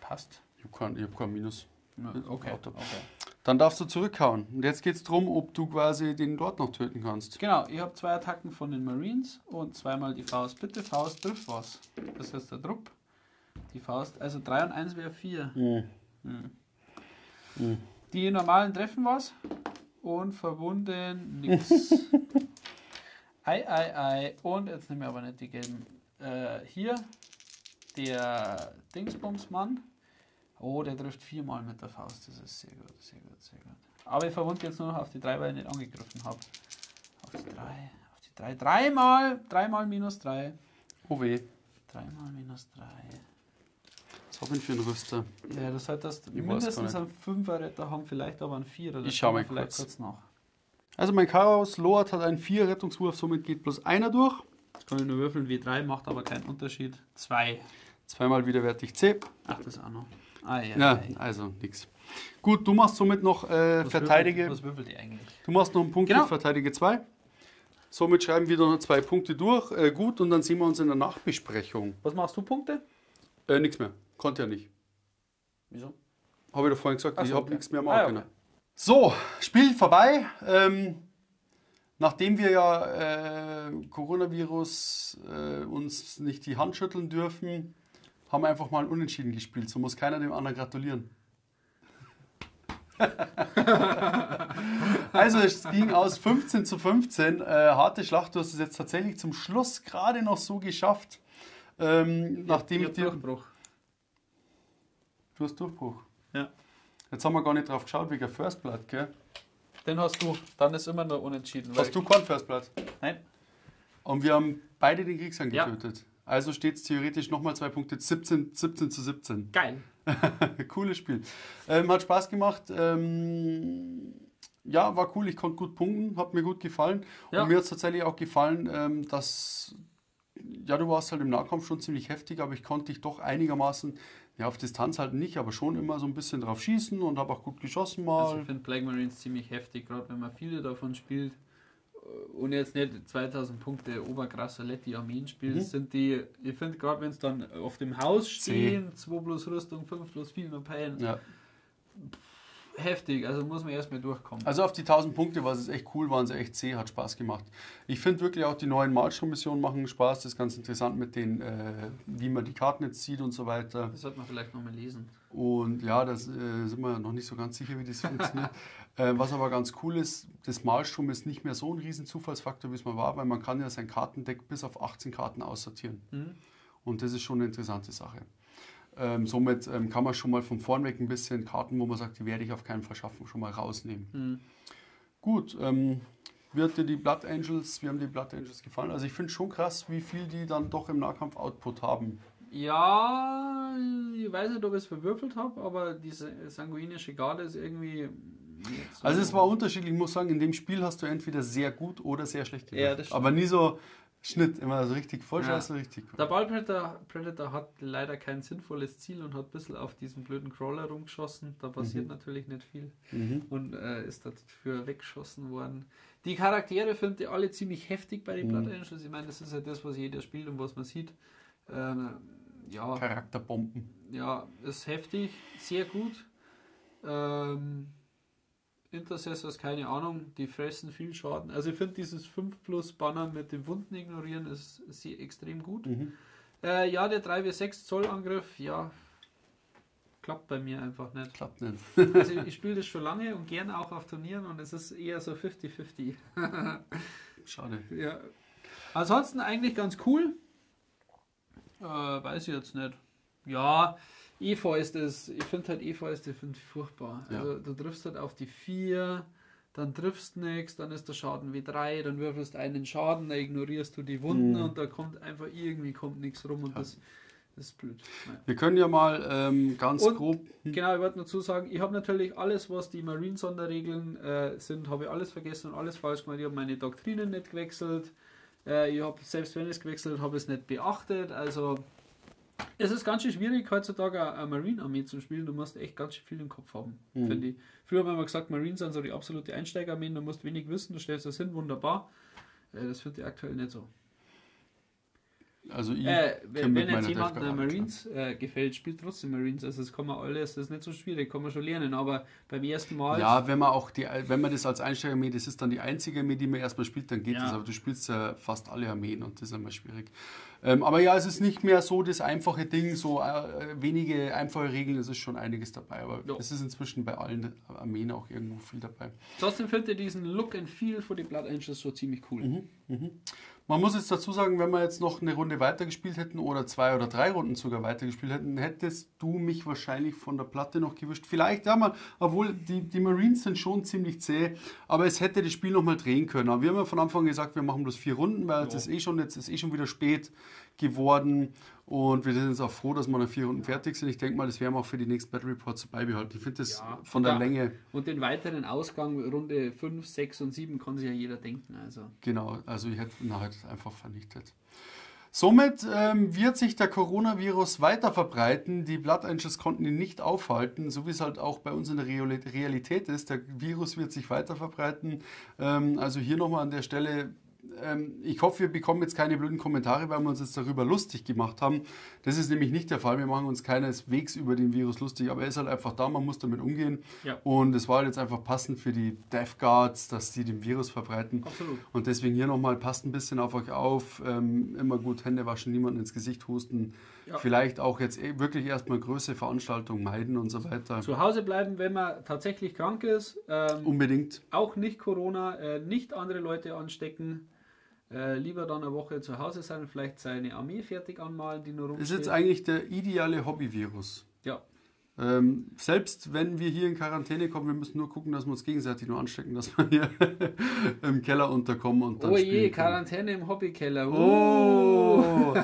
passt. Ich habe kein Minus. Okay, Auto. Okay. Dann darfst du zurückhauen. Und jetzt geht es darum, ob du quasi den dort noch töten kannst. Genau, ich habe zwei Attacken von den Marines und zweimal die Faust. Bitte, Faust trifft was. Das ist jetzt der Trupp. Die Faust, also drei und eins wäre vier. Mhm. Mhm. Mhm. Die normalen treffen was und verwunden nichts. Ei, ei, ei. Und jetzt nehmen wir aber nicht die gelben. Äh, hier der Dingsbumsmann. Oh, der trifft viermal mit der Faust. Das ist sehr gut, sehr gut, sehr gut. Aber ich verwunde jetzt nur noch auf die drei, weil ich nicht angegriffen habe. Auf die drei. Auf die drei. Dreimal! Dreimal minus drei. Oh weh. Dreimal minus drei. Was habe ich für einen Rüster? Ja, das heißt, dass du mindestens einen Fünfer-Retter haben, vielleicht aber einen Vierer. Ich schaue mal vielleicht kurz. kurz nach. Also mein Chaos Lord hat einen Vier-Rettungswurf, somit geht bloß einer durch. Jetzt kann ich nur würfeln, W drei, macht aber keinen Unterschied. Zwei. Zweimal widerwärtig C. Ach, das auch noch. Ah, ja, ja, ja, also nix. Gut, du machst somit noch äh, was Verteidige. Würfelt, was würfelt ihr eigentlich? Du machst noch einen Punkt, genau. Verteidige zwei. Somit schreiben wir noch zwei Punkte durch. Äh, gut, und dann sehen wir uns in der Nachbesprechung. Was machst du, Punkte? Äh, nix mehr. Konnte ja nicht. Wieso? Habe ich doch vorhin gesagt, Ach ich so, habe okay. nichts mehr machen ah, können. Okay. So, Spiel vorbei. Ähm, nachdem wir ja äh, Coronavirus äh, uns nicht die Hand schütteln dürfen, haben wir einfach mal ein Unentschieden gespielt. So muss keiner dem anderen gratulieren. Also es ging aus fünfzehn zu fünfzehn. Äh, harte Schlacht. Du hast es jetzt tatsächlich zum Schluss gerade noch so geschafft. Ähm, ich nachdem ich dir... Durchbruch. Du hast Durchbruch? Ja. Jetzt haben wir gar nicht drauf geschaut, wegen First Blood, gell? Den hast du, dann ist immer nur unentschieden. Hast du keinen First Blood? Nein. Und wir haben beide den Kriegsherrn getötet. Ja. Also steht es theoretisch nochmal zwei Punkte, siebzehn zu siebzehn. Geil. Cooles Spiel. Ähm, hat Spaß gemacht. Ähm, ja, war cool, ich konnte gut punkten, hat mir gut gefallen. Ja. Und mir hat es tatsächlich auch gefallen, ähm, dass... Ja, du warst halt im Nahkampf schon ziemlich heftig, aber ich konnte dich doch einigermaßen... Ja, auf Distanz halt nicht, aber schon immer so ein bisschen drauf schießen und habe auch gut geschossen mal. Also ich finde Plague Marines ziemlich heftig, gerade wenn man viele davon spielt und jetzt nicht zweitausend Punkte oberkrasser Letti-Armeen spielt, mhm. sind die, ich finde gerade wenn es dann auf dem Haus stehen, zwei plus Rüstung, fünf plus viel nur Pain, ja. heftig, also muss man erstmal durchkommen. Also auf die tausend Punkte war es echt cool, waren sie echt zäh, hat Spaß gemacht. Ich finde wirklich auch die neuen Mahlstrom-Missionen machen Spaß, das ist ganz interessant mit den, äh, wie man die Karten jetzt sieht und so weiter. Das sollte man vielleicht nochmal lesen. Und ja, da äh, sind wir noch nicht so ganz sicher, wie das funktioniert. äh, was aber ganz cool ist, das Mahlstrom ist nicht mehr so ein riesen Zufallsfaktor, wie es mal war, weil man kann ja sein Kartendeck bis auf achtzehn Karten aussortieren. Mhm. Und das ist schon eine interessante Sache. Ähm, somit ähm, kann man schon mal von vorn weg ein bisschen Karten, wo man sagt, die werde ich auf keinen Fall schaffen, schon mal rausnehmen. Mhm. Gut, ähm, wird dir die Blood Angels, wir haben die Blood Angels gefallen. Also ich finde schon krass, wie viel die dann doch im Nahkampf Output haben. Ja, ich weiß nicht, ob ich es verwürfelt habe, aber diese sanguinische Garde ist irgendwie... So also es war unterschiedlich, ich muss sagen, in dem Spiel hast du entweder sehr gut oder sehr schlecht gemacht. Ja, das stimmt. Aber nie so... Schnitt, immer so richtig voll scheiße, ja. richtig cool. Der Baal Predator, Predator hat leider kein sinnvolles Ziel und hat ein bisschen auf diesen blöden Crawler rumgeschossen. Da passiert mhm. natürlich nicht viel mhm. und äh, ist dafür weggeschossen worden. Die Charaktere finde ich alle ziemlich heftig bei den mhm. Blood Angels. Ich meine, das ist ja das, was jeder spielt und was man sieht. Ähm, ja, Charakterbomben. Ja, ist heftig, sehr gut. Ähm, Intercessors, keine Ahnung, die fressen viel Schaden. Also ich finde dieses fünf plus Banner mit den Wunden ignorieren ist sehr extrem gut. Mhm. Äh, ja, der drei W sechs Zoll Angriff, ja, klappt bei mir einfach nicht. Klappt nicht. Also ich, ich spiele das schon lange und gerne auch auf Turnieren und es ist eher so fünfzig fünfzig. Schade. Ja. Ansonsten eigentlich ganz cool. Äh, weiß ich jetzt nicht. Ja... E-Fäust ist, ich finde halt E-Fäuste find furchtbar. Ja. Also du triffst halt auf die vier, dann triffst nichts, dann ist der Schaden W drei, dann würfelst einen Schaden, dann ignorierst du die Wunden mhm. und da kommt einfach irgendwie kommt nichts rum und ja. das, das ist blöd. Naja. Wir können ja mal ähm, ganz und, grob... Genau, ich wollte dazu sagen, ich habe natürlich alles, was die Marine-Sonderregeln äh, sind, habe ich alles vergessen und alles falsch gemacht. Ich habe meine Doktrinen nicht gewechselt. Äh, ich habe, selbst wenn ich es gewechselt habe, habe ich es nicht beachtet. Also... Es ist ganz schön schwierig, heutzutage eine Marine-Armee zu spielen. Du musst echt ganz schön viel im Kopf haben, mhm. finde ich. Früher haben wir gesagt, Marines sind so die absolute Einsteigerarmee. Du musst wenig wissen, du stellst das hin, wunderbar. Das finde ich aktuell nicht so. Also ich äh, wenn jetzt jemand der Marines äh, gefällt, spielt trotzdem Marines. Also das kann man alles, das ist nicht so schwierig, kann man schon lernen, aber beim ersten Mal... Ja, wenn man auch die, wenn man das als Einsteigerarmee, das ist dann die einzige Armee, die man erstmal spielt, dann geht ja. das, aber du spielst ja fast alle Armeen und das ist einmal schwierig. Ähm, aber ja, es ist nicht mehr so das einfache Ding, so äh, wenige einfache Regeln, es ist schon einiges dabei, aber ja. es ist inzwischen bei allen Armeen auch irgendwo viel dabei. Trotzdem findet ihr diesen Look and Feel von den Blood Angels so ziemlich cool. Mhm, mhm. Man muss jetzt dazu sagen, wenn wir jetzt noch eine Runde weitergespielt hätten oder zwei oder drei Runden sogar weitergespielt hätten, hättest du mich wahrscheinlich von der Platte noch gewischt. Vielleicht, ja, mal, obwohl die, die Marines sind schon ziemlich zäh, aber es hätte das Spiel nochmal drehen können. Aber wir haben ja von Anfang an gesagt, wir machen bloß vier Runden, weil ja. jetzt, ist eh schon, jetzt ist eh schon wieder spät geworden und wir sind jetzt auch froh, dass wir nach vier Runden fertig sind. Ich denke mal, das werden wir auch für die nächsten Battle Reports beibehalten. Ich finde das ja, von der ja. Länge. Und den weiteren Ausgang, Runde fünf, sechs und sieben, kann sich ja jeder denken. Also. Genau, also ich hätte nachher einfach vernichtet. Somit ähm, wird sich der Coronavirus weiter verbreiten. Die Blood Angels konnten ihn nicht aufhalten, so wie es halt auch bei uns in der Realität ist. Der Virus wird sich weiter verbreiten. Ähm, also hier nochmal an der Stelle, ähm, ich hoffe, wir bekommen jetzt keine blöden Kommentare, weil wir uns jetzt darüber lustig gemacht haben. Das ist nämlich nicht der Fall. Wir machen uns keineswegs über den Virus lustig, aber er ist halt einfach da, man muss damit umgehen. Ja. Und es war halt jetzt einfach passend für die Death Guards, dass die den Virus verbreiten. Absolut. Und deswegen hier nochmal, passt ein bisschen auf euch auf. Ähm, immer gut Hände waschen, niemanden ins Gesicht husten. Ja. Vielleicht auch jetzt wirklich erstmal größere Veranstaltungen meiden und so weiter. Zu Hause bleiben, wenn man tatsächlich krank ist. Ähm, Unbedingt. Auch nicht Corona, äh, nicht andere Leute anstecken. Äh, lieber dann eine Woche zu Hause sein, vielleicht seine Armee fertig anmalen, die nur rumsteht. Das ist jetzt eigentlich der ideale Hobbyvirus. Ja. Ähm, selbst wenn wir hier in Quarantäne kommen, wir müssen nur gucken, dass wir uns gegenseitig nur anstecken, dass wir hier im Keller unterkommen und dann oh je, Quarantäne im Hobbykeller. Oh.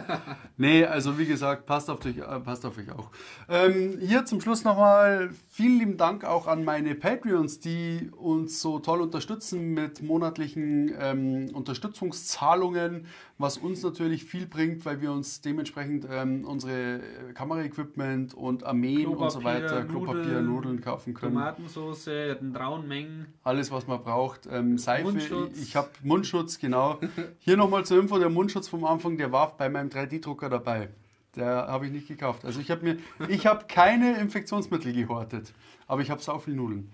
Nee, also wie gesagt, passt auf dich, passt auf euch auch. Ähm, hier zum Schluss nochmal vielen lieben Dank auch an meine Patreons, die uns so toll unterstützen mit monatlichen ähm, Unterstützungszahlungen, was uns natürlich viel bringt, weil wir uns dementsprechend ähm, unsere Kameraequipment und Armeen Klopapier, und so weiter, Klopapier, Nudeln, Nudeln kaufen können. Tomatensauce, in rauen Mengen. Alles, was man braucht. Ähm, Seife, Mundschutz. Ich habe Mundschutz, genau. Hier nochmal zur Info, der Mundschutz vom Anfang, der war bei meinem drei D Drucker dabei. Der habe ich nicht gekauft. Also ich habe mir, ich habe keine Infektionsmittel gehortet, aber ich habe so viel Nudeln.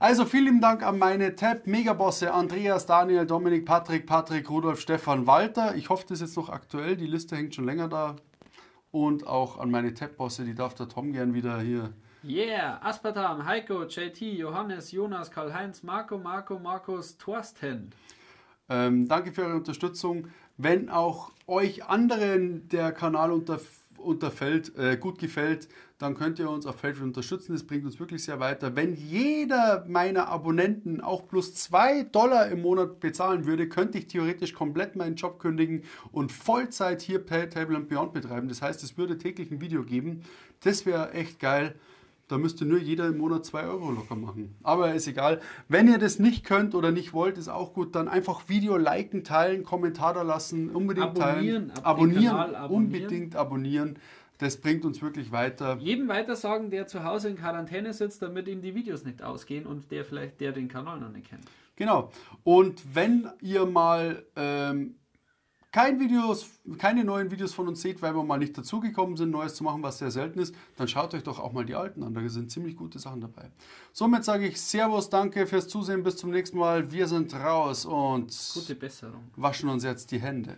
Also vielen lieben Dank an meine Tab-Megabosse Andreas, Daniel, Dominik, Patrick, Patrick, Rudolf, Stefan, Walter. Ich hoffe, das ist jetzt noch aktuell. Die Liste hängt schon länger da. Und auch an meine Tab-Bosse, die darf der Tom gern wieder hier. Yeah, Aspartam, Heiko, J T, Johannes, Jonas, Karl-Heinz, Marco, Marco, Markus, Thorsten. Ähm, danke für eure Unterstützung. Wenn auch euch anderen der Kanal unter, unterfällt, äh, gut gefällt, dann könnt ihr uns auf Patreon unterstützen. Das bringt uns wirklich sehr weiter. Wenn jeder meiner Abonnenten auch plus zwei Dollar im Monat bezahlen würde, könnte ich theoretisch komplett meinen Job kündigen und Vollzeit hier Tab Table Beyond betreiben. Das heißt, es würde täglich ein Video geben. Das wäre echt geil. Da müsste nur jeder im Monat zwei Euro locker machen. Aber ist egal. Wenn ihr das nicht könnt oder nicht wollt, ist auch gut. Dann einfach Video liken, teilen, Kommentar da lassen, unbedingt abonnieren, teilen. Abonnieren, Kanal abonnieren. Unbedingt abonnieren. Das bringt uns wirklich weiter. Jedem weitersagen, der zu Hause in Quarantäne sitzt, damit ihm die Videos nicht ausgehen und der vielleicht der den Kanal noch nicht kennt. Genau. Und wenn ihr mal... Ähm, Kein Videos, keine neuen Videos von uns seht, weil wir mal nicht dazugekommen sind, Neues zu machen, was sehr selten ist, dann schaut euch doch auch mal die alten an, da sind ziemlich gute Sachen dabei. Somit sage ich Servus, danke fürs Zusehen, bis zum nächsten Mal, wir sind raus und gute Besserung. Waschen uns jetzt die Hände.